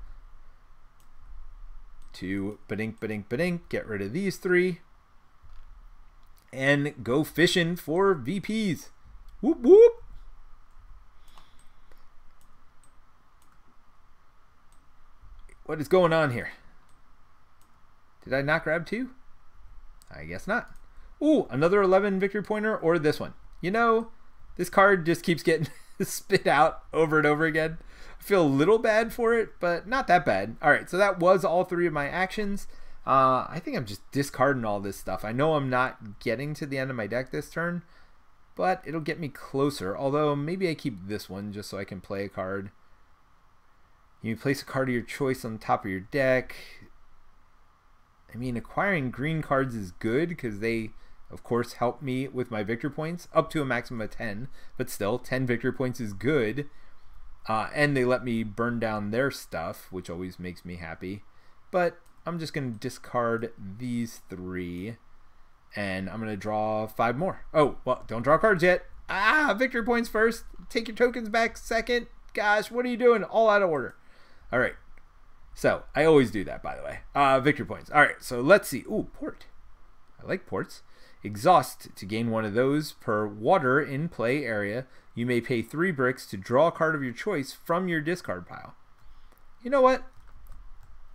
to ba-dink, ba-dink, ba-dink, get rid of these three and go fishing for V Ps. Whoop, whoop. What is going on here? Did I not grab two? I guess not. Ooh, another eleven victory pointer or this one. You know, this card just keeps getting spit out over and over again. I feel a little bad for it, but not that bad. All right, so that was all three of my actions. Uh, I think I'm just discarding all this stuff. I know I'm not getting to the end of my deck this turn, but it'll get me closer. Although maybe I keep this one just so I can play a card. You place a card of your choice on top of your deck. I mean, acquiring green cards is good because they, of course, help me with my victory points up to a maximum of ten, but still ten victory points is good. Uh, and they let me burn down their stuff, which always makes me happy. But I'm just going to discard these three and I'm going to draw five more. Oh, well, don't draw cards yet. Ah, victory points first. Take your tokens back second. Gosh, what are you doing? All out of order. All right. So I always do that, by the way. Uh, victory points. All right. So let's see. Ooh, port. I like ports. Exhaust. To gain one of those per water in play area, you may pay three bricks to draw a card of your choice from your discard pile. You know what?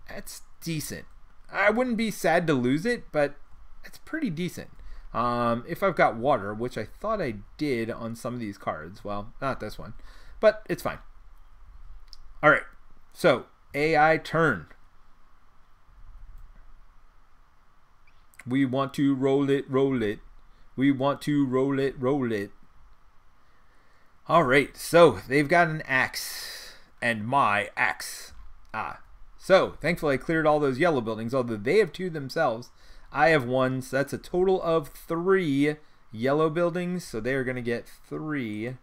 That's decent. I wouldn't be sad to lose it, but it's pretty decent. Um, if I've got water, which I thought I did on some of these cards. Well, not this one, but it's fine. All right. So A I turn. We want to roll it, roll it. We want to roll it, roll it. All right, so they've got an axe and my axe. Ah, so thankfully I cleared all those yellow buildings, although they have two themselves. I have one, so that's a total of three yellow buildings. So they are going to get three of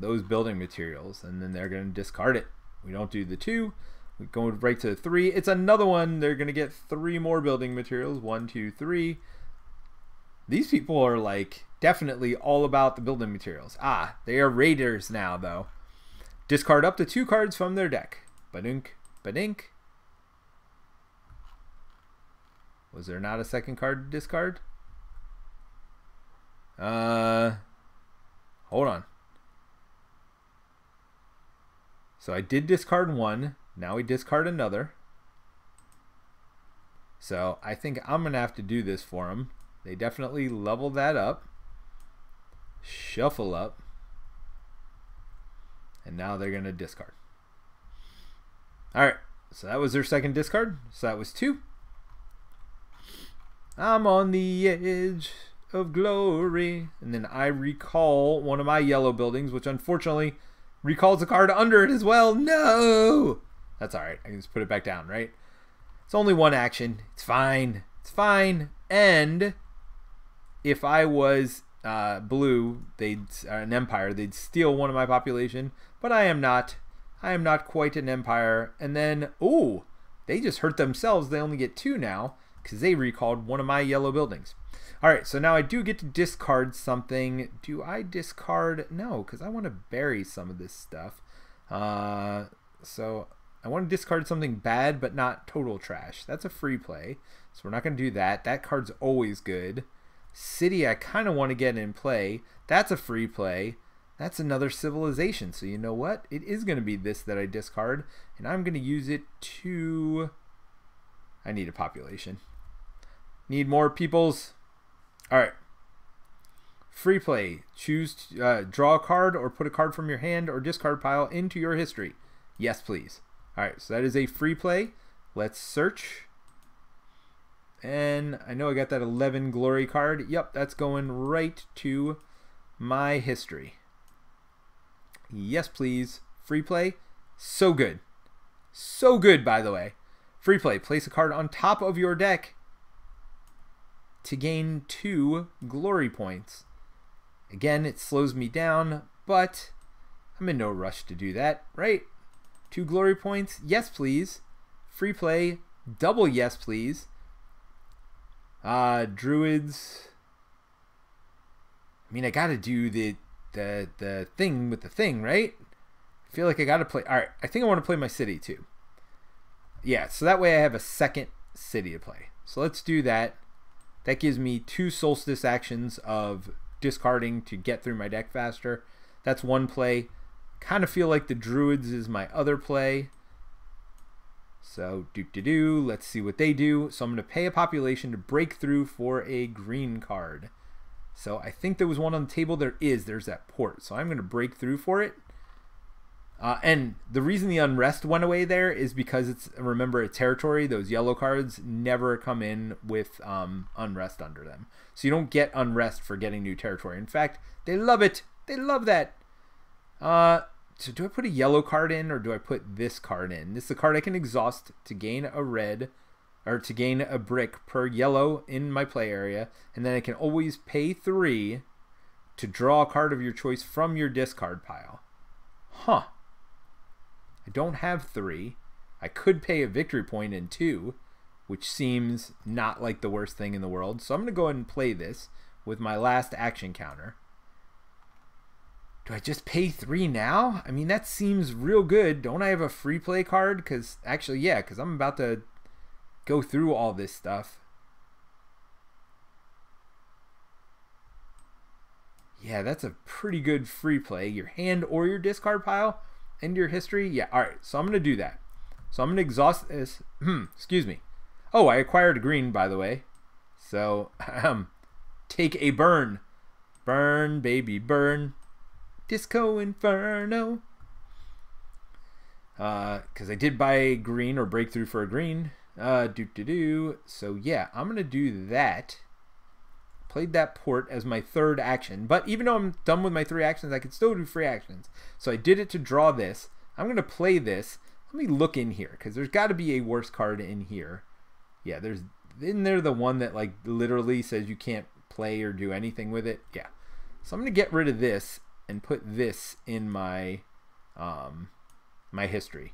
those building materials, and then they're going to discard it. We don't do the two. We go right to the three. It's another one. They're going to get three more building materials. One, two, three. These people are like definitely all about the building materials. Ah, they are raiders now though. Discard up to two cards from their deck. Ba-dink, ba-dink. Was there not a second card to discard? Uh, hold on. So I did discard one. Now we discard another. So I think I'm going to have to do this for them. They definitely level that up. Shuffle up. And now they're going to discard. All right. So that was their second discard. So that was two. I'm on the edge of glory. And then I recall one of my yellow buildings, which unfortunately recalls a card under it as well. No! That's all right. I can just put it back down, right? It's only one action. It's fine. It's fine. And if I was uh, blue, they'd uh, an empire, they'd steal one of my population. But I am not. I am not quite an empire. And then, ooh, they just hurt themselves. They only get two now because they recalled one of my yellow buildings. All right, so now I do get to discard something. Do I discard? No, because I want to bury some of this stuff. Uh, so I want to discard something bad, but not total trash. That's a free play, so we're not going to do that. That card's always good. City, I kind of want to get in play. That's a free play. That's another civilization. So you know what? It is going to be this that I discard, and I'm going to use it to... I need a population. Need more peoples. All right, free play. Choose to uh, draw a card or put a card from your hand or discard pile into your history. Yes, please. All right, so that is a free play. Let's search. And I know I got that eleven glory card. Yep, that's going right to my history. Yes, please. Free play. So good. So good, by the way. Free play. Place a card on top of your deck to gain two glory points. Again, it slows me down, but I'm in no rush to do that, right? Two glory points, yes please. Free play, double yes please. Uh, Druids. I mean, I gotta do the the the thing with the thing, right? I feel like I gotta play. All right, I think I want to play my city too. Yeah, so that way I have a second city to play. So let's do that. That gives me two solstice actions of discarding to get through my deck faster. That's one play. Kind of feel like the Druids is my other play. So do do do. Let's see what they do. So I'm going to pay a population to break through for a green card. So I think there was one on the table. There is. There's that port. So I'm going to break through for it. Uh, and the reason the unrest went away there is because it's, remember, a territory. Those yellow cards never come in with um, unrest under them. So you don't get unrest for getting new territory. In fact, they love it. They love that. Uh, so do I put a yellow card in or do I put this card in? This is the card I can exhaust to gain a red or to gain a brick per yellow in my play area. And then I can always pay three to draw a card of your choice from your discard pile. Huh. I don't have three. I could pay a victory point in two, which seems not like the worst thing in the world. So I'm going to go ahead and play this with my last action counter. Do I just pay three now? I mean, that seems real good. Don't I have a free play card? Because actually, yeah, because I'm about to go through all this stuff. Yeah, that's a pretty good free play. Your hand or your discard pile. End your history? Yeah, all right, so I'm going to do that. So I'm going to exhaust this. Hmm, excuse me. Oh, I acquired a green, by the way. So, um, take a burn. Burn, baby, burn. Disco Inferno. Uh, because I did buy a green or breakthrough for a green. Uh, do-do-do. So, yeah, I'm going to do that. Played that port as my third action, but even though I'm done with my three actions, I can still do free actions. So I did it to draw this. I'm gonna play this. Let me look in here because there's got to be a worse card in here. Yeah, there's in there the one that like literally says you can't play or do anything with it. Yeah, so I'm gonna get rid of this and put this in my um, my history,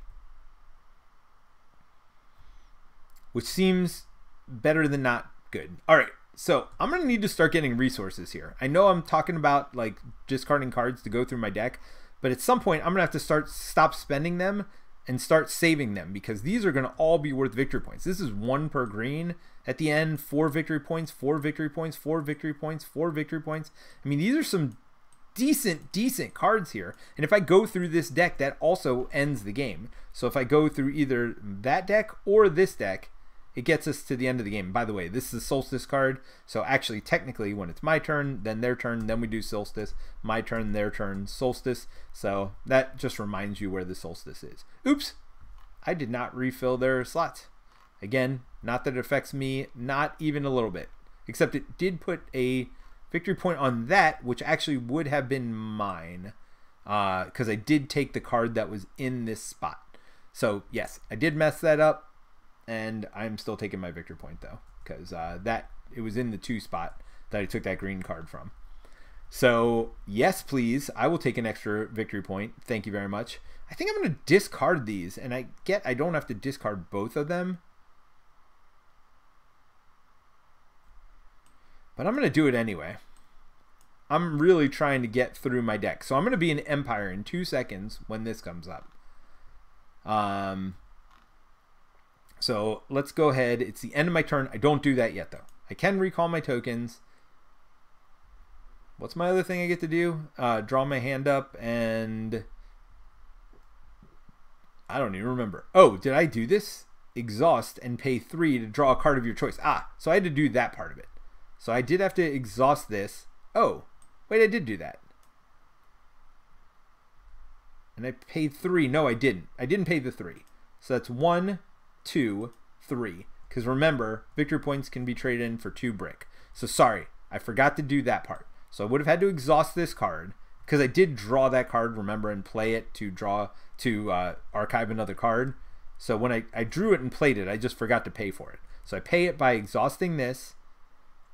which seems better than not good. All right. So I'm going to need to start getting resources here. I know I'm talking about like discarding cards to go through my deck, but at some point I'm going to have to start stop spending them and start saving them because these are going to all be worth victory points. This is one per green at the end, four victory points, four victory points, four victory points, four victory points. I mean, these are some decent, decent cards here. And if I go through this deck, that also ends the game. So if I go through either that deck or this deck, it gets us to the end of the game. By the way, this is a solstice card, so actually technically when it's my turn, then their turn, then we do solstice, my turn, their turn, solstice. So that just reminds you where the solstice is. Oops, I did not refill their slots. Again, not that it affects me, not even a little bit, except it did put a victory point on that, which actually would have been mine because uh, I did take the card that was in this spot. So yes, I did mess that up. And I'm still taking my victory point though, because uh, that it was in the two spot that I took that green card from. So yes, please, I will take an extra victory point. Thank you very much. I think I'm going to discard these, and I get I don't have to discard both of them, but I'm going to do it anyway. I'm really trying to get through my deck, so I'm going to be an empire in two seconds when this comes up. Um. So let's go ahead. It's the end of my turn. I don't do that yet, though. I can recall my tokens. What's my other thing I get to do? Uh, draw my hand up and... I don't even remember. Oh, did I do this? Exhaust and pay three to draw a card of your choice. Ah, so I had to do that part of it. So I did have to exhaust this. Oh, wait, I did do that. And I paid three. No, I didn't. I didn't pay the three. So that's one... two, three. Because remember, victory points can be traded in for two brick. So sorry, I forgot to do that part. So I would have had to exhaust this card because I did draw that card, remember, and play it to draw to uh, archive another card. So when I, I drew it and played it, I just forgot to pay for it. So I pay it by exhausting this,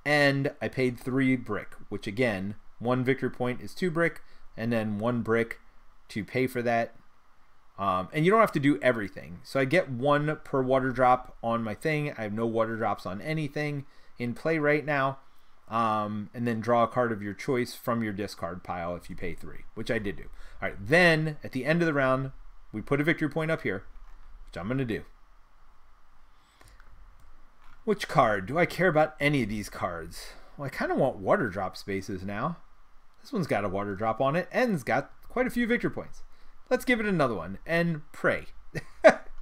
and I paid three brick, which again, one victory point is two brick, and then one brick to pay for that. Um, and you don't have to do everything. So I get one per water drop on my thing. I have no water drops on anything in play right now. um, and then draw a card of your choice from your discard pile if you pay three, which I did do. All right, then at the end of the round, we put a victory point up here, which I'm going to do. Which card? Do I care about any of these cards? Well, I kind of want water drop spaces now. This one's got a water drop on it and's got quite a few victory points. Let's give it another one and pray.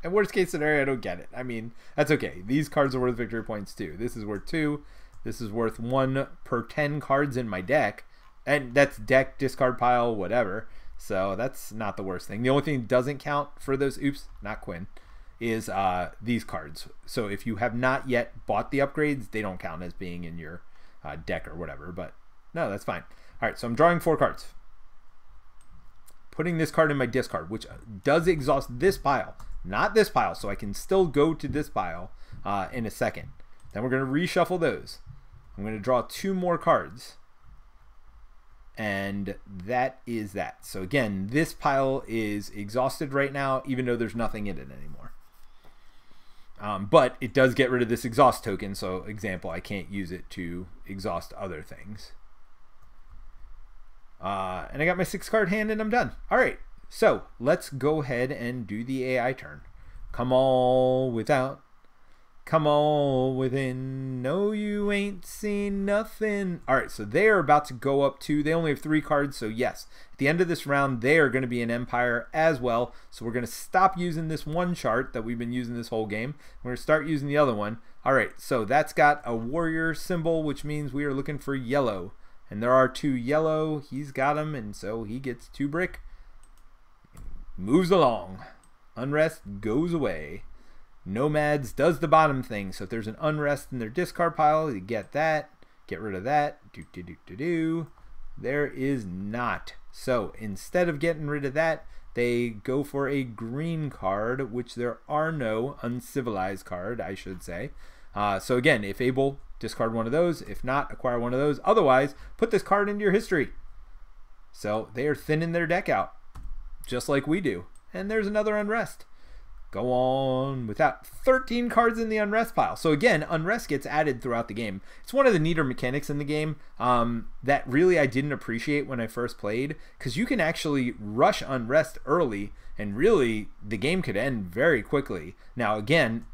And worst case scenario, I don't get it. I mean, that's okay. These cards are worth victory points too. This is worth two. This is worth one per ten cards in my deck. And that's deck, discard pile, whatever. So that's not the worst thing. The only thing that doesn't count for those, oops, not Quinn, is uh, these cards. So if you have not yet bought the upgrades, they don't count as being in your uh, deck or whatever. But no, that's fine. All right, so I'm drawing four cards. Putting this card in my discard, which does exhaust this pile. Not this pile, so I can still go to this pile uh, in a second. Then we're going to reshuffle those. I'm going to draw two more cards. And that is that. So again, this pile is exhausted right now, even though there's nothing in it anymore. Um, but it does get rid of this exhaust token, so example, I can't use it to exhaust other things. Uh, and I got my six card hand and I'm done. All right. So let's go ahead and do the A I turn. Come all without, come all within. No, you ain't seen nothing. All right, so they are about to go up to, they only have three cards, so yes. At the end of this round, they are gonna be an empire as well. So we're gonna stop using this one chart that we've been using this whole game. We're gonna start using the other one. All right, so that's got a warrior symbol, which means we are looking for yellow. And there are two yellow, he's got them, and so he gets two brick. Moves along. Unrest goes away. Nomads does the bottom thing. So if there's an unrest in their discard pile, you get that. Get rid of that. Do, do, do, do, do. There is not. So instead of getting rid of that, they go for a green card, which there are no. Uncivilized card, I should say. Uh, so again, if able, discard one of those. If not, acquire one of those. Otherwise, put this card into your history. So they are thinning their deck out, just like we do. And there's another unrest. Go on without. Thirteen cards in the unrest pile. So again, unrest gets added throughout the game. It's one of the neater mechanics in the game um, that really I didn't appreciate when I first played, because you can actually rush unrest early and really the game could end very quickly. Now again,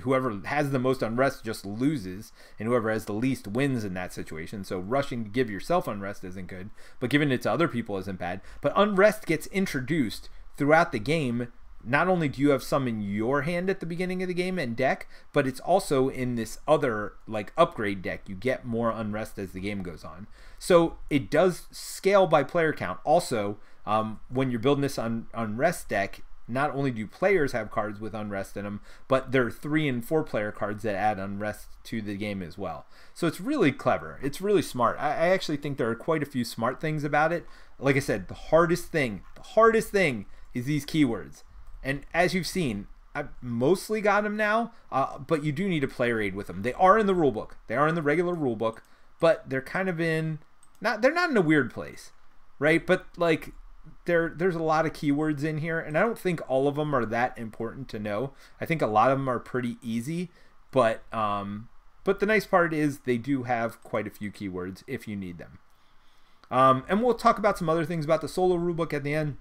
whoever has the most unrest just loses, and whoever has the least wins in that situation. So rushing to give yourself unrest isn't good, but giving it to other people isn't bad. But unrest gets introduced throughout the game. Not only do you have some in your hand at the beginning of the game and deck, but it's also in this other like upgrade deck. You get more unrest as the game goes on. So it does scale by player count. Also, um, when you're building this un unrest deck, not only do players have cards with unrest in them, but there are three and four player cards that add unrest to the game as well. So it's really clever. It's really smart. I, I actually think there are quite a few smart things about it. Like I said, the hardest thing, the hardest thing is these keywords. And as you've seen, I've mostly got them now, uh, but you do need to play raid with them. They are in the rulebook. They are in the regular rulebook, but they're kind of in, not, they're not in a weird place, right? But like, There, there's a lot of keywords in here, and I don't think all of them are that important to know. I think a lot of them are pretty easy, but um, but the nice part is they do have quite a few keywords if you need them. Um, and we'll talk about some other things about the solo rulebook at the end.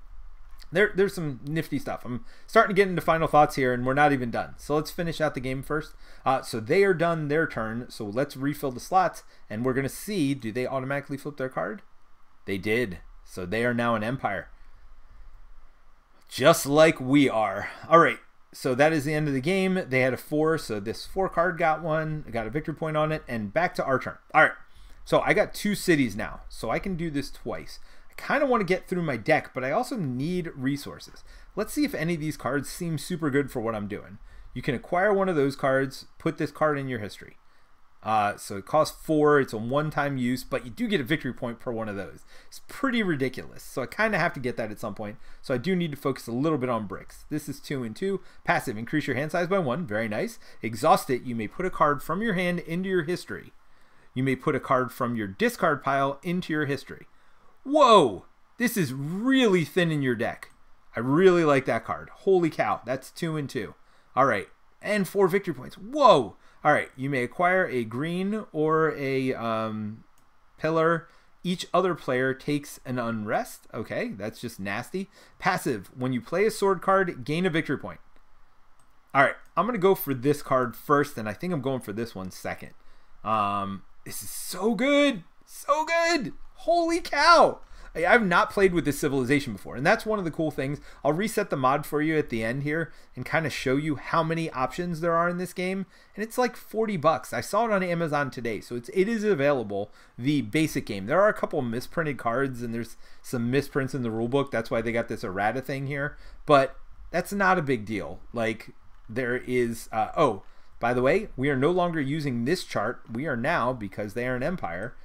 There, there's some nifty stuff. I'm starting to get into final thoughts here, and we're not even done. So let's finish out the game first. Uh, so they are done their turn, so let's refill the slots, and we're going to see, do they automatically flip their card? They did. So they are now an empire, just like we are. All right, so that is the end of the game. They had a four, so this four card got one, got a victory point on it, and back to our turn. All right, so I got two cities now, so I can do this twice. I kind of want to get through my deck, but I also need resources. Let's see if any of these cards seem super good for what I'm doing. You can acquire one of those cards, put this card in your history. Uh, so it costs four, it's a one-time use, but you do get a victory point per one of those. It's pretty ridiculous, so I kind of have to get that at some point. So I do need to focus a little bit on bricks. This is two and two. Passive, increase your hand size by one. Very nice. Exhaust it. You may put a card from your hand into your history. You may put a card from your discard pile into your history. Whoa! This is really thin in your deck. I really like that card. Holy cow, that's two and two. All right, and four victory points. Whoa! All right, you may acquire a green or a um, pillar. Each other player takes an unrest. Okay, that's just nasty. Passive, when you play a sword card, gain a victory point. All right, I'm going to go for this card first, and I think I'm going for this one second. Um, this is so good. So good. Holy cow. I've not played with this civilization before, and that's one of the cool things. I'll reset the mod for you at the end here and kind of show you how many options there are in this game, and it's like forty bucks. I saw it on Amazon today, so it's, it is available, the basic game. There are a couple misprinted cards, and there's some misprints in the rulebook. That's why they got this errata thing here, but that's not a big deal. Like, there is... Uh, oh, by the way, we are no longer using this chart. We are now, because they are an empire,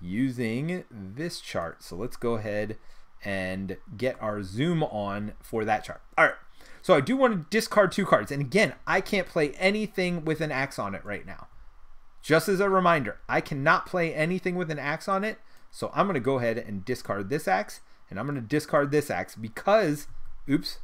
using this chart. So let's go ahead and get our zoom on for that chart. All right, so I do want to discard two cards, and again, I can't play anything with an axe on it right now. Just as a reminder, I cannot play anything with an axe on it, so I'm going to go ahead and discard this axe, and I'm going to discard this axe because, oops,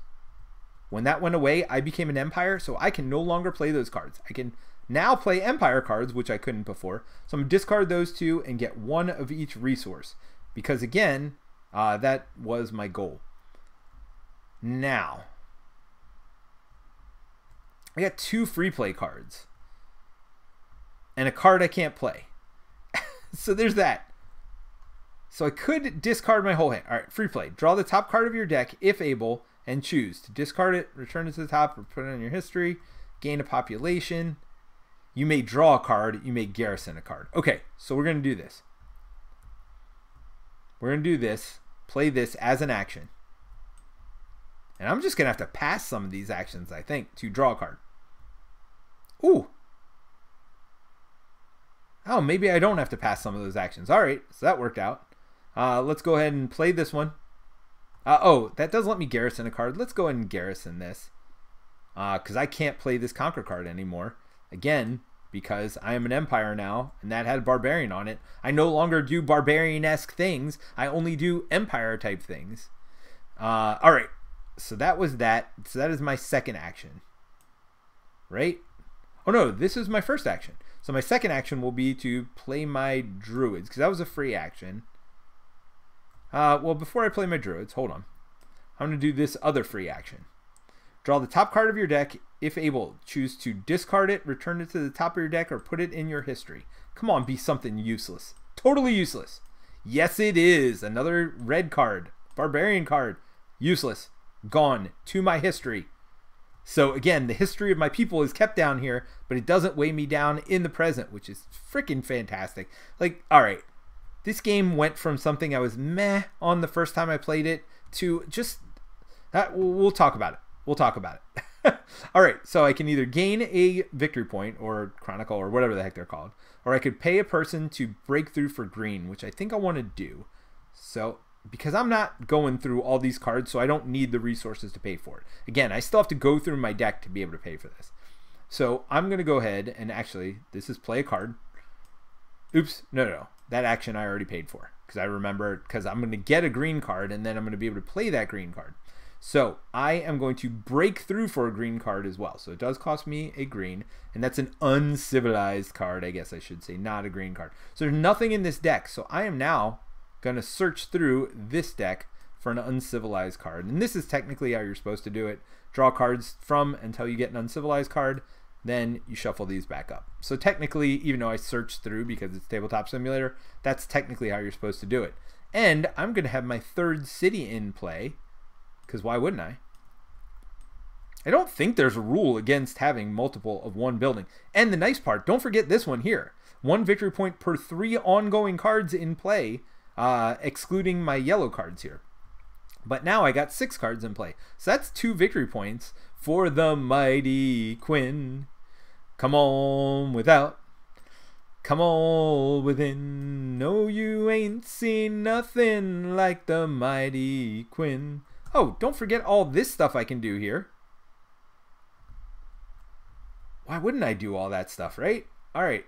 when that went away, I became an empire, so I can no longer play those cards. I can now play empire cards, which I couldn't before. So I'm gonna discard those two and get one of each resource, because again, uh, that was my goal. Now, I got two free play cards and a card I can't play. So there's that. So I could discard my whole hand. All right, free play. Draw the top card of your deck, if able, and choose to discard it, return it to the top, or put it on your history, gain a population. You may draw a card, you may garrison a card. Okay, so we're going to do this. We're going to do this, play this as an action. And I'm just going to have to pass some of these actions, I think, to draw a card. Ooh. Oh, maybe I don't have to pass some of those actions. All right, so that worked out. Uh, let's go ahead and play this one. Uh, oh, that does let me garrison a card. Let's go ahead and garrison this, because uh, I can't play this Conquer card anymore. Again, because I am an empire now, and that had barbarian on it. I no longer do barbarian-esque things. I only do empire-type things. Uh, all right, so that was that. So that is my second action, right? Oh, no, this is my first action. So my second action will be to play my druids, because that was a free action. Uh, well, before I play my druids, hold on. I'm going to do this other free action. Draw the top card of your deck, if able. Choose to discard it, return it to the top of your deck, or put it in your history. Come on, be something useless. Totally useless. Yes, it is. Another red card. Barbarian card. Useless. Gone. To my history. So again, the history of my people is kept down here, but it doesn't weigh me down in the present, which is freaking fantastic. Like, all right. This game went from something I was meh on the first time I played it to just... that, we'll talk about it. We'll talk about it. All right, so I can either gain a victory point or chronicle or whatever the heck they're called, or I could pay a person to break through for green, which I think I want to do. So because I'm not going through all these cards, so I don't need the resources to pay for it. Again, I still have to go through my deck to be able to pay for this. So I'm going to go ahead and actually, this is play a card. Oops, no, no, no. That action I already paid for, because I remember, because I'm going to get a green card and then I'm going to be able to play that green card. So I am going to break through for a green card as well. So it does cost me a green, and that's an uncivilized card, I guess I should say, not a green card. So there's nothing in this deck. So I am now going to search through this deck for an uncivilized card. And this is technically how you're supposed to do it. Draw cards from until you get an uncivilized card, then you shuffle these back up. So technically, even though I searched through because it's Tabletop Simulator, that's technically how you're supposed to do it. And I'm going to have my third city in play, because why wouldn't I? I don't think there's a rule against having multiple of one building. And the nice part, don't forget this one here. One victory point per three ongoing cards in play, uh, excluding my yellow cards here. But now I got six cards in play. So that's two victory points for the Mighty Quinn. Come on without. Come on within. No, you ain't seen nothing like the Mighty Quinn. Oh, don't forget all this stuff I can do here. Why wouldn't I do all that stuff, right? All right.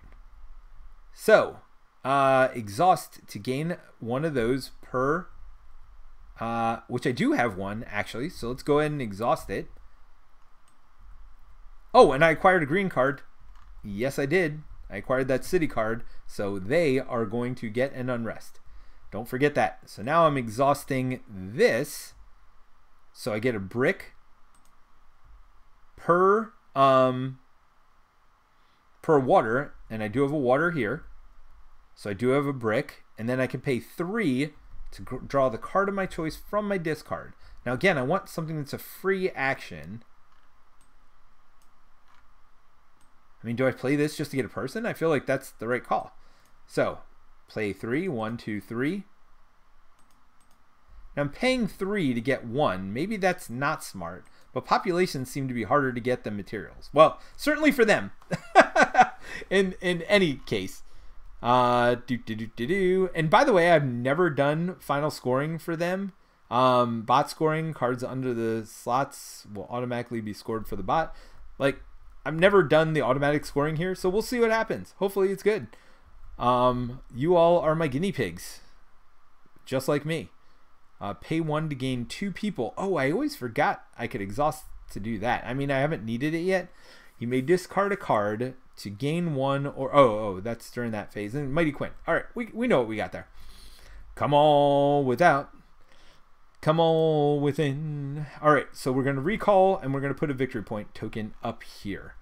So, uh, exhaust to gain one of those per, uh, which I do have one, actually. So let's go ahead and exhaust it. Oh, and I acquired a green card. Yes, I did. I acquired that city card, so they are going to get an Unrest. Don't forget that. So now I'm exhausting this, so I get a brick per um, per water, and I do have a water here, so I do have a brick, and then I can pay three to draw the card of my choice from my discard. Now again, I want something that's a free action. I mean, do I play this just to get a person? I feel like that's the right call. So, play three, one, two, three. Now I'm paying three to get one. Maybe that's not smart, but populations seem to be harder to get than materials. Well, certainly for them. in in any case. Uh, do, do, do, do, do. And by the way, I've never done final scoring for them. Um, bot scoring, cards under the slots will automatically be scored for the bot. Like, I've never done the automatic scoring here, so we'll see what happens. Hopefully it's good. Um, you all are my guinea pigs, just like me. Uh, pay one to gain two people. Oh, I always forgot I could exhaust to do that. I mean, I haven't needed it yet. You may discard a card to gain one or... Oh, oh, that's during that phase. And Mighty Quinn. All right, we, we know what we got there. Come all without. Come all within. All right, so we're going to recall, and we're going to put a victory point token up here.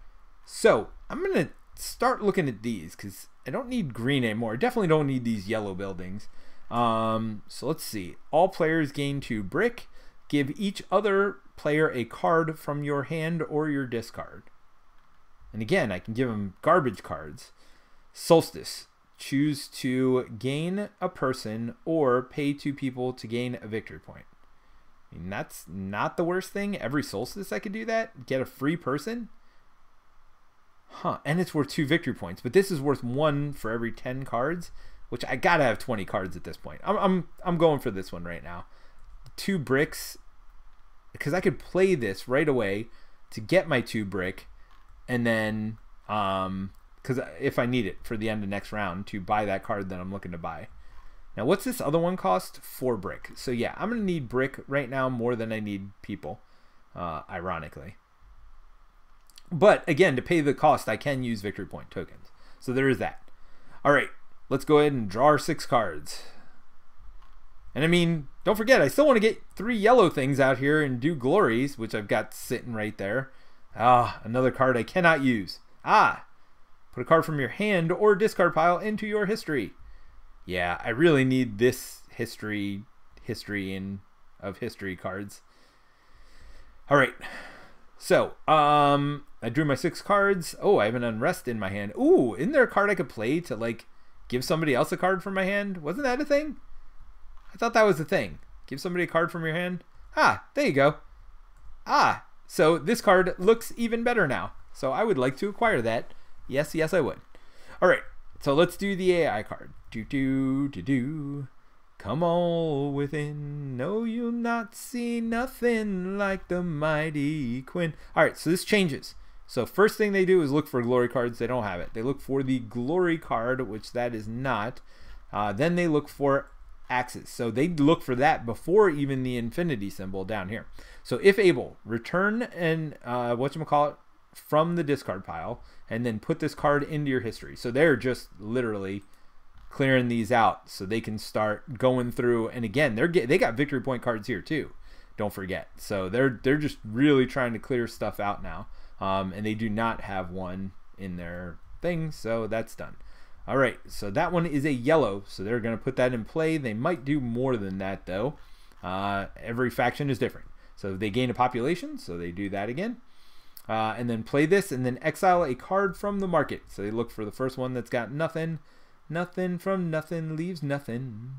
So I'm going to start looking at these because I don't need green anymore. I definitely don't need these yellow buildings. Um, so let's see. All players gain two brick. Give each other player a card from your hand or your discard. And again, I can give them garbage cards. Solstice. Choose to gain a person or pay two people to gain a victory point. I mean, that's not the worst thing. Every solstice I could do that. Get a free person. Huh. And it's worth two victory points. But this is worth one for every ten cards, which I gotta have twenty cards at this point. I'm I'm I'm going for this one right now. Two bricks. Because I could play this right away to get my two brick, and then um because if I need it for the end of next round to buy that card that I'm looking to buy. Now what's this other one cost? Four brick. So yeah, I'm gonna need brick right now more than I need people, uh, ironically. But again, to pay the cost, I can use victory point tokens. So there is that. All right, let's go ahead and draw our six cards. And I mean, don't forget, I still wanna get three yellow things out here and do glories, which I've got sitting right there. Ah, another card I cannot use. Ah, put a card from your hand or discard pile into your history. Yeah, I really need this history, history and of history cards. All right, so um, I drew my six cards. Oh, I have an Unrest in my hand. Ooh, isn't there a card I could play to like give somebody else a card from my hand? Wasn't that a thing? I thought that was a thing. Give somebody a card from your hand. Ah, there you go. Ah, so this card looks even better now. So I would like to acquire that. Yes, yes, I would. All right, so let's do the A I card. Do, do, do, do. Come all within. No, you'll not see nothing like the Mighty Quinn. All right, so this changes. So first thing they do is look for glory cards. They don't have it. They look for the glory card, which that is not. Uh, then they look for axes. So they look for that before even the infinity symbol down here. So if able, return and uh, whatchamacallit, from the discard pile, and then put this card into your history. So they're just literally clearing these out so they can start going through. And again, they're get, they got victory point cards here too, don't forget. So they're they're just really trying to clear stuff out now, um, and they do not have one in their thing, so that's done. All right, so that one is a yellow, so they're going to put that in play. They might do more than that though. Uh, every faction is different, so they gain a population, so they do that again. Uh, and then play this, and then exile a card from the market. So they look for the first one that's got nothing. Nothing from nothing leaves nothing.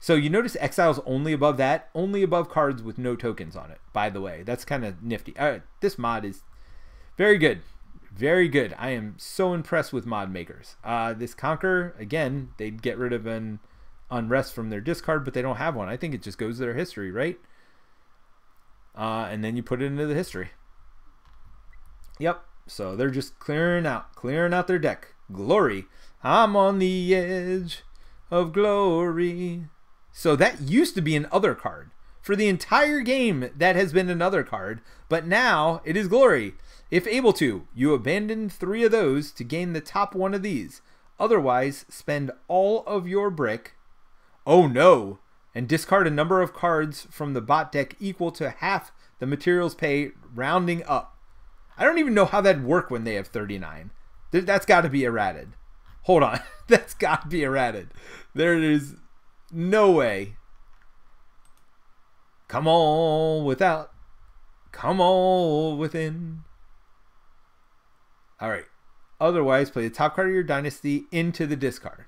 So you notice exile's only above that, only above cards with no tokens on it, by the way. That's kind of nifty. All right, this mod is very good. Very good. I am so impressed with mod makers. Uh, this Conquer, again, they'd get rid of an Unrest from their discard, but they don't have one. I think it just goes to their history, right? Uh, and then you put it into the history. Yep, so they're just clearing out, clearing out their deck. Glory. I'm on the edge of glory. So that used to be an other card. For the entire game, that has been another card, but now it is Glory. If able to, you abandon three of those to gain the top one of these. Otherwise, spend all of your brick, oh no, and discard a number of cards from the bot deck equal to half the materials pay, rounding up. I don't even know how that'd work when they have thirty-nine. That's got to be errated. Hold on. That's got to be errated. There is no way. Come all without. Come all within. All right. Otherwise, play the top card of your dynasty into the discard.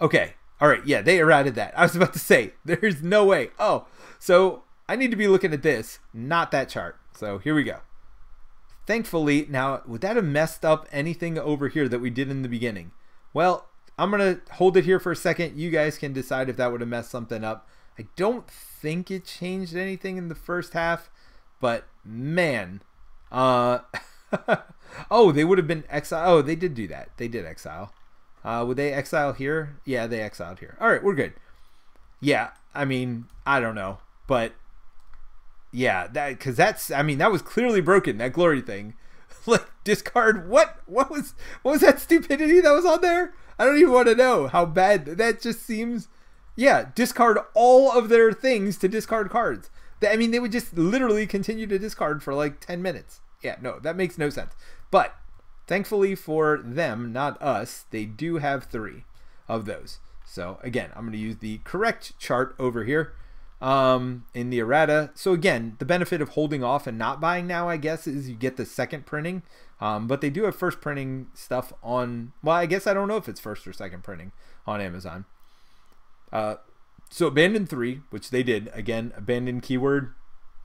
Okay. All right. Yeah, they errated that. I was about to say, there's no way. Oh, so I need to be looking at this, not that chart. So here we go. Thankfully, now, would that have messed up anything over here that we did in the beginning? Well, I'm going to hold it here for a second. You guys can decide if that would have messed something up. I don't think it changed anything in the first half, but man. Uh, oh, they would have been exile. Oh, they did do that. They did exile. Uh, would they exile here? Yeah, they exiled here. All right, we're good. Yeah, I mean, I don't know, but yeah, that because that's I mean, that was clearly broken, that Glory thing. Like, discard what what was what was that stupidity that was on there? I don't even want to know how bad that just seems. Yeah, discard all of their things to discard cards. I mean, they would just literally continue to discard for like ten minutes. Yeah, no, that makes no sense. But thankfully for them, not us, they do have three of those. So again, I'm going to use the correct chart over here um, in the errata. So again, the benefit of holding off and not buying now, I guess, is you get the second printing. Um, but they do have first printing stuff on, well, I guess I don't know if it's first or second printing on Amazon. Uh, so Abandon three, which they did. Again, Abandon keyword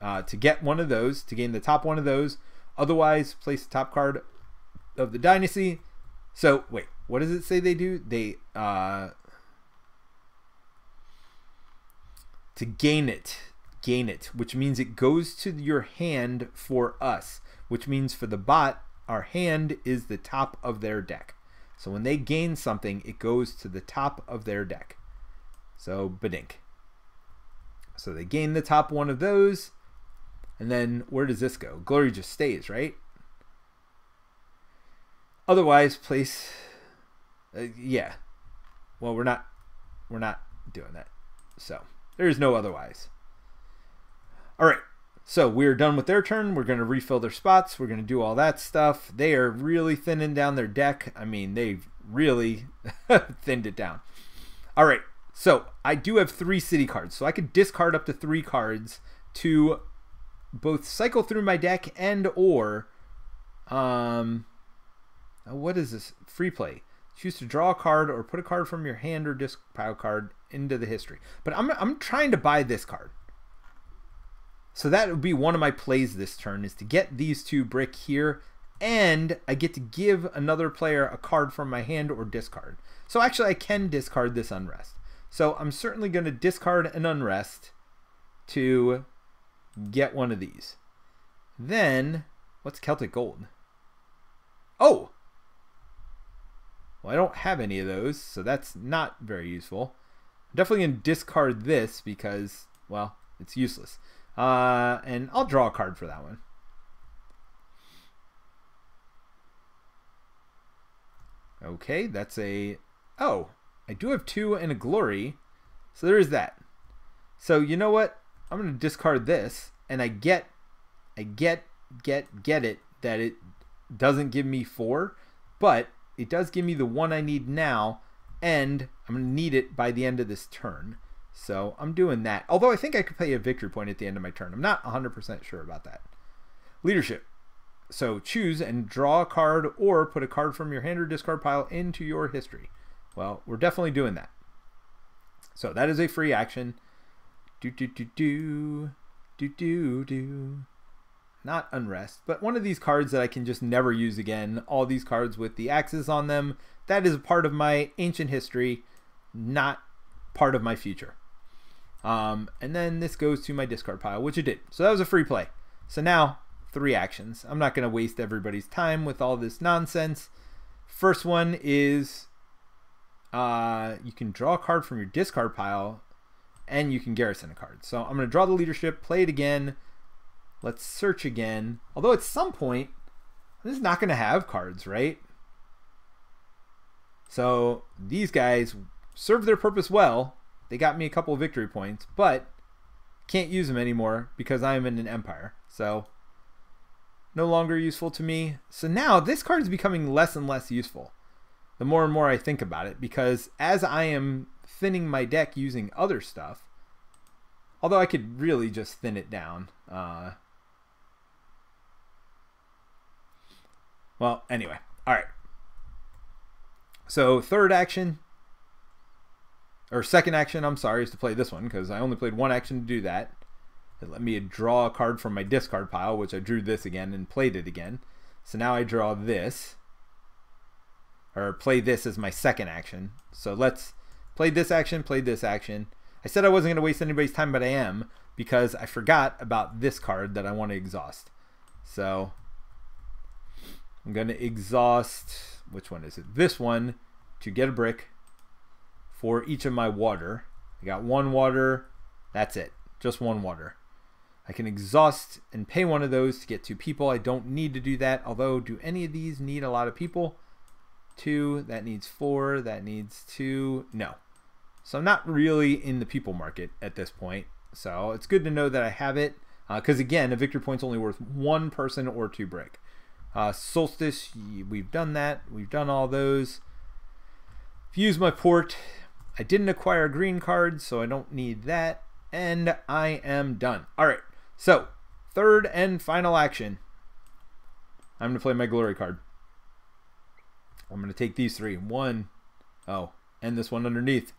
uh, to get one of those, to gain the top one of those. Otherwise, place the top card of the dynasty. So wait, what does it say they do? They uh to gain it gain it which means it goes to your hand for us, which means for the bot, our hand is the top of their deck. So when they gain something, it goes to the top of their deck. So badink. So they gain the top one of those, and then where does this go? Glory just stays, right? Otherwise, place, uh, yeah. Well, we're not, we're not doing that. So there is no otherwise. All right. So we're done with their turn. We're going to refill their spots. We're going to do all that stuff. They are really thinning down their deck. I mean, they've really thinned it down. All right. So I do have three city cards. So I could discard up to three cards to both cycle through my deck and or, um, what is this? Free play. Choose to draw a card or put a card from your hand or discard card into the history. But I'm, I'm trying to buy this card. So that would be one of my plays this turn, is to get these two brick here, and I get to give another player a card from my hand or discard. So actually I can discard this Unrest. So I'm certainly going to discard an Unrest to get one of these. Then, what's Celtic Gold? Oh! Well, I don't have any of those, so that's not very useful. I'm definitely going to discard this because, well, it's useless. Uh, and I'll draw a card for that one. Okay, that's a... Oh, I do have two and a Glory. So there is that. So you know what? I'm going to discard this, and I get, I get, get, get it that it doesn't give me four, but it does give me the one I need now, and I'm going to need it by the end of this turn. So I'm doing that. Although I think I could pay a victory point at the end of my turn. I'm not one hundred percent sure about that. Leadership. So choose and draw a card or put a card from your hand or discard pile into your history. Well, we're definitely doing that. So that is a free action. Do, do, do, do, do, do, do. Not Unrest, but one of these cards that I can just never use again. All these cards with the axes on them, that is part of my ancient history, not part of my future. Um, and then this goes to my discard pile, which it did. So that was a free play. So now, three actions. I'm not going to waste everybody's time with all this nonsense. First one is uh, you can draw a card from your discard pile and you can garrison a card. So I'm going to draw the leadership, play it again. Let's search again. Although at some point, this is not going to have cards, right? So these guys served their purpose well. They got me a couple of victory points, but can't use them anymore because I'm in an empire. So no longer useful to me. So now this card is becoming less and less useful the more and more I think about it, because as I am thinning my deck using other stuff, although I could really just thin it down. Uh, well, anyway, all right. So third action, or second action, I'm sorry, is to play this one, because I only played one action to do that. It let me draw a card from my discard pile, which I drew this again and played it again. So now I draw this, or play this as my second action. So let's play this action, play this action. I said I wasn't going to waste anybody's time, but I am, because I forgot about this card that I want to exhaust. So I'm going to exhaust, which one is it? This one, to get a brick for each of my water. I got one water, that's it, just one water. I can exhaust and pay one of those to get two people. I don't need to do that, although do any of these need a lot of people? Two, that needs four, that needs two, no. So I'm not really in the people market at this point. So it's good to know that I have it, because uh, again, a victory point's only worth one person or two brick. Uh, Solstice, we've done that. We've done all those. I've used my port. I didn't acquire a green card, so I don't need that. And I am done. All right, so third and final action. I'm going to play my glory card. I'm going to take these three. One, oh, and this one underneath.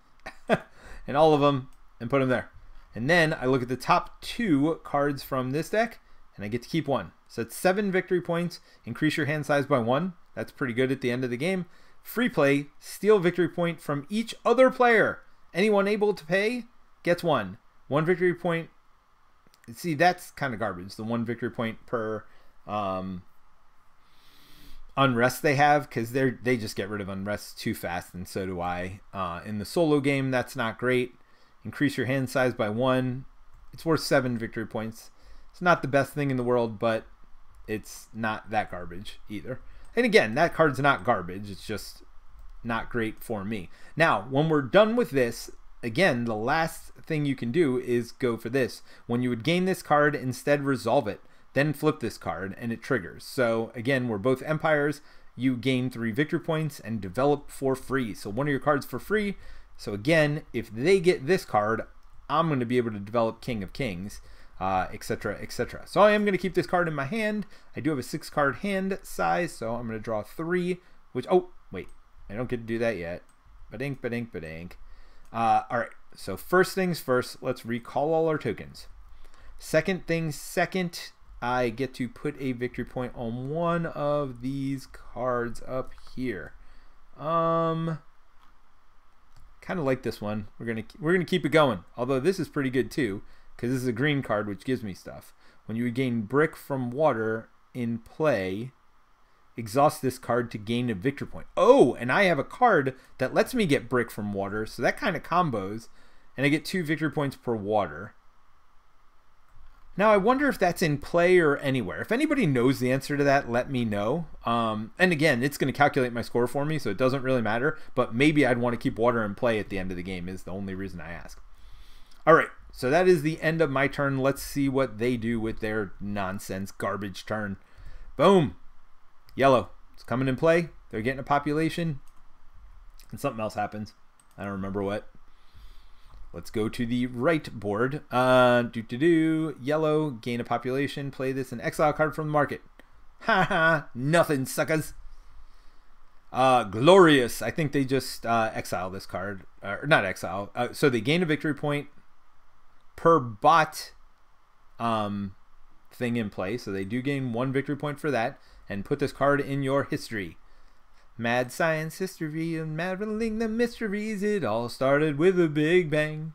And all of them, and put them there. And then I look at the top two cards from this deck, and I get to keep one. So it's seven victory points, increase your hand size by one. That's pretty good at the end of the game. Free play, steal victory point from each other player. Anyone able to pay gets one. One victory point. See, that's kind of garbage. The one victory point per um, unrest they have, because they they just get rid of unrest too fast, and so do I. Uh, in the solo game, that's not great. Increase your hand size by one. It's worth seven victory points. It's not the best thing in the world, but it's not that garbage either. And again, that card's not garbage. It's just not great for me. Now, when we're done with this, again, the last thing you can do is go for this. When you would gain this card, instead resolve it, then flip this card, and it triggers. So again, we're both empires. You gain three victory points and develop for free. So one of your cards for free. So again, if they get this card, I'm going to be able to develop King of Kings. Uh, et cetera, et cetera. So I am going to keep this card in my hand. I do have a six card hand size, so I'm going to draw three, which, oh, wait, I don't get to do that yet. Ba-dink, ba-dink, ba-dink. Uh, all right, so first things first, let's recall all our tokens. Second things second, I get to put a victory point on one of these cards up here. Um, kind of like this one. We're going to, we're going to keep it going, although this is pretty good too, because this is a green card, which gives me stuff. When you gain brick from water in play, exhaust this card to gain a victory point. Oh, and I have a card that lets me get brick from water, so that kind of combos, and I get two victory points per water. Now, I wonder if that's in play or anywhere. If anybody knows the answer to that, let me know. Um, and again, it's going to calculate my score for me, so it doesn't really matter, but maybe I'd want to keep water in play at the end of the game is the only reason I ask. All right. So that is the end of my turn. Let's see what they do with their nonsense garbage turn. Boom. Yellow. It's coming in play. They're getting a population. And something else happens. I don't remember what. Let's go to the right board. Uh, do-do-do. Yellow. Gain a population. Play this and exile card from the market. Ha ha. Nothing, suckers. Uh, glorious. I think they just uh, exile this card. Or uh, not exile. Uh, so they gain a victory point per bot um, thing in play. So they do gain one victory point for that, and put this card in your history. Mad science, history, and marveling the mysteries. It all started with a big bang.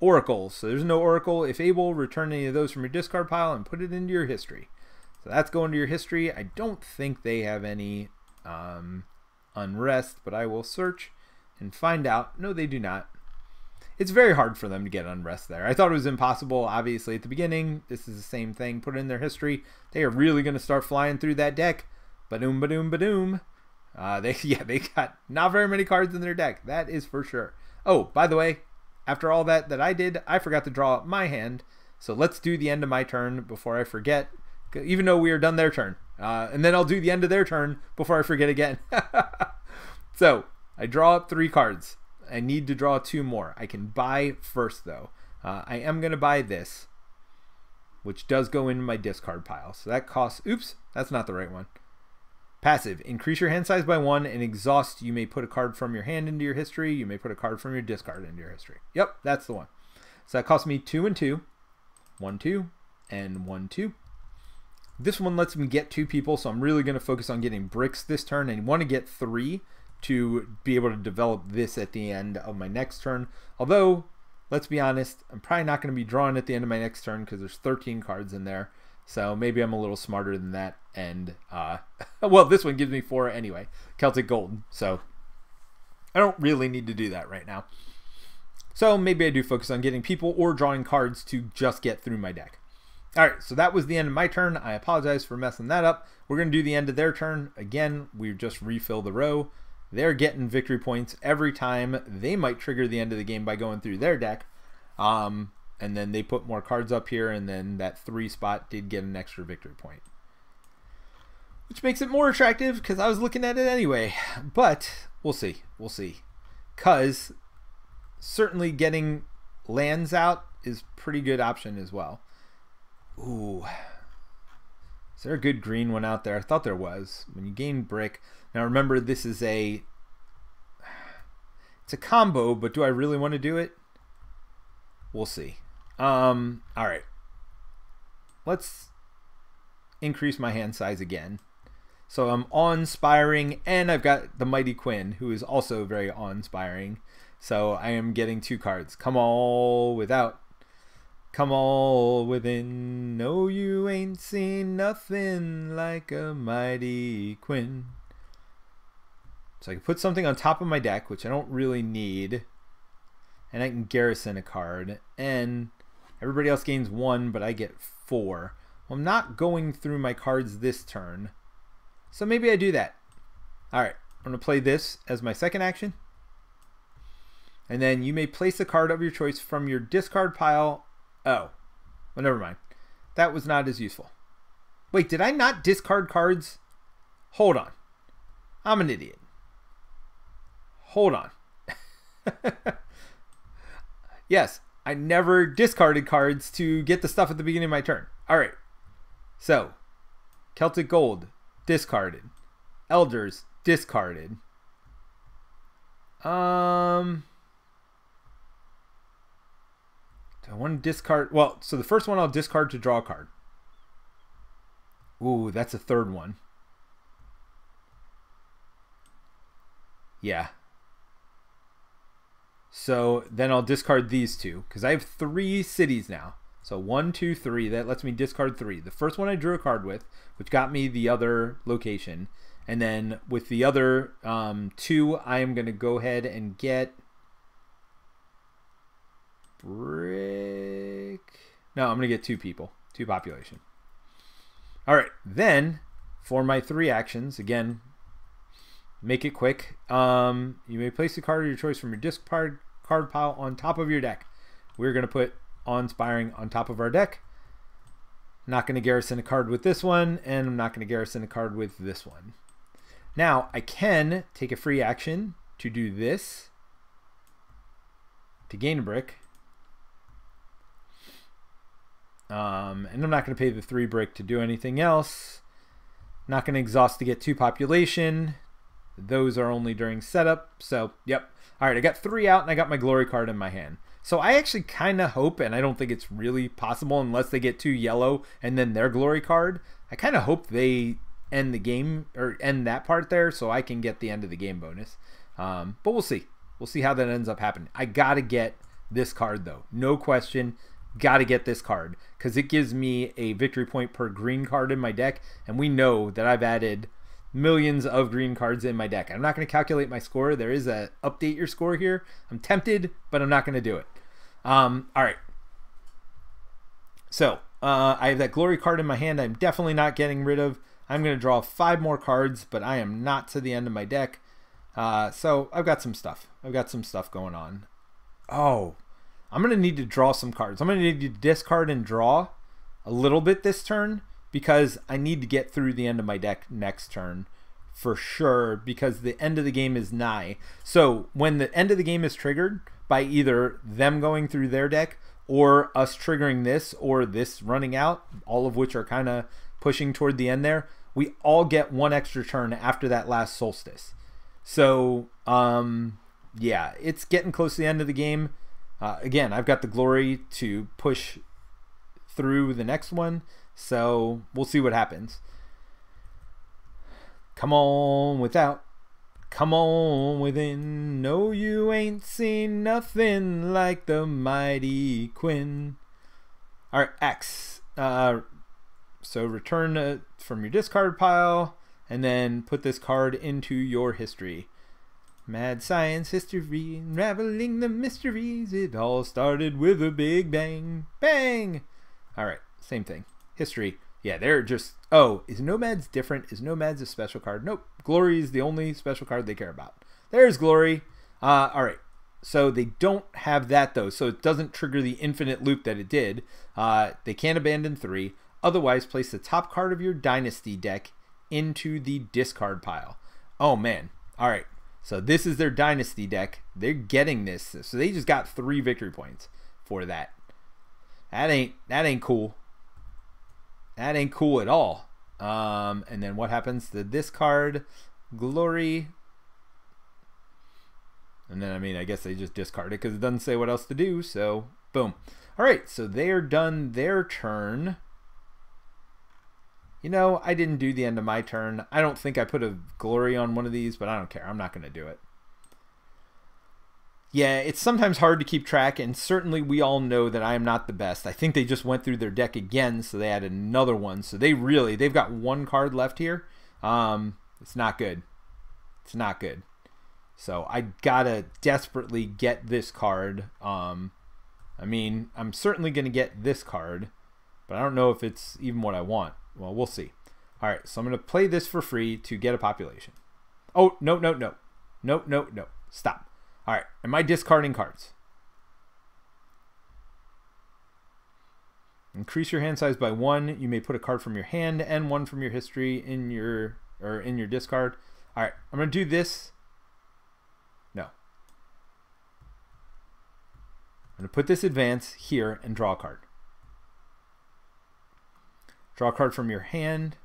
Oracle. So there's no oracle. If able, return any of those from your discard pile and put it into your history. So that's going to your history. I don't think they have any um, unrest, but I will search and find out. No, they do not. it's very hard for them to get Unrest there. I thought it was impossible, obviously, at the beginning. This is the same thing. Put it in their history. They are really going to start flying through that deck. Ba-doom, ba-doom, ba-doom. Uh, they, yeah, they got not very many cards in their deck. That is for sure. Oh, by the way, after all that that I did, I forgot to draw up my hand. So let's do the end of my turn before I forget, even though we are done their turn. Uh, and then I'll do the end of their turn before I forget again. So I draw up three cards. I need to draw two more. I can buy first, though. Uh, I am going to buy this, which does go into my discard pile. So that costs... Oops, that's not the right one. Passive. Increase your hand size by one and exhaust. You may put a card from your hand into your history. You may put a card from your discard into your history. Yep, that's the one. So that costs me two and two. One, two, and one, two. This one lets me get two people, so I'm really going to focus on getting bricks this turn and want to get three to be able to develop this at the end of my next turn. Although, let's be honest, I'm probably not going to be drawing at the end of my next turn because there's thirteen cards in there. So maybe I'm a little smarter than that. And, uh, well, this one gives me four anyway. Celtic Gold. So I don't really need to do that right now. So maybe I do focus on getting people or drawing cards to just get through my deck. All right, so that was the end of my turn. I apologize for messing that up. We're going to do the end of their turn. Again, we just refill the row. They're getting victory points every time. They might trigger the end of the game by going through their deck. Um... And then they put more cards up here, and then that three spot did get an extra victory point, which makes it more attractive because I was looking at it anyway. But we'll see. We'll see. Because certainly getting lands out is a pretty good option as well. Ooh. Is there a good green one out there? I thought there was. When you gain brick. Now remember, this is a... It's a combo, but do I really want to do it? We'll see. Um, all right. Let's increase my hand size again. So I'm Onspiring, and I've got the Mighty Quinn, who is also very Onspiring. So I am getting two cards. Come all without. Come all within. No, you ain't seen nothing like a Mighty Quinn. So I can put something on top of my deck, which I don't really need. And I can Garrison a card, and everybody else gains one, but I get four. Well, I'm not going through my cards this turn, so maybe I do that. All right, I'm going to play this as my second action. And then you may place a card of your choice from your discard pile. Oh, well, never mind. That was not as useful. Wait, did I not discard cards? Hold on. I'm an idiot. Hold on. Yes, I never discarded cards to get the stuff at the beginning of my turn. All right. So, Celtic Gold, discarded. Elders, discarded. Um, do I want to discard? Well, so the first one I'll discard to draw a card. Ooh, that's a third one. Yeah. So then I'll discard these two because I have three cities now. So one, two, three. That lets me discard three. The first one I drew a card with, which got me the other location. And then with the other um, two, I am going to go ahead and get brick. No, I'm going to get two people, two population. All right. Then for my three actions, again, make it quick. Um, you may place the card of your choice from your discard card pile on top of your deck. We're going to put Onspiring on top of our deck. Not going to Garrison a card with this one, and I'm not going to Garrison a card with this one. Now, I can take a free action to do this, to gain a brick. Um, and I'm not going to pay the three brick to do anything else. Not going to exhaust to get two population. Those are only during setup. So, yep. All right, I got three out, and I got my glory card in my hand. So I actually kind of hope, and I don't think it's really possible unless they get two yellow and then their glory card. I kind of hope they end the game or end that part there so I can get the end of the game bonus. Um, but we'll see. We'll see how that ends up happening. I got to get this card, though. No question. Got to get this card because it gives me a victory point per green card in my deck, and we know that I've added millions of green cards in my deck. I'm not going to calculate my score. There is a update your score here. I'm tempted, but I'm not going to do it. Um, all right. So uh, I have that glory card in my hand. I'm definitely not getting rid of. I'm going to draw five more cards, but I am not to the end of my deck. Uh, so I've got some stuff. I've got some stuff going on. Oh, I'm going to need to draw some cards. I'm going to need to discard and draw a little bit this turn, because I need to get through the end of my deck next turn for sure, because the end of the game is nigh. So when the end of the game is triggered by either them going through their deck or us triggering this or this running out, all of which are kind of pushing toward the end there, we all get one extra turn after that last solstice. So um, yeah, it's getting close to the end of the game. Uh, again, I've got the glory to push through the next one. So we'll see what happens. Come on without. Come on within. No, you ain't seen nothing like the mighty Quinn. All right, X. Uh, so return uh, from your discard pile and then put this card into your history. Mad science history, unraveling the mysteries. It all started with a big bang. Bang! All right, same thing. History. Yeah, they're just... Oh, is Nomads different? Is Nomads a special card? Nope. Glory is the only special card they care about. There's Glory. Uh, all right. So they don't have that, though. So it doesn't trigger the infinite loop that it did. Uh, they can't abandon three. Otherwise, place the top card of your Dynasty deck into the discard pile. Oh, man. All right. So this is their Dynasty deck. They're getting this. So they just got three victory points for that. That ain't, that ain't cool. That ain't cool at all. Um, and then what happens to this card? Glory. And then, I mean, I guess they just discard it because it doesn't say what else to do. So, boom. All right, so they are done their turn. You know, I didn't do the end of my turn. I don't think I put a glory on one of these, but I don't care. I'm not going to do it. Yeah, it's sometimes hard to keep track, and certainly we all know that I am not the best. I think they just went through their deck again, so they had another one. So they really, they've got one card left here. Um, it's not good. It's not good. So I gotta desperately get this card. Um, I mean, I'm certainly gonna get this card, but I don't know if it's even what I want. Well, we'll see. All right, so I'm gonna play this for free to get a population. Oh, no, no, no. No, no, no. Stop. All right, am I discarding cards? Increase your hand size by one. You may put a card from your hand and one from your history in your or in your discard. All right, I'm gonna do this. No. I'm gonna put this advance here and draw a card. Draw a card from your hand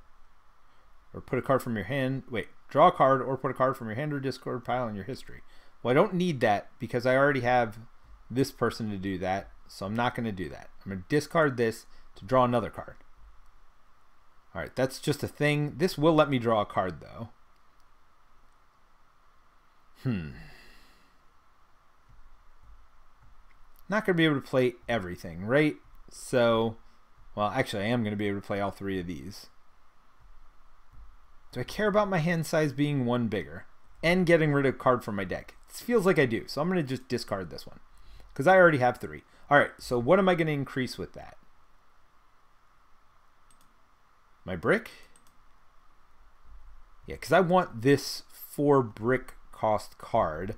or put a card from your hand. Wait, draw a card or put a card from your hand or discard pile in your history. Well, I don't need that because I already have this person to do that, so I'm not going to do that. I'm going to discard this to draw another card. All right, that's just a thing. This will let me draw a card, though. Hmm. Not going to be able to play everything, right? So, well, actually, I am going to be able to play all three of these. Do I care about my hand size being one bigger and getting rid of a card from my deck? Feels like I do, so I'm going to just discard this one because I already have three. All right, so what am I going to increase with that? My brick? Yeah, because I want this four brick cost card.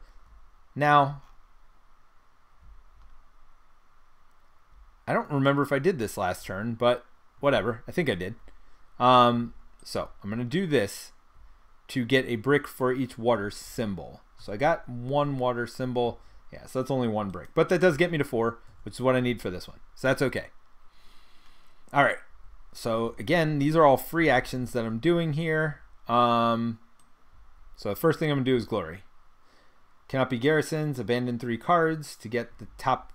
Now, I don't remember if I did this last turn, but whatever. I think I did. Um, so I'm going to do this to get a brick for each water symbol. So I got one water symbol. Yeah, so that's only one brick. But that does get me to four, which is what I need for this one. So that's okay. All right. So again, these are all free actions that I'm doing here. Um, so the first thing I'm going to do is Glory. Cannot be garrisons. Abandon three cards to get the top,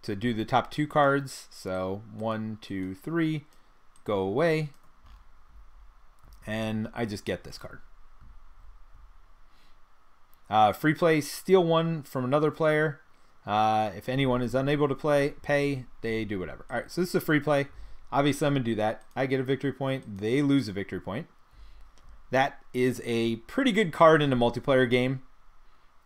to do the top two cards. So one, two, three. Go away. And I just get this card. Uh, free play, steal one from another player. Uh, if anyone is unable to play, pay, they do whatever. All right, so this is a free play. Obviously, I'm going to do that. I get a victory point. They lose a victory point. That is a pretty good card in a multiplayer game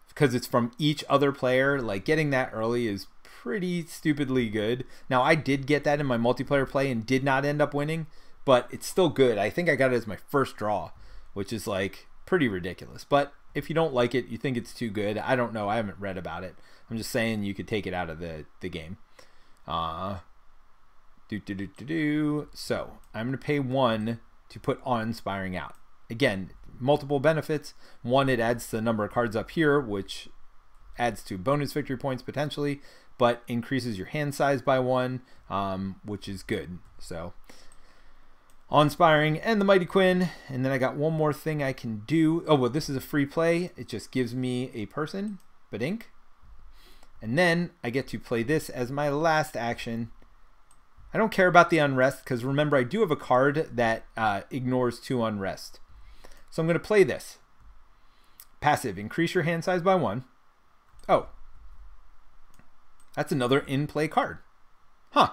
because it's from each other player. Like, getting that early is pretty stupidly good. Now, I did get that in my multiplayer play and did not end up winning, but it's still good. I think I got it as my first draw, which is like pretty ridiculous. But if you don't like it, you think it's too good, I don't know. I haven't read about it. I'm just saying you could take it out of the, the game. Uh, do, do, do, do, do. So I'm going to pay one to put Onspiring out. Again, multiple benefits. One, it adds to the number of cards up here, which adds to bonus victory points potentially, but increases your hand size by one, um, which is good. So Onspiring and the Mighty Quinn. And then I got one more thing I can do. Oh, well, this is a free play. It just gives me a person, but ink. And then I get to play this as my last action. I don't care about the Unrest because remember, I do have a card that uh, ignores two Unrest. So I'm going to play this. Passive, increase your hand size by one. Oh, that's another in-play card. Huh.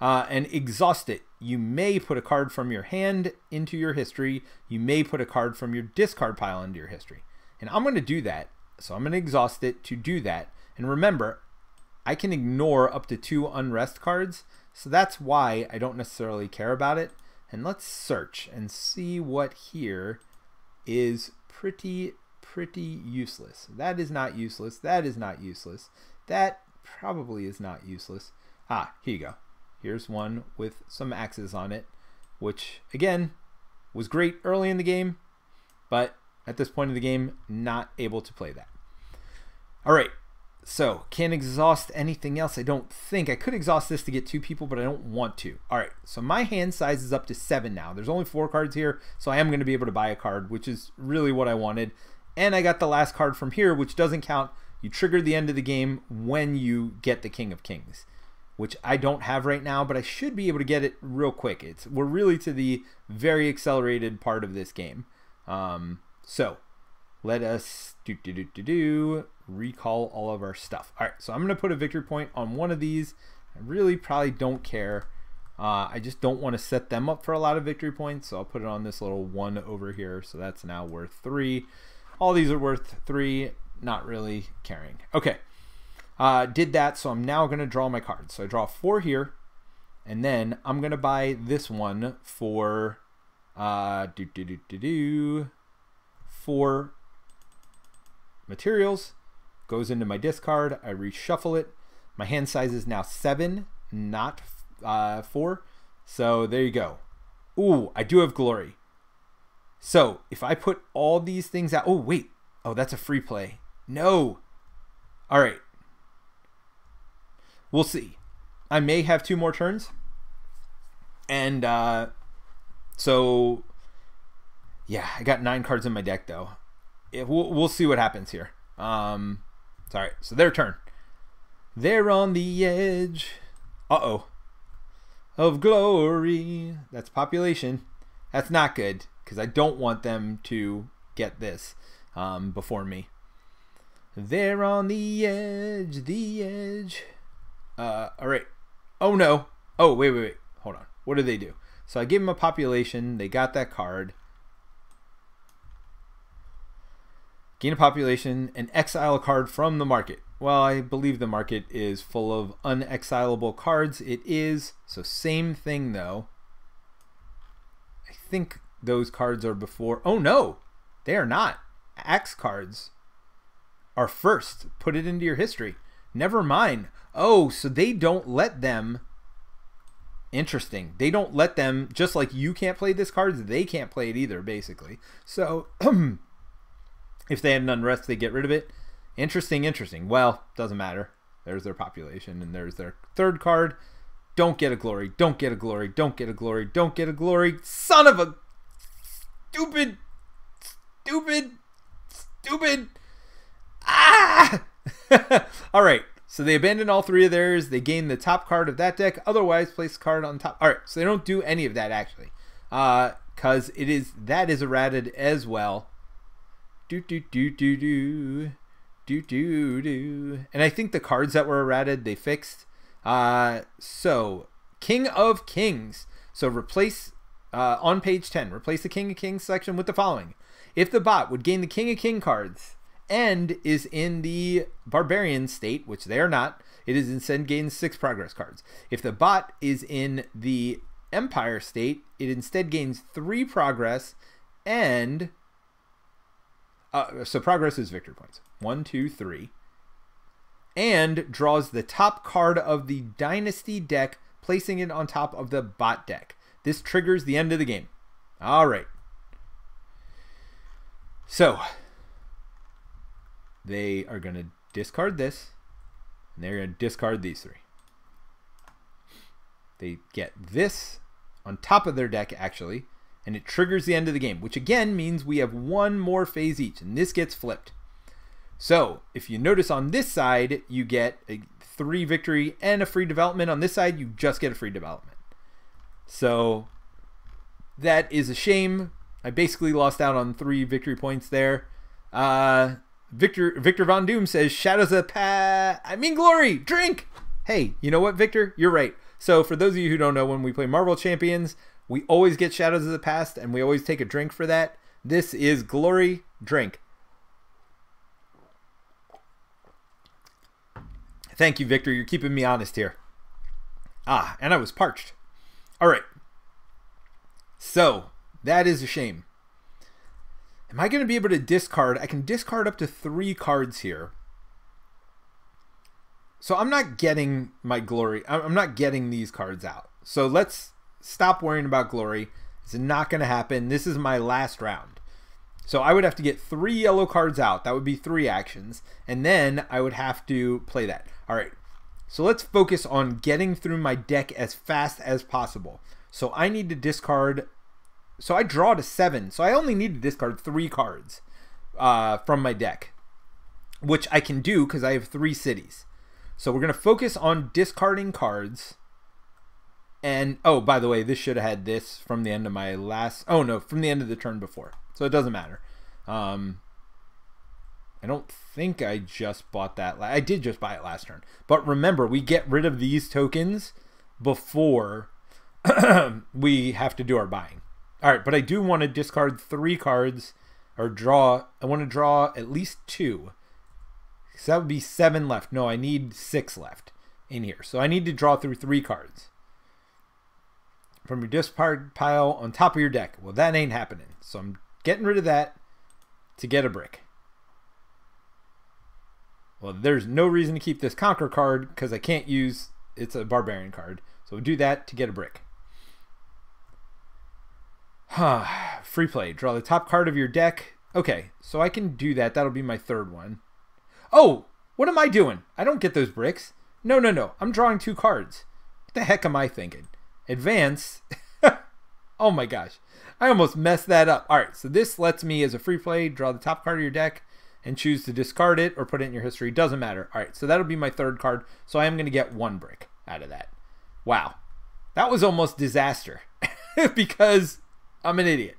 Uh, and exhaust it. You may put a card from your hand into your history. You may put a card from your discard pile into your history. And I'm going to do that. So I'm going to exhaust it to do that. And remember, I can ignore up to two Unrest cards. So that's why I don't necessarily care about it. And let's search and see what here is pretty, pretty useless. That is not useless. That is not useless. That probably is not useless. Ah, here you go. Here's one with some axes on it, which again was great early in the game, but at this point of the game, not able to play that. All right. So can't exhaust anything else. I don't think I could exhaust this to get two people, but I don't want to. All right. So my hand size is up to seven now. There's only four cards here. So I am going to be able to buy a card, which is really what I wanted. And I got the last card from here, which doesn't count. You trigger the end of the game when you get the King of Kings, which I don't have right now, but I should be able to get it real quick. It's we're really to the very accelerated part of this game. Um, so let us do, do, do, do, do, recall all of our stuff. All right, so I'm going to put a victory point on one of these. I really probably don't care. Uh, I just don't want to set them up for a lot of victory points, so I'll put it on this little one over here. So that's now worth three. All these are worth three. Not really caring. Okay. Uh, did that, so I'm now going to draw my cards. So I draw four here, and then I'm going to buy this one for uh, do, do, do, do, do, four materials. Goes into my discard. I reshuffle it. My hand size is now seven, not uh, four. So there you go. Ooh, I do have glory. So if I put all these things out, oh wait, oh that's a free play. No. All right. We'll see. I may have two more turns. And uh, so, yeah, I got nine cards in my deck, though. It, we'll, we'll see what happens here. Um, sorry. So their turn. They're on the edge. Uh-oh. Of glory. That's population. That's not good because I don't want them to get this um, before me. They're on the edge. The edge. Uh, all right. Oh no. Oh, wait, wait, wait. Hold on. What do they do? So I gave them a population. They got that card. Gain a population and exile a card from the market. Well, I believe the market is full of unexilable cards. It is. So same thing though. I think those cards are before. Oh no, they are not. Axe cards are first. Put it into your history. Never mind. Oh, so they don't let them. Interesting. They don't let them, just like you can't play this card, they can't play it either, basically. So if they had an unrest, they get rid of it. Interesting, interesting. Well, doesn't matter. There's their population and there's their third card. Don't get a glory. Don't get a glory. Don't get a glory. Don't get a glory. Son of a stupid, stupid, stupid. Ah! All right. So they abandon all three of theirs. They gain the top card of that deck. Otherwise, place card on top. All right. So they don't do any of that actually, uh, because it is that is errated as well. Do do do do do do do do. And I think the cards that were errated they fixed. Uh, so King of Kings. So replace Uh, on page ten, replace the King of Kings section with the following. If the bot would gain the King of King cards and is in the Barbarian state, which they are not, it is instead gains six progress cards. If the bot is in the Empire state, it instead gains three progress and... Uh, so progress is victory points. One, two, three. And draws the top card of the Dynasty deck, placing it on top of the bot deck. This triggers the end of the game. All right. So they are going to discard this, and they're going to discard these three. They get this on top of their deck, actually, and it triggers the end of the game, which again means we have one more phase each, and this gets flipped. So if you notice on this side, you get a three victory and a free development. On this side, you just get a free development. So that is a shame. I basically lost out on three victory points there. Uh, Victor Victor Von Doom says, Shadows of Pa... I mean glory! Drink! Hey, you know what, Victor? You're right. So for those of you who don't know, when we play Marvel Champions, we always get Shadows of the Past, and we always take a drink for that. This is Glory Drink. Thank you, Victor. You're keeping me honest here. Ah, and I was parched. All right. So that is a shame. Am I going to be able to discard? I can discard up to three cards here. So I'm not getting my glory. I'm not getting these cards out. So let's stop worrying about glory. It's not going to happen. This is my last round. So I would have to get three yellow cards out. That would be three actions. And then I would have to play that. All right. So let's focus on getting through my deck as fast as possible. So I need to discard. So I draw to seven. So I only need to discard three cards uh, from my deck, which I can do because I have three cities. So we're going to focus on discarding cards. And, oh, by the way, this should have had this from the end of my last... Oh, no, from the end of the turn before. So it doesn't matter. Um, I don't think I just bought that. I did just buy it last turn. But remember, we get rid of these tokens before we have to do our buying. All right, but I do want to discard three cards or draw. I want to draw at least two. So that would be seven left. No, I need six left in here. So I need to draw through three cards from your discard pile on top of your deck. Well, that ain't happening. So I'm getting rid of that to get a brick. Well, there's no reason to keep this Conquer card because I can't use, it's a Barbarian card. So we'll do that to get a brick. Huh. Free play. Draw the top card of your deck. Okay, so I can do that. That'll be my third one. Oh, what am I doing? I don't get those bricks. No, no, no. I'm drawing two cards. What the heck am I thinking? Advance. Oh my gosh. I almost messed that up. All right, so this lets me, as a free play, draw the top card of your deck and choose to discard it or put it in your history. Doesn't matter. All right, so that'll be my third card. So I am going to get one brick out of that. Wow. That was almost disaster because I'm an idiot.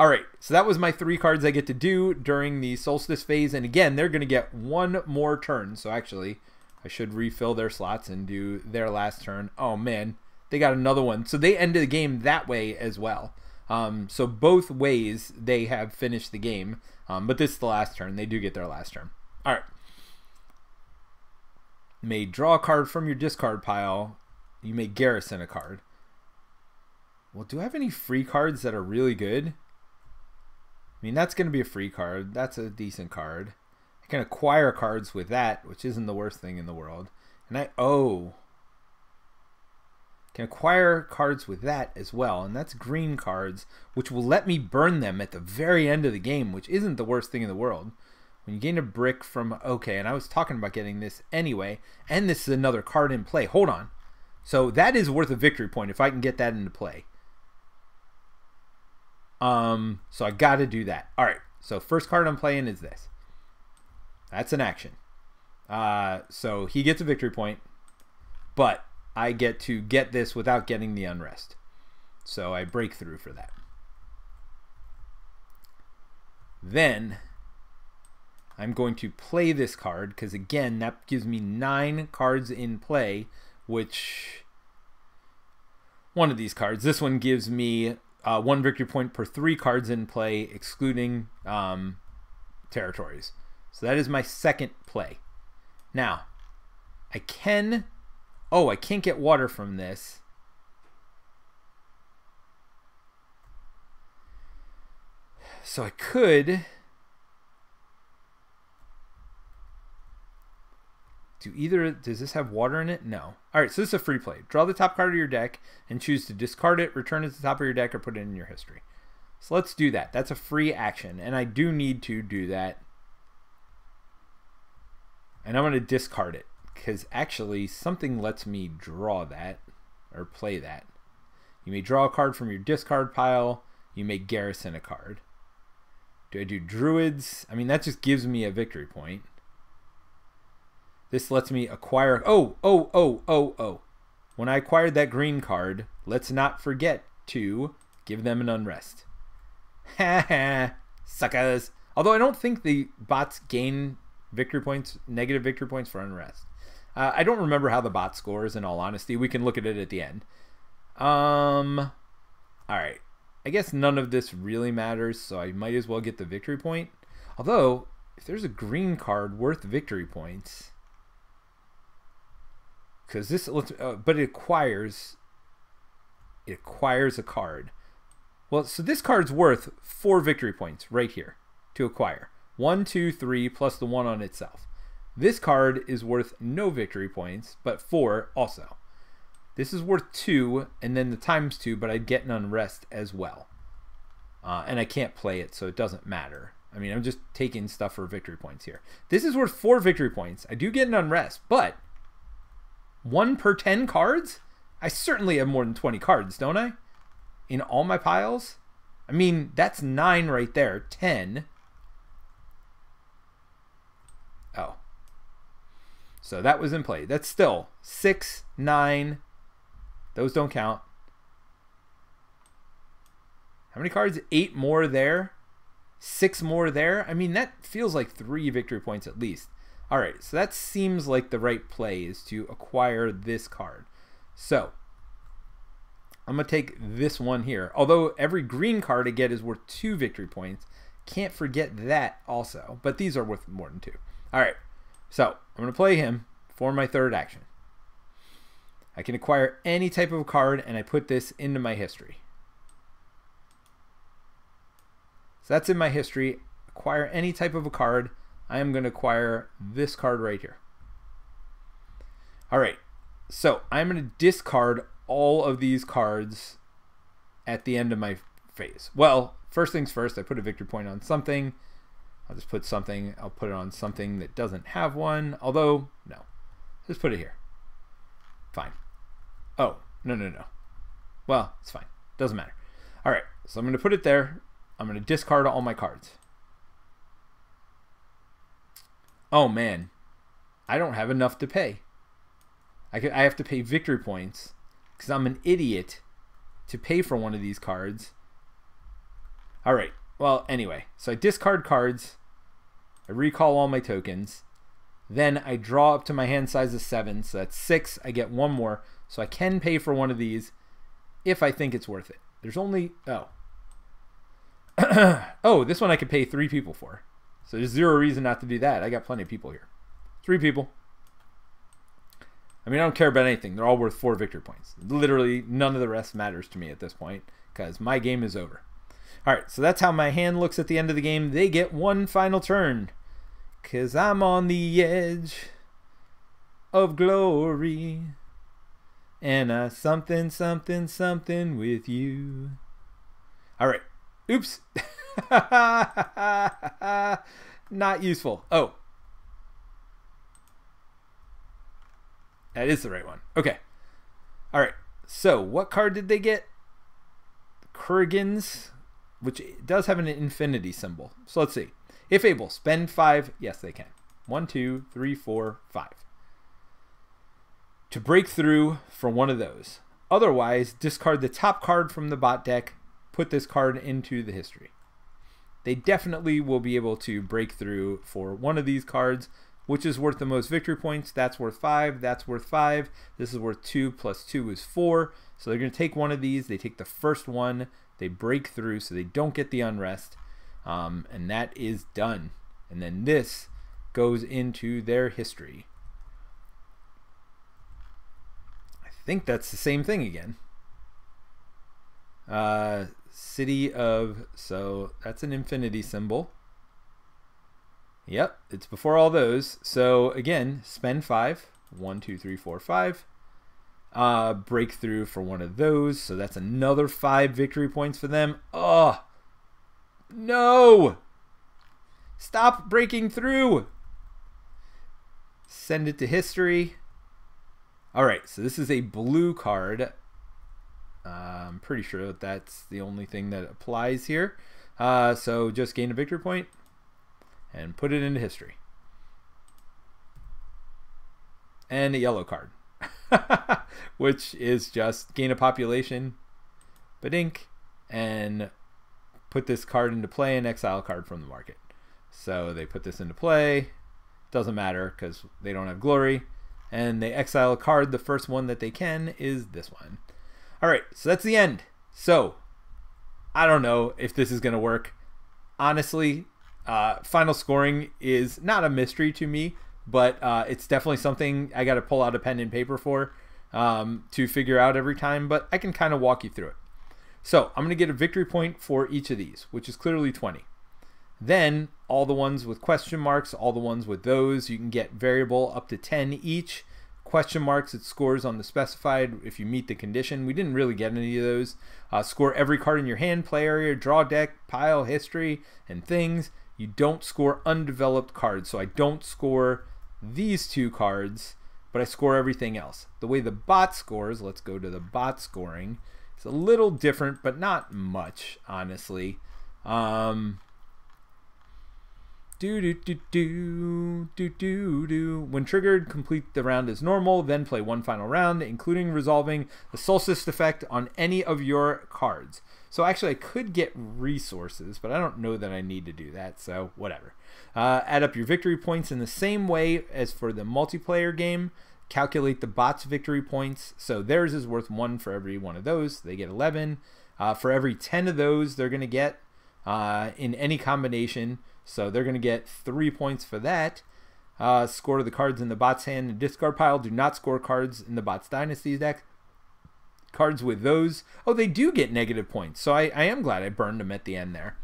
All right, so that was my three cards I get to do during the Solstice phase. And again, they're going to get one more turn. So actually, I should refill their slots and do their last turn. Oh, man, they got another one. So they ended the game that way as well. Um, so both ways, they have finished the game. Um, but this is the last turn. They do get their last turn. All right. You may draw a card from your discard pile. You may garrison a card. Well, do I have any free cards that are really good? I mean, that's going to be a free card. That's a decent card. I can acquire cards with that, which isn't the worst thing in the world. And I owe. I can acquire cards with that as well. And that's green cards, which will let me burn them at the very end of the game, which isn't the worst thing in the world. When you gain a brick from... Okay, and I was talking about getting this anyway. And this is another card in play. Hold on. So that is worth a victory point if I can get that into play. Um, so I got to do that. All right. So first card I'm playing is this. That's an action. Uh, so he gets a victory point, but I get to get this without getting the unrest. So I break through for that. Then I'm going to play this card because again, that gives me nine cards in play, which one of these cards, this one gives me uh, one victory point per three cards in play, excluding um, territories. So that is my second play. Now, I can... Oh, I can't get water from this. So I could do either. Does this have water in it? No. All right, so this is a free play. Draw the top card of your deck and choose to discard it, return it to the top of your deck, or put it in your history. So let's do that. That's a free action, and I do need to do that. And I'm going to discard it because actually something lets me draw that or play that. You may draw a card from your discard pile. You may garrison a card. Do I do Druids? I mean, that just gives me a victory point. This lets me acquire... Oh, oh, oh, oh, oh. When I acquired that green card, let's not forget to give them an Unrest. Ha ha, suckers. Although I don't think the bots gain victory points, negative victory points for Unrest. Uh, I don't remember how the bot scores, in all honesty. We can look at it at the end. Um, all right. I guess none of this really matters, so I might as well get the victory point. Although, if there's a green card worth victory points... Because this, uh, but it acquires, it acquires a card. Well, so this card's worth four victory points right here to acquire. One, two, three, plus the one on itself. This card is worth no victory points, but four also. This is worth two, and then the times two, but I'd get an Unrest as well. Uh, and I can't play it, so it doesn't matter. I mean, I'm just taking stuff for victory points here. This is worth four victory points. I do get an Unrest, but... one per ten cards? I certainly have more than twenty cards, don't I? In all my piles? I mean, that's nine right there. ten. Oh. So that was in play. That's still six, nine. Those don't count. How many cards? eight more there. six more there. I mean, that feels like three victory points at least. All right, so that seems like the right play is to acquire this card. So I'm going to take this one here. Although every green card I get is worth two victory points. Can't forget that also. But these are worth more than two. All right, so I'm going to play him for my third action. I can acquire any type of card, and I put this into my history. So that's in my history. Acquire any type of a card. I am going to acquire this card right here. All right, so I'm going to discard all of these cards at the end of my phase. Well, first things first, I put a victory point on something. I'll just put something, I'll put it on something that doesn't have one, although, no. Just put it here. Fine. Oh, no, no, no. Well, it's fine. Doesn't matter. All right, so I'm going to put it there. I'm going to discard all my cards. Oh man, I don't have enough to pay. I, could, I have to pay victory points because I'm an idiot to pay for one of these cards. All right, well anyway, so I discard cards, I recall all my tokens, then I draw up to my hand size of seven, so that's six, I get one more, so I can pay for one of these if I think it's worth it. There's only, oh. Oh, this one I could pay three people for. So there's zero reason not to do that. I got plenty of people here. Three people. I mean, I don't care about anything. They're all worth four victory points. Literally, none of the rest matters to me at this point because my game is over. All right, so that's how my hand looks at the end of the game. They get one final turn because I'm on the edge of glory and I something, something, something with you. All right. Oops. Not useful. Oh. That is the right one. Okay. All right. So what card did they get? Kurgan's, which does have an infinity symbol. So let's see. If able, spend five. Yes, they can. One, two, three, four, five. To break through for one of those. Otherwise, discard the top card from the bot deck. Put this card into the history. They definitely will be able to break through for one of these cards, which is worth the most victory points. That's worth five. That's worth five. This is worth two plus two is four. So they're going to take one of these. They take the first one. They break through so they don't get the unrest, um, and that is done. And then this goes into their history. I think that's the same thing again. Uh, city of, so that's an infinity symbol. Yep, it's before all those. So again, spend five. One, two, three, four, five. Uh, breakthrough for one of those. So that's another five victory points for them. Oh, no. Stop breaking through. Send it to history. All right, so this is a blue card. Uh, I'm pretty sure that that's the only thing that applies here. Uh, so just gain a victory point and put it into history. And a yellow card, which is just gain a population, badink, and put this card into play and exile card from the market. So they put this into play, doesn't matter because they don't have glory, and they exile a card. The first one that they can is this one. All right, so that's the end. So I don't know if this is gonna work. Honestly, Uh, final scoring is not a mystery to me, but uh, it's definitely something I got to pull out a pen and paper for um, to figure out every time, but I can kind of walk you through it. So I'm going to get a victory point for each of these, which is clearly twenty. Then all the ones with question marks, all the ones with those, you can get variable up to ten each. Question marks, it scores on the specified if you meet the condition. We didn't really get any of those. Uh, score every card in your hand, play area, draw deck, pile, history, and things. You don't score undeveloped cards, so I don't score these two cards, but I score everything else. The way the bot scores, let's go to the bot scoring. It's a little different, but not much, honestly. Um, do do do do do do do. When triggered, complete the round as normal, then play one final round, including resolving the Solstice effect on any of your cards. So actually I could get resources, but I don't know that I need to do that, so whatever. Uh, add up your victory points in the same way as for the multiplayer game. Calculate the bot's victory points. So theirs is worth one for every one of those. They get eleven. Uh, for every ten of those they're going to get uh, in any combination. So they're going to get three points for that. Uh, score the cards in the bot's hand and discard pile. Do not score cards in the bot's dynasty deck. Cards with those, oh, they do get negative points, so I, I am glad I burned them at the end there.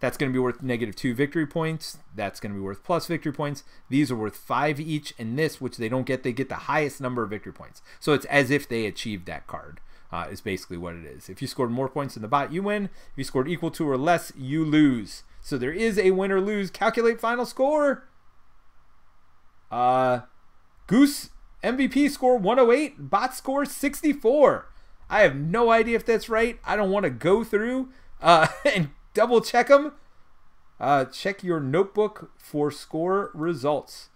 That's going to be worth negative two victory points. That's going to be worth plus victory points. These are worth five each, and this, which they don't get, they get the highest number of victory points. So it's as if they achieved that card uh, is basically what it is. If you scored more points than the bot, you win. If you scored equal to or less, you lose. So there is a win or lose. Calculate final score. uh, Goose M V P score one oh eight, bot score sixty-four. I have no idea if that's right. I don't want to go through uh, and double check them. Uh, check your notebook for score results.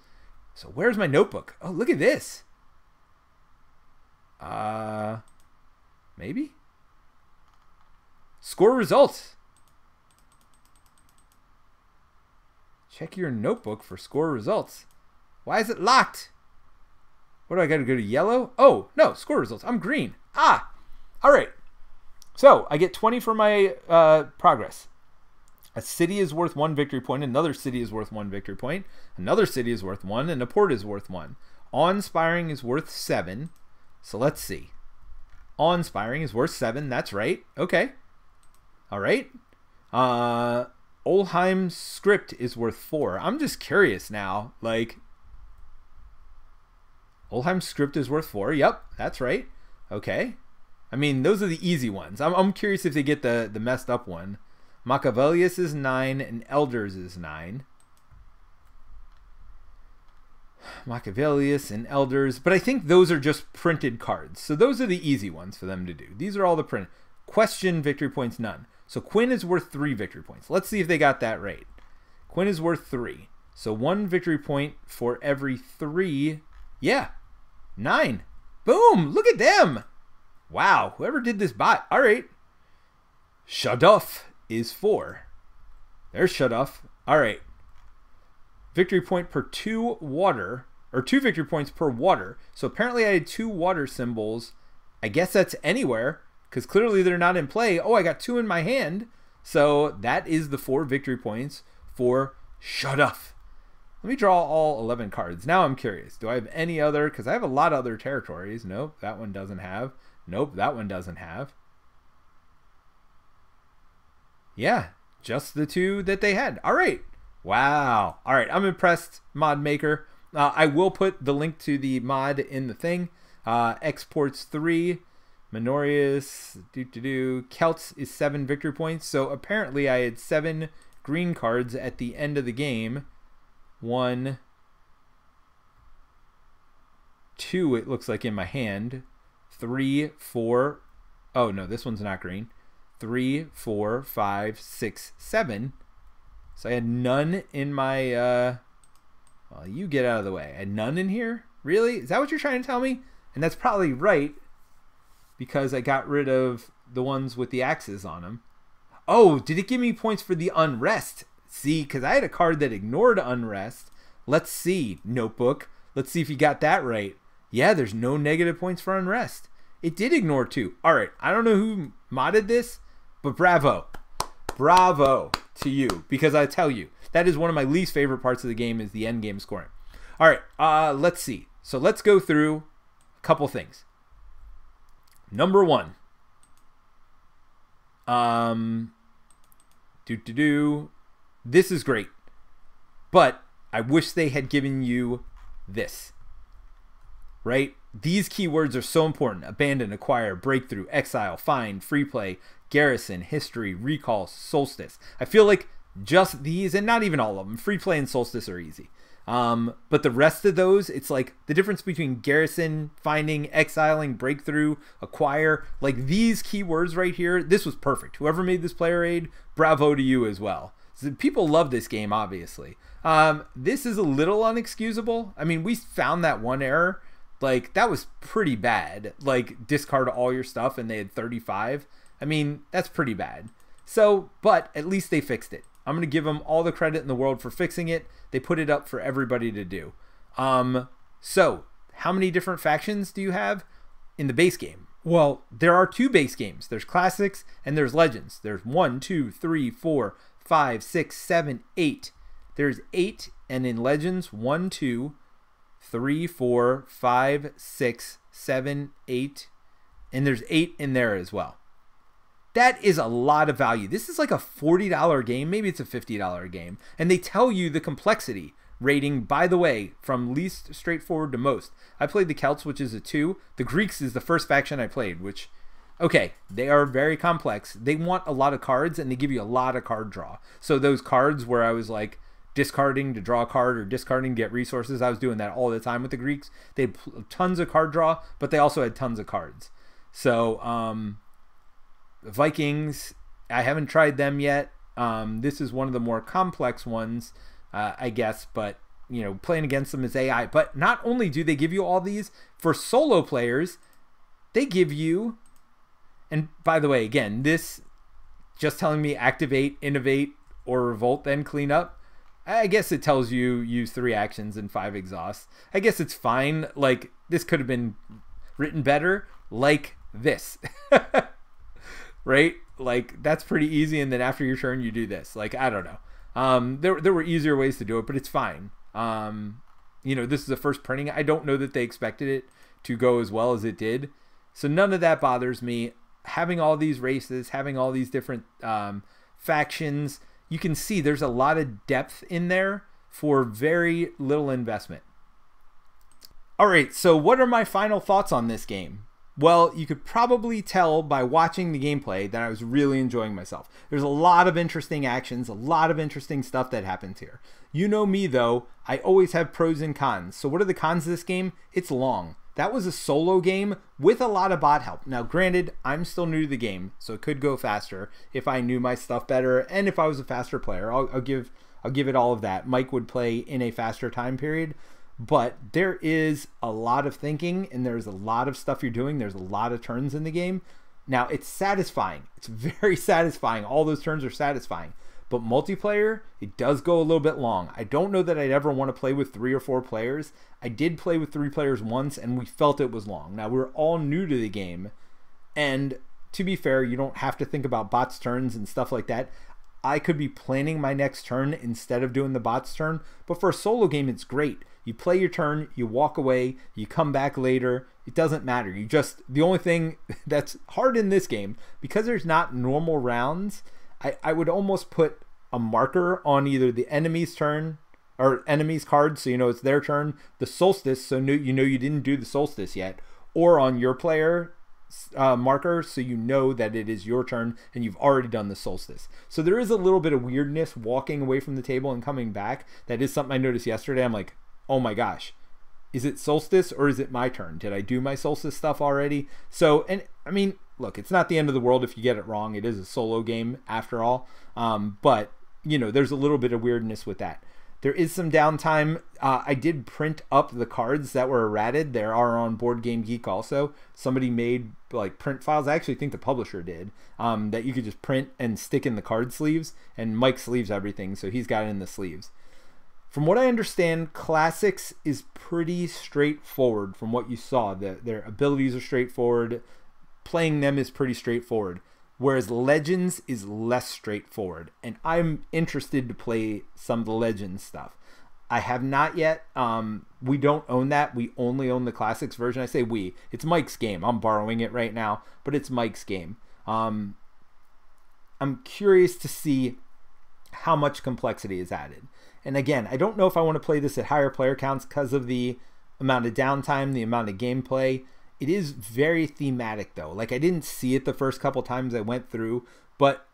So where's my notebook? Oh, look at this. Uh, maybe? Score results. Check your notebook for score results. Why is it locked? What do I got to go to yellow? Oh, no, score results. I'm green. Ah. All right, so I get twenty for my uh, progress. A city is worth one victory point. Another city is worth one victory point. Another city is worth one, and a port is worth one. Onspiring is worth seven. So let's see. Onspiring is worth seven. That's right. Okay. All right. Uh, Olheim script is worth four. I'm just curious now. Like, Olheim script is worth four. Yep, that's right. Okay. I mean, those are the easy ones. I'm, I'm curious if they get the, the messed up one. Machiavellius is nine and Elders is nine. Machiavellius and Elders. But I think those are just printed cards. So those are the easy ones for them to do. These are all the print. Question victory points, none. So Quinn is worth three victory points. Let's see if they got that right. Quinn is worth three. So one victory point for every three. Yeah, nine. Boom, look at them. Wow, whoever did this bot. All right. Shaduff is four. There's Shaduff. All right. Victory point per two water, or two victory points per water. So apparently I had two water symbols. I guess that's anywhere. because clearly they're not in play. Oh, I got two in my hand. So that is the four victory points for Shudduff. Let me draw all eleven cards. Now I'm curious. Do I have any other? Because I have a lot of other territories. Nope, that one doesn't have. Nope, that one doesn't have. Yeah, just the two that they had. All right. Wow. All right, I'm impressed, mod maker. Uh, I will put the link to the mod in the thing. Uh, exports three. Minorius, do-do-do. Celts is seven victory points. So apparently I had seven green cards at the end of the game. One, two, it looks like in my hand. Three, four. Oh, no, this one's not green. Three, four, five, six, seven. So I had none in my... Uh, well, you get out of the way. I had none in here? Really? Is that what you're trying to tell me? And that's probably right, because I got rid of the ones with the axes on them. Oh, did it give me points for the Unrest? See, because I had a card that ignored Unrest. Let's see, Notebook. Let's see if you got that right. Yeah, there's no negative points for Unrest. It did ignore two. All right, I don't know who modded this, but bravo. Bravo to you, because I tell you, that is one of my least favorite parts of the game, is the end game scoring. All right, uh, let's see. So let's go through a couple things. Number one. Um, do-do-do. This is great, but I wish they had given you this, right? These keywords are so important. Abandon, Acquire, Breakthrough, Exile, Find, Free Play, Garrison, History, Recall, Solstice. I feel like just these, and not even all of them, Free Play and Solstice are easy. Um, but the rest of those, it's like the difference between Garrison, Finding, Exiling, Breakthrough, Acquire, like these keywords right here, this was perfect. Whoever made this player aid, bravo to you as well. People love this game, obviously. Um, this is a little unexcusable. I mean, we found that one error. Like, that was pretty bad. Like, discard all your stuff and they had thirty-five. I mean, that's pretty bad. So, but at least they fixed it. I'm going to give them all the credit in the world for fixing it. They put it up for everybody to do. Um, so, how many different factions do you have in the base game? Well, there are two base games. There's Classics and there's Legends. There's one, two, three, four... Five, six, seven, eight. There's eight, and in Legends, one, two, three, four, five, six, seven, eight, and there's eight in there as well. That is a lot of value. This is like a forty dollar game, maybe it's a fifty dollar game, and they tell you the complexity rating, by the way, from least straightforward to most. I played the Celts, which is a two. The Greeks is the first faction I played, which... Okay, they are very complex. They want a lot of cards, and they give you a lot of card draw. So those cards where I was like discarding to draw a card or discarding to get resources, I was doing that all the time with the Greeks. They had tons of card draw, but they also had tons of cards. So um, Vikings, I haven't tried them yet. Um, this is one of the more complex ones, uh, I guess, but you know, playing against them is A I. But not only do they give you all these, for solo players, they give you... And by the way, again, this just telling me activate, innovate, or revolt, then clean up. I guess it tells you use three actions and five exhausts. I guess it's fine. Like, this could have been written better, like this, right? Like, that's pretty easy. And then after your turn, you do this. Like, I don't know. Um, there, there were easier ways to do it, but it's fine. Um, you know, this is the first printing. I don't know that they expected it to go as well as it did. So none of that bothers me. Having all these races, having all these different um, factions, you can see there's a lot of depth in there for very little investment. All right, so what are my final thoughts on this game? Well, you could probably tell by watching the gameplay that I was really enjoying myself. There's a lot of interesting actions, a lot of interesting stuff that happens here. You know me though, I always have pros and cons. So what are the cons of this game? It's long. That was a solo game with a lot of bot help. Now, granted, I'm still new to the game, so it could go faster if I knew my stuff better and if I was a faster player. I'll, I'll give I'll give it all of that. Mike would play in a faster time period, but there is a lot of thinking and there's a lot of stuff you're doing. There's a lot of turns in the game. Now, it's satisfying. It's very satisfying. All those turns are satisfying. But multiplayer, it does go a little bit long. I don't know that I'd ever want to play with three or four players. I did play with three players once, and we felt it was long. Now, we were all new to the game, and to be fair, you don't have to think about bots' turns and stuff like that. I could be planning my next turn instead of doing the bot's turn, but for a solo game, it's great. You play your turn, you walk away, you come back later, it doesn't matter. You just, the only thing that's hard in this game, because there's not normal rounds, I, I would almost put a marker on either the enemy's turn, or enemy's card, so you know it's their turn, the solstice, so no, you know you didn't do the solstice yet, or on your player, Uh, marker, so you know that it is your turn and you've already done the solstice. So there is a little bit of weirdness walking away from the table and coming back. That is something I noticed yesterday. I'm like, oh my gosh, is it solstice or is it my turn? Did I do my solstice stuff already? So, and I mean, look, it's not the end of the world if you get it wrong. It is a solo game after all. Um, but you know, there's a little bit of weirdness with that. There is some downtime. Uh, I did print up the cards that were errated. There are on BoardGameGeek also. Somebody made like print files. I actually think the publisher did, um, that you could just print and stick in the card sleeves. And Mike sleeves everything, so he's got it in the sleeves. From what I understand, Classics is pretty straightforward from what you saw. The, their abilities are straightforward. Playing them is pretty straightforward. Whereas Legends is less straightforward, and I'm interested to play some of the Legends stuff. I have not yet. Um, we don't own that. We only own the Classics version. I say we. It's Mike's game. I'm borrowing it right now, but it's Mike's game. Um, I'm curious to see how much complexity is added. And again, I don't know if I want to play this at higher player counts because of the amount of downtime, the amount of gameplay. It is very thematic though. Like, I didn't see it the first couple times I went through, but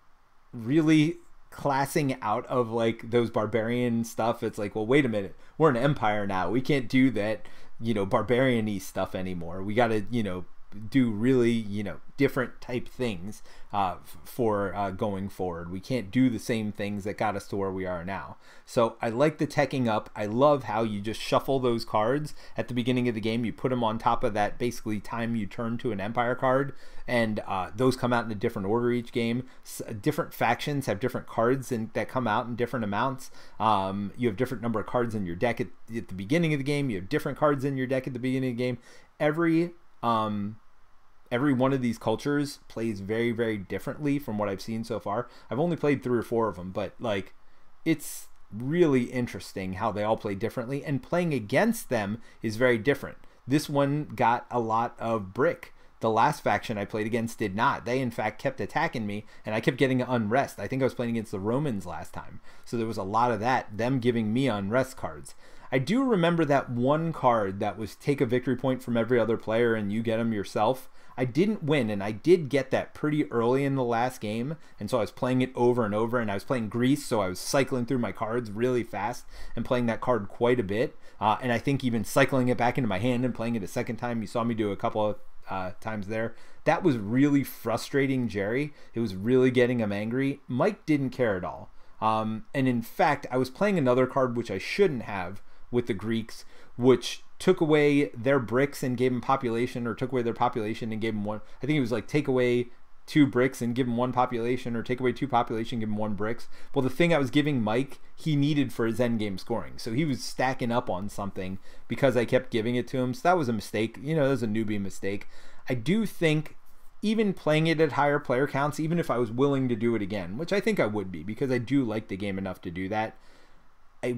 really classing out of like those barbarian stuff, it's like, well, wait a minute, we're an empire now. We can't do that, you know, barbarian-y stuff anymore. We gotta, you know, do really, you know, different type things uh, for uh, going forward. We can't do the same things that got us to where we are now. So I like the teching up. I love how you just shuffle those cards at the beginning of the game. You put them on top of that basically time you turn to an empire card, and uh, those come out in a different order each game. S different factions have different cards and that come out in different amounts. Um, you have different number of cards in your deck at, at the beginning of the game. You have different cards in your deck at the beginning of the game. Every Um, every one of these cultures plays very, very differently from what I've seen so far. I've only played three or four of them, but like, it's really interesting how they all play differently, and playing against them is very different. This one got a lot of brick. The last faction I played against did not. They in fact kept attacking me, and I kept getting unrest. I think I was playing against the Romans last time, so there was a lot of that, them giving me unrest cards. I do remember that one card that was take a victory point from every other player and you get them yourself. I didn't win, and I did get that pretty early in the last game, and so I was playing it over and over, and I was playing Greece, so I was cycling through my cards really fast and playing that card quite a bit, uh, and I think even cycling it back into my hand and playing it a second time. You saw me do a couple of uh, times there. That was really frustrating Jerry. It was really getting him angry. Mike didn't care at all, um, and in fact I was playing another card which I shouldn't have with the Greeks, which took away their bricks and gave them population, or took away their population and gave them one. I think it was like take away two bricks and give them one population, or take away two population, give them one bricks. Well, the thing I was giving Mike, he needed for his end game scoring. So he was stacking up on something because I kept giving it to him. So that was a mistake. You know, that was a newbie mistake. I do think even playing it at higher player counts, even if I was willing to do it again, which I think I would be because I do like the game enough to do that. I...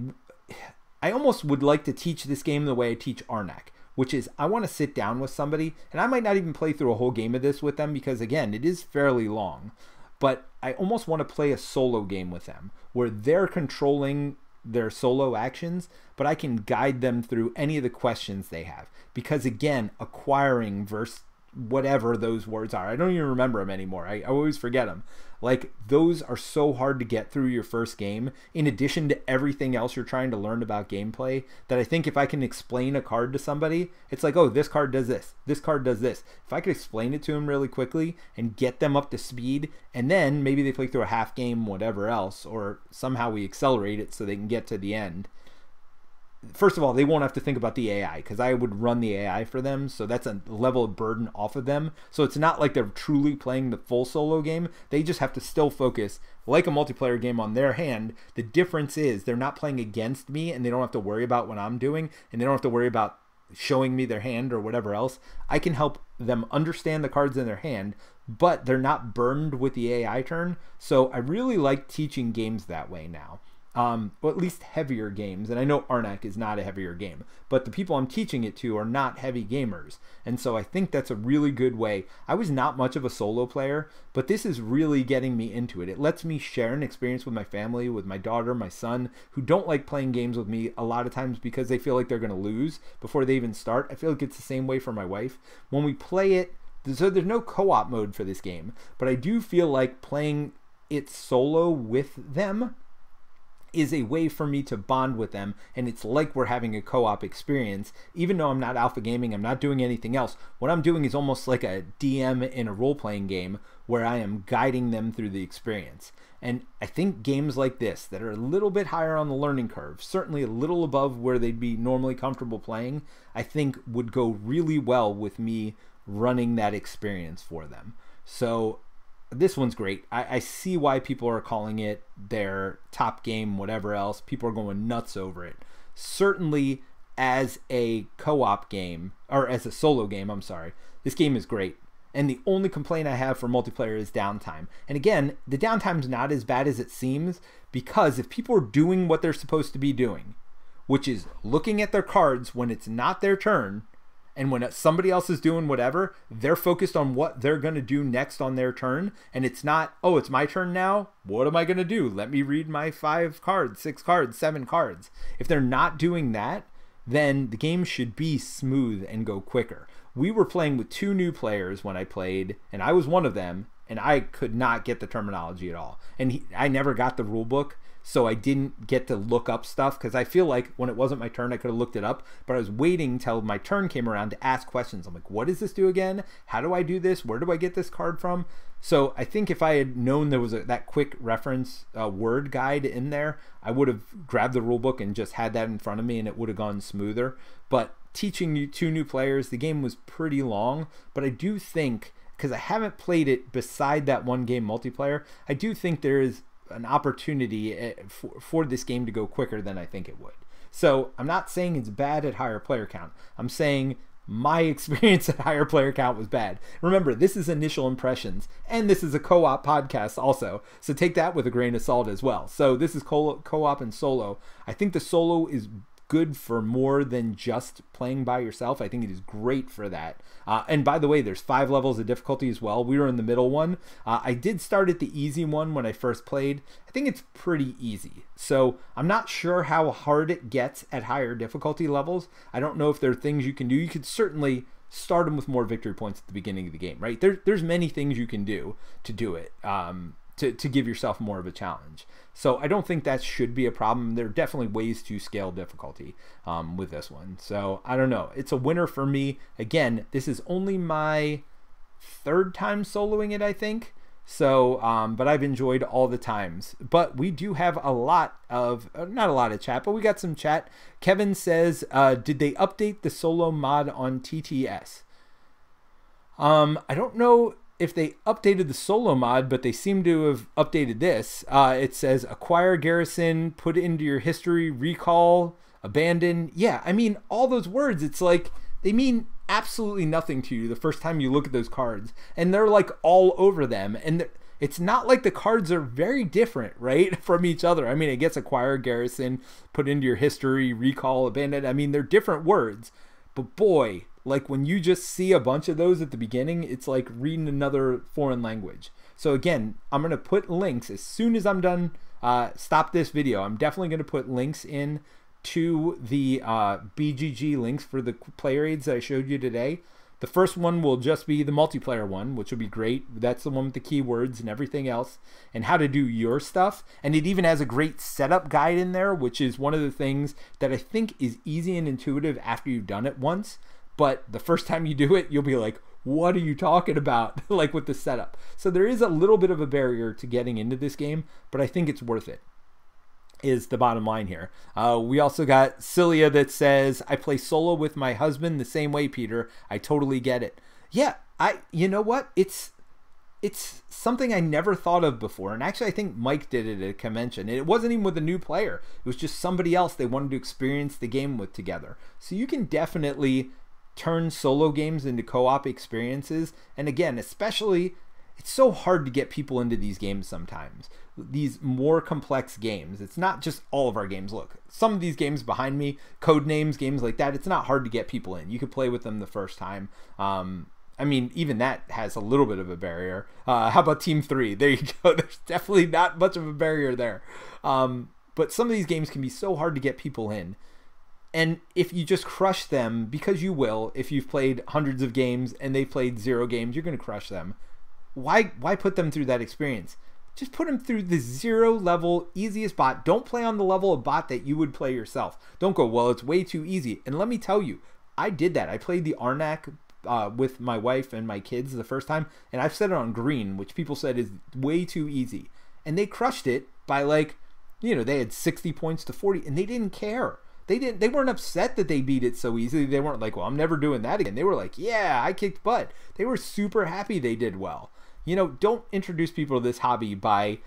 I almost would like to teach this game the way I teach Arnak, which is I want to sit down with somebody, and I might not even play through a whole game of this with them because, again, it is fairly long, but I almost want to play a solo game with them where they're controlling their solo actions, but I can guide them through any of the questions they have because, again, acquiring versus whatever those words are. I don't even remember them anymore. I, I always forget them. Like, those are so hard to get through your first game, in addition to everything else you're trying to learn about gameplay, that I think if I can explain a card to somebody, it's like, oh, this card does this, this card does this. If I could explain it to them really quickly and get them up to speed, and then maybe they play through a half game, whatever else, or somehow we accelerate it so they can get to the end. First of all, they won't have to think about the A I because I would run the A I for them. So that's a level of burden off of them. So it's not like they're truly playing the full solo game. They just have to still focus like a multiplayer game on their hand. The difference is they're not playing against me, and they don't have to worry about what I'm doing, and they don't have to worry about showing me their hand or whatever else. I can help them understand the cards in their hand, but they're not burdened with the A I turn. So I really like teaching games that way now, um, or at least heavier games. And I know Arnak is not a heavier game, but the people I'm teaching it to are not heavy gamers. And so I think that's a really good way. I was not much of a solo player, but this is really getting me into it. It lets me share an experience with my family, with my daughter, my son, who don't like playing games with me a lot of times because they feel like they're going to lose before they even start. I feel like it's the same way for my wife. When we play it, so there's no co-op mode for this game, but I do feel like playing it solo with them is a way for me to bond with them, and it's like we're having a co-op experience. Even though I'm not alpha gaming, I'm not doing anything else, what I'm doing is almost like a D M in a role-playing game where I am guiding them through the experience. And I think games like this that are a little bit higher on the learning curve, certainly a little above where they'd be normally comfortable playing, I think would go really well with me running that experience for them. So this one's great. I, I see why people are calling it their top game, whatever else. People are going nuts over it. Certainly as a co-op game, or as a solo game, I'm sorry, this game is great. And the only complaint I have for multiplayer is downtime. And again, the downtime's not as bad as it seems, because if people are doing what they're supposed to be doing, which is looking at their cards when it's not their turn, and when somebody else is doing whatever, they're focused on what they're going to do next on their turn. And it's not, oh, it's my turn now. What am I going to do? Let me read my five cards, six cards, seven cards. If they're not doing that, then the game should be smooth and go quicker. We were playing with two new players when I played, and I was one of them, and I could not get the terminology at all. And he, I never got the rule book. So I didn't get to look up stuff, because I feel like when it wasn't my turn, I could have looked it up, but I was waiting till my turn came around to ask questions. I'm like, what does this do again? How do I do this? Where do I get this card from? So I think if I had known there was a, that quick reference uh, word guide in there, I would have grabbed the rule book and just had that in front of me, and it would have gone smoother. But teaching you two new players, the game was pretty long, but I do think, because I haven't played it beside that one game multiplayer, I do think there is an opportunity for, for this game to go quicker than I think it would. So I'm not saying it's bad at higher player count. I'm saying my experience at higher player count was bad. Remember, this is initial impressions, and this is a co-op podcast also, so take that with a grain of salt as well. So this is co-op and solo. I think the solo is good for more than just playing by yourself. I think it is great for that. Uh, and by the way, there's five levels of difficulty as well. We were in the middle one. Uh, I did start at the easy one when I first played. I think it's pretty easy. So I'm not sure how hard it gets at higher difficulty levels. I don't know if there are things you can do. You could certainly start them with more victory points at the beginning of the game, right? There, there's many things you can do to do it. Um, To, to give yourself more of a challenge. So I don't think that should be a problem. There are definitely ways to scale difficulty um, with this one. So I don't know. It's a winner for me. Again, this is only my third time soloing it, I think. So, um, but I've enjoyed all the times. But we do have a lot of, not a lot of chat, but we got some chat. Kevin says, uh, did they update the solo mod on T T S? Um, I don't know if they updated the solo mod, but they seem to have updated this. Uh, it says Acquire, Garrison, put into your history, Recall, Abandon. Yeah, I mean, all those words, it's like they mean absolutely nothing to you the first time you look at those cards. And they're like all over them. And it's not like the cards are very different, right, from each other. I mean, I guess Acquire, Garrison, put into your history, Recall, Abandon. I mean, they're different words, but boy, like when you just see a bunch of those at the beginning, it's like reading another foreign language. So again, I'm going to put links as soon as I'm done, uh, stop this video. I'm definitely going to put links in to the uh, B G G links for the player aids that I showed you today. The first one will just be the multiplayer one, which will be great. That's the one with the keywords and everything else and how to do your stuff. And it even has a great setup guide in there, which is one of the things that I think is easy and intuitive after you've done it once. But the first time you do it, you'll be like, what are you talking about? Like with the setup. So there is a little bit of a barrier to getting into this game, but I think it's worth it, is the bottom line here. Uh, we also got Cilia that says, I play solo with my husband the same way, Peter. I totally get it. Yeah, I. You know what? It's it's something I never thought of before. And actually, I think Mike did it at a convention. It wasn't even with a new player. It was just somebody else they wanted to experience the game with together. So you can definitely turn solo games into co-op experiences. And again, especially it's so hard to get people into these games sometimes. These more complex games. It's not just all of our games. Look, some of these games behind me, code names, games like that, it's not hard to get people in. You could play with them the first time. Um, I mean, even that has a little bit of a barrier. Uh, how about Team three? There you go. There's definitely not much of a barrier there. Um, but some of these games can be so hard to get people in. And if you just crush them, because you will, if you've played hundreds of games and they've played zero games, you're going to crush them. Why, why put them through that experience? Just put them through the zero level, easiest bot. Don't play on the level of bot that you would play yourself. Don't go, well, it's way too easy. And let me tell you, I did that. I played the Arnak uh, with my wife and my kids the first time, and I've set it on green, which people said is way too easy. And they crushed it by, like, you know, they had sixty points to forty, and they didn't care. They didn't. They weren't upset that they beat it so easily. They weren't like, well, I'm never doing that again. They were like, yeah, I kicked butt. They were super happy they did well. You know, don't introduce people to this hobby by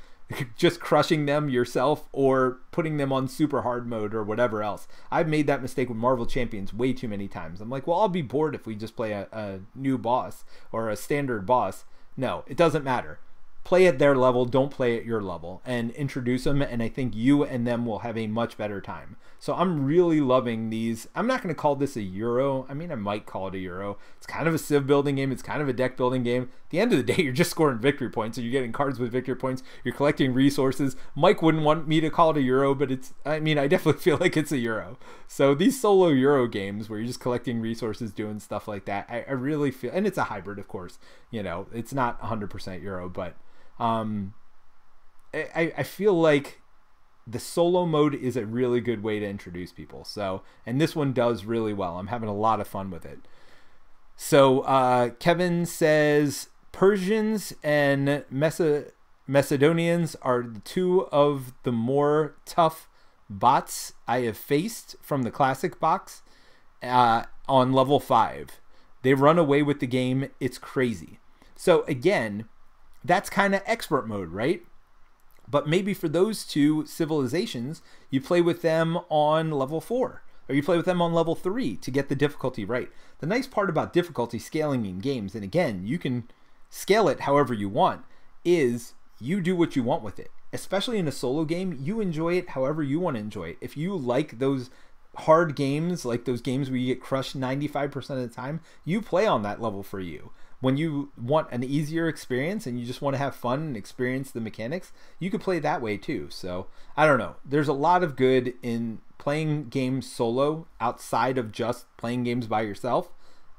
just crushing them yourself or putting them on super hard mode or whatever else. I've made that mistake with Marvel Champions way too many times. I'm like, well, I'll be bored if we just play a, a new boss or a standard boss. No, it doesn't matter. Play at their level, don't play at your level, and introduce them, and I think you and them will have a much better time. So I'm really loving these. I'm not going to call this a Euro. I mean, I might call it a Euro. It's kind of a civ building game. It's kind of a deck building game. At the end of the day, you're just scoring victory points, so you're getting cards with victory points. You're collecting resources. Mike wouldn't want me to call it a Euro, but it's, I mean, I definitely feel like it's a Euro. So these solo Euro games where you're just collecting resources, doing stuff like that, I, I really feel, and it's a hybrid, of course. You know, it's not one hundred percent Euro, but Um, I, I feel like the solo mode is a really good way to introduce people. So, and this one does really well. I'm having a lot of fun with it. So, uh, Kevin says Persians and Meso Macedonians are two of the more tough bots I have faced from the classic box, uh, on level five. They run away with the game. It's crazy. So again, that's kind of expert mode, right? But maybe for those two civilizations, you play with them on level four, or you play with them on level three to get the difficulty right. The nice part about difficulty scaling in games, and again, you can scale it however you want, is you do what you want with it. Especially in a solo game, you enjoy it however you want to enjoy it. If you like those hard games, like those games where you get crushed ninety-five percent of the time, you play on that level for you. When you want an easier experience and you just want to have fun and experience the mechanics, you could play that way too. So I don't know. There's a lot of good in playing games solo outside of just playing games by yourself.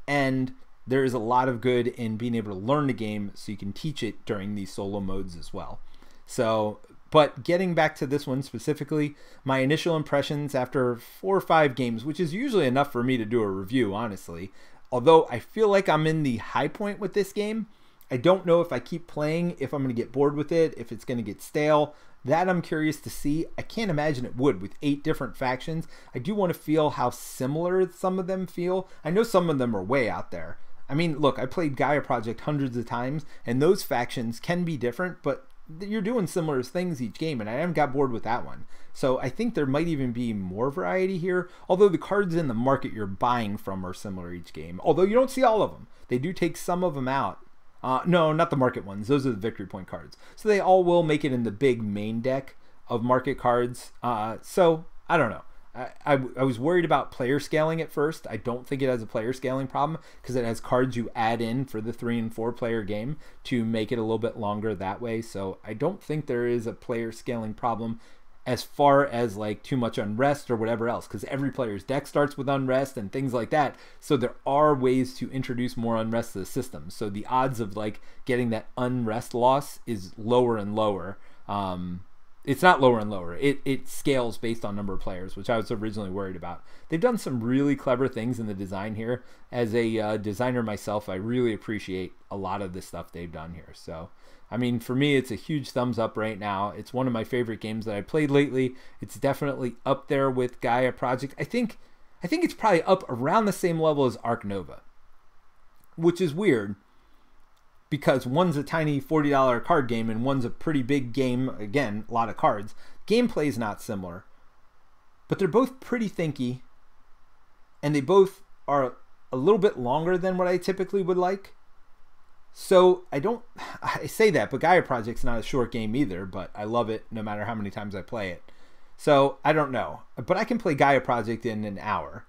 And there is a lot of good in being able to learn the game so you can teach it during these solo modes as well. So, but getting back to this one specifically, my initial impressions after four or five games, which is usually enough for me to do a review, honestly. Although I feel like I'm in the high point with this game, I don't know if I keep playing, if I'm going to get bored with it, if it's going to get stale. That I'm curious to see. I can't imagine it would with eight different factions. I do want to feel how similar some of them feel. I know some of them are way out there. I mean, look, I played Gaia Project hundreds of times, and those factions can be different, but you're doing similar things each game, and I haven't got bored with that one. So I think there might even be more variety here, although the cards in the market you're buying from are similar each game, although you don't see all of them. They do take some of them out. Uh, no, not the market ones. Those are the victory point cards. So they all will make it in the big main deck of market cards. Uh, so I don't know. I, I, I was worried about player scaling at first. I don't think it has a player scaling problem because it has cards you add in for the three and four player game to make it a little bit longer that way. So I don't think there is a player scaling problem as far as like too much unrest or whatever else, because every player's deck starts with unrest and things like that. So there are ways to introduce more unrest to the system. So the odds of like getting that unrest loss is lower and lower. Um, It's not lower and lower. It, it scales based on number of players, which I was originally worried about. They've done some really clever things in the design here. As a uh, designer myself, I really appreciate a lot of the stuff they've done here. So, I mean, for me, it's a huge thumbs up right now. It's one of my favorite games that I played lately. It's definitely up there with Gaia Project. I think, I think it's probably up around the same level as Ark Nova, which is weird, because one's a tiny forty dollar card game and one's a pretty big game. Again, a lot of cards. Gameplay is not similar, but they're both pretty thinky, and they both are a little bit longer than what I typically would like. So I don't, I say that, but Gaia Project's not a short game either, but I love it no matter how many times I play it. So I don't know, but I can play Gaia Project in an hour.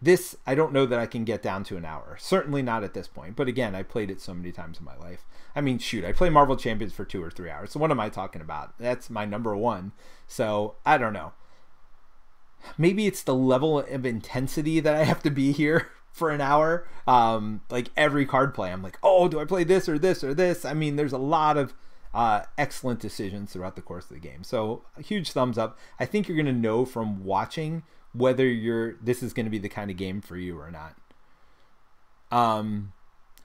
This, I don't know that I can get down to an hour. Certainly not at this point. But again, I played it so many times in my life. I mean, shoot, I play Marvel Champions for two or three hours. So what am I talking about? That's my number one. So I don't know. Maybe it's the level of intensity that I have to be here for an hour. Um, like every card play, I'm like, oh, do I play this or this or this? I mean, there's a lot of uh, excellent decisions throughout the course of the game. So a huge thumbs up. I think you're going to know from watching whether you're this is going to be the kind of game for you or not. Um,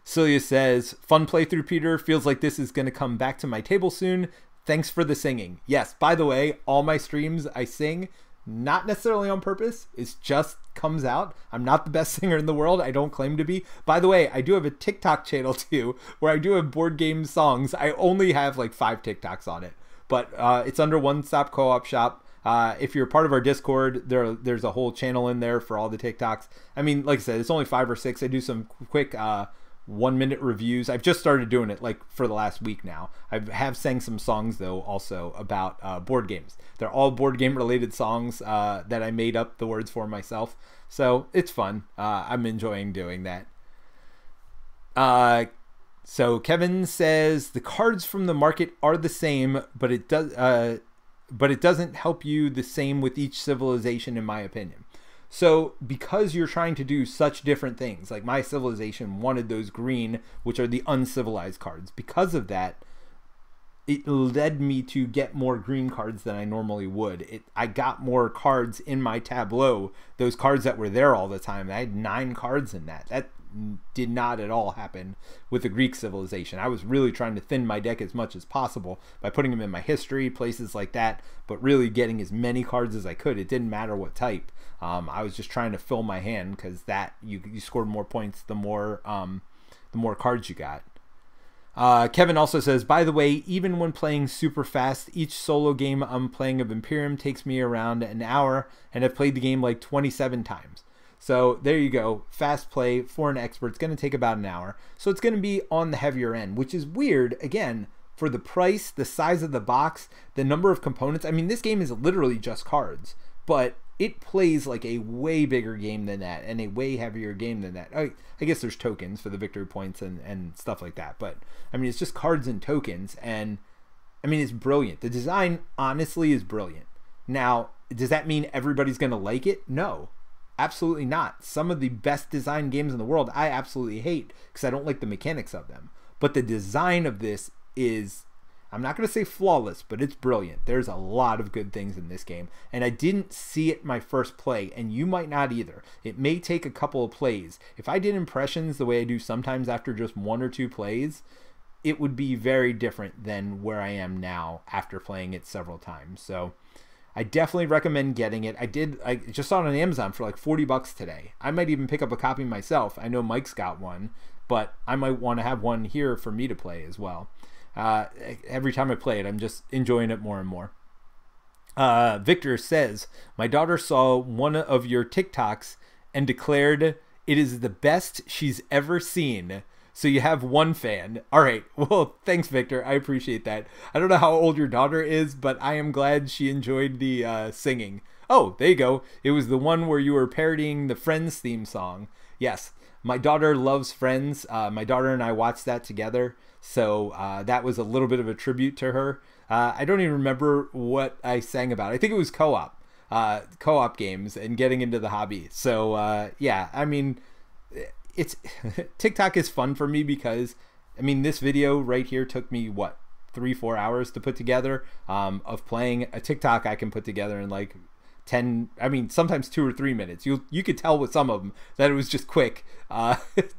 Celia says, fun playthrough, Peter. Feels like this is going to come back to my table soon. Thanks for the singing. Yes, by the way, all my streams I sing, not necessarily on purpose. It just comes out. I'm not the best singer in the world. I don't claim to be. By the way, I do have a TikTok channel too where I do have board game songs. I only have like five TikToks on it, but uh, it's under One Stop Co-op Shop. Uh, if you're part of our Discord, there there's a whole channel in there for all the TikToks. I mean, like I said, it's only five or six. I do some quick uh, one-minute reviews. I've just started doing it like for the last week now. I have sang some songs, though, also about uh, board games. They're all board game-related songs uh, that I made up the words for myself. So it's fun. Uh, I'm enjoying doing that. Uh, so Kevin says, the cards from the market are the same, but it does... Uh, but it doesn't help you the same with each civilization, in my opinion. So because you're trying to do such different things, like my civilization wanted those green, which are the uncivilized cards. Because of that, it led me to get more green cards than I normally would. It, I got more cards in my tableau, those cards that were there all the time. I had nine cards in that. That did not at all happen with the Greek civilization. I was really trying to thin my deck as much as possible by putting them in my history, places like that, but really getting as many cards as I could. It didn't matter what type. Um, I was just trying to fill my hand because that you, you scored more points the more um, the more cards you got. Uh, Kevin also says, by the way, even when playing super fast, each solo game I'm playing of Imperium takes me around an hour, and I've played the game like twenty-seven times. So there you go, fast play for an expert. It's going to take about an hour. So it's going to be on the heavier end, which is weird, again, for the price, the size of the box, the number of components. I mean, this game is literally just cards, but it plays like a way bigger game than that and a way heavier game than that. I, I guess there's tokens for the victory points and, and stuff like that. But, I mean, it's just cards and tokens. And, I mean, it's brilliant. The design, honestly, is brilliant. Now, does that mean everybody's going to like it? No. Absolutely not. Some of the best designed games in the world I absolutely hate because I don't like the mechanics of them. But the design of this is, I'm not going to say flawless, but it's brilliant. There's a lot of good things in this game. And I didn't see it my first play, and you might not either. It may take a couple of plays. If I did impressions the way I do sometimes after just one or two plays, it would be very different than where I am now after playing it several times. So I definitely recommend getting it. I did. I just saw it on Amazon for like forty bucks today. I might even pick up a copy myself. I know Mike's got one, but I might want to have one here for me to play as well. Uh, every time I play it, I'm just enjoying it more and more. Uh, Victor says, my daughter saw one of your TikToks and declared it is the best she's ever seen. So you have one fan. All right. Well, thanks, Victor. I appreciate that. I don't know how old your daughter is, but I am glad she enjoyed the uh, singing. Oh, there you go. It was the one where you were parodying the Friends theme song. Yes, my daughter loves Friends. Uh, my daughter and I watched that together. So uh, that was a little bit of a tribute to her. Uh, I don't even remember what I sang about. I think it was co-op, uh, co-op games and getting into the hobby. So uh, yeah, I mean, it's TikTok is fun for me because, I mean, this video right here took me, what, three, four hours to put together um, of playing a TikTok I can put together in like ten, I mean, sometimes two or three minutes. You you could tell with some of them that it was just quick uh,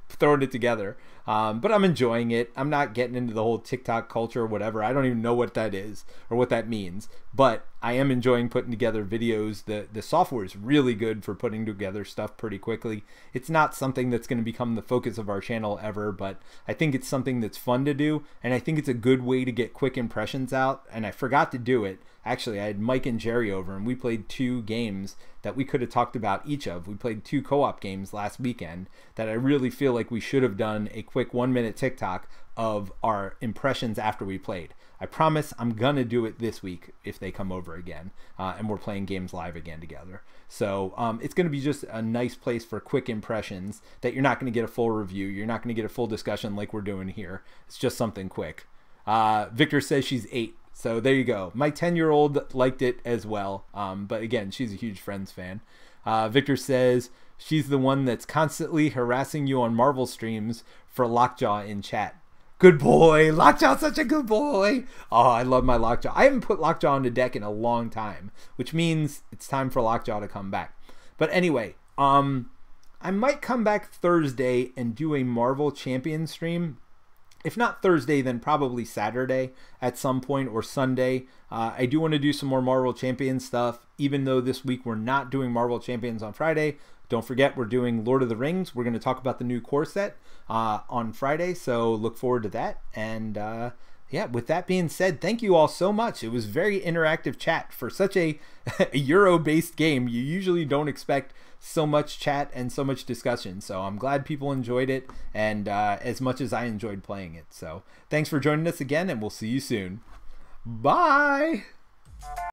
throwing it together. Um, but I'm enjoying it. I'm not getting into the whole TikTok culture or whatever. I don't even know what that is or what that means. But I am enjoying putting together videos. The, the software is really good for putting together stuff pretty quickly. It's not something that's going to become the focus of our channel ever, but I think it's something that's fun to do. And I think it's a good way to get quick impressions out. And I forgot to do it. Actually, I had Mike and Jerry over and we played two games that we could have talked about each of. We played two co-op games last weekend that I really feel like we should have done a quick one-minute TikTok of our impressions after we played. I promise I'm gonna do it this week if they come over again, uh, and we're playing games live again together. So um, it's gonna be just a nice place for quick impressions that you're not gonna get a full review, you're not gonna get a full discussion like we're doing here. It's just something quick. Uh, Victor says she's eight, so there you go. My ten year old liked it as well, um, but again, she's a huge Friends fan. Uh, Victor says she's the one that's constantly harassing you on Marvel streams for Lockjaw in chat. Good boy. Lockjaw's such a good boy. Oh, I love my Lockjaw. I haven't put Lockjaw on the deck in a long time, which means it's time for Lockjaw to come back. But anyway, um, I might come back Thursday and do a Marvel Champions stream. If not Thursday, then probably Saturday at some point, or Sunday. Uh, I do want to do some more Marvel Champions stuff, even though this week we're not doing Marvel Champions on Friday. Don't forget, we're doing Lord of the Rings. We're going to talk about the new core set uh, on Friday, so look forward to that. And uh, yeah, with that being said, thank you all so much. It was very interactive chat for such a, a Euro-based game. You usually don't expect so much chat and so much discussion, so I'm glad people enjoyed it, and uh, as much as I enjoyed playing it. So thanks for joining us again, and we'll see you soon. Bye!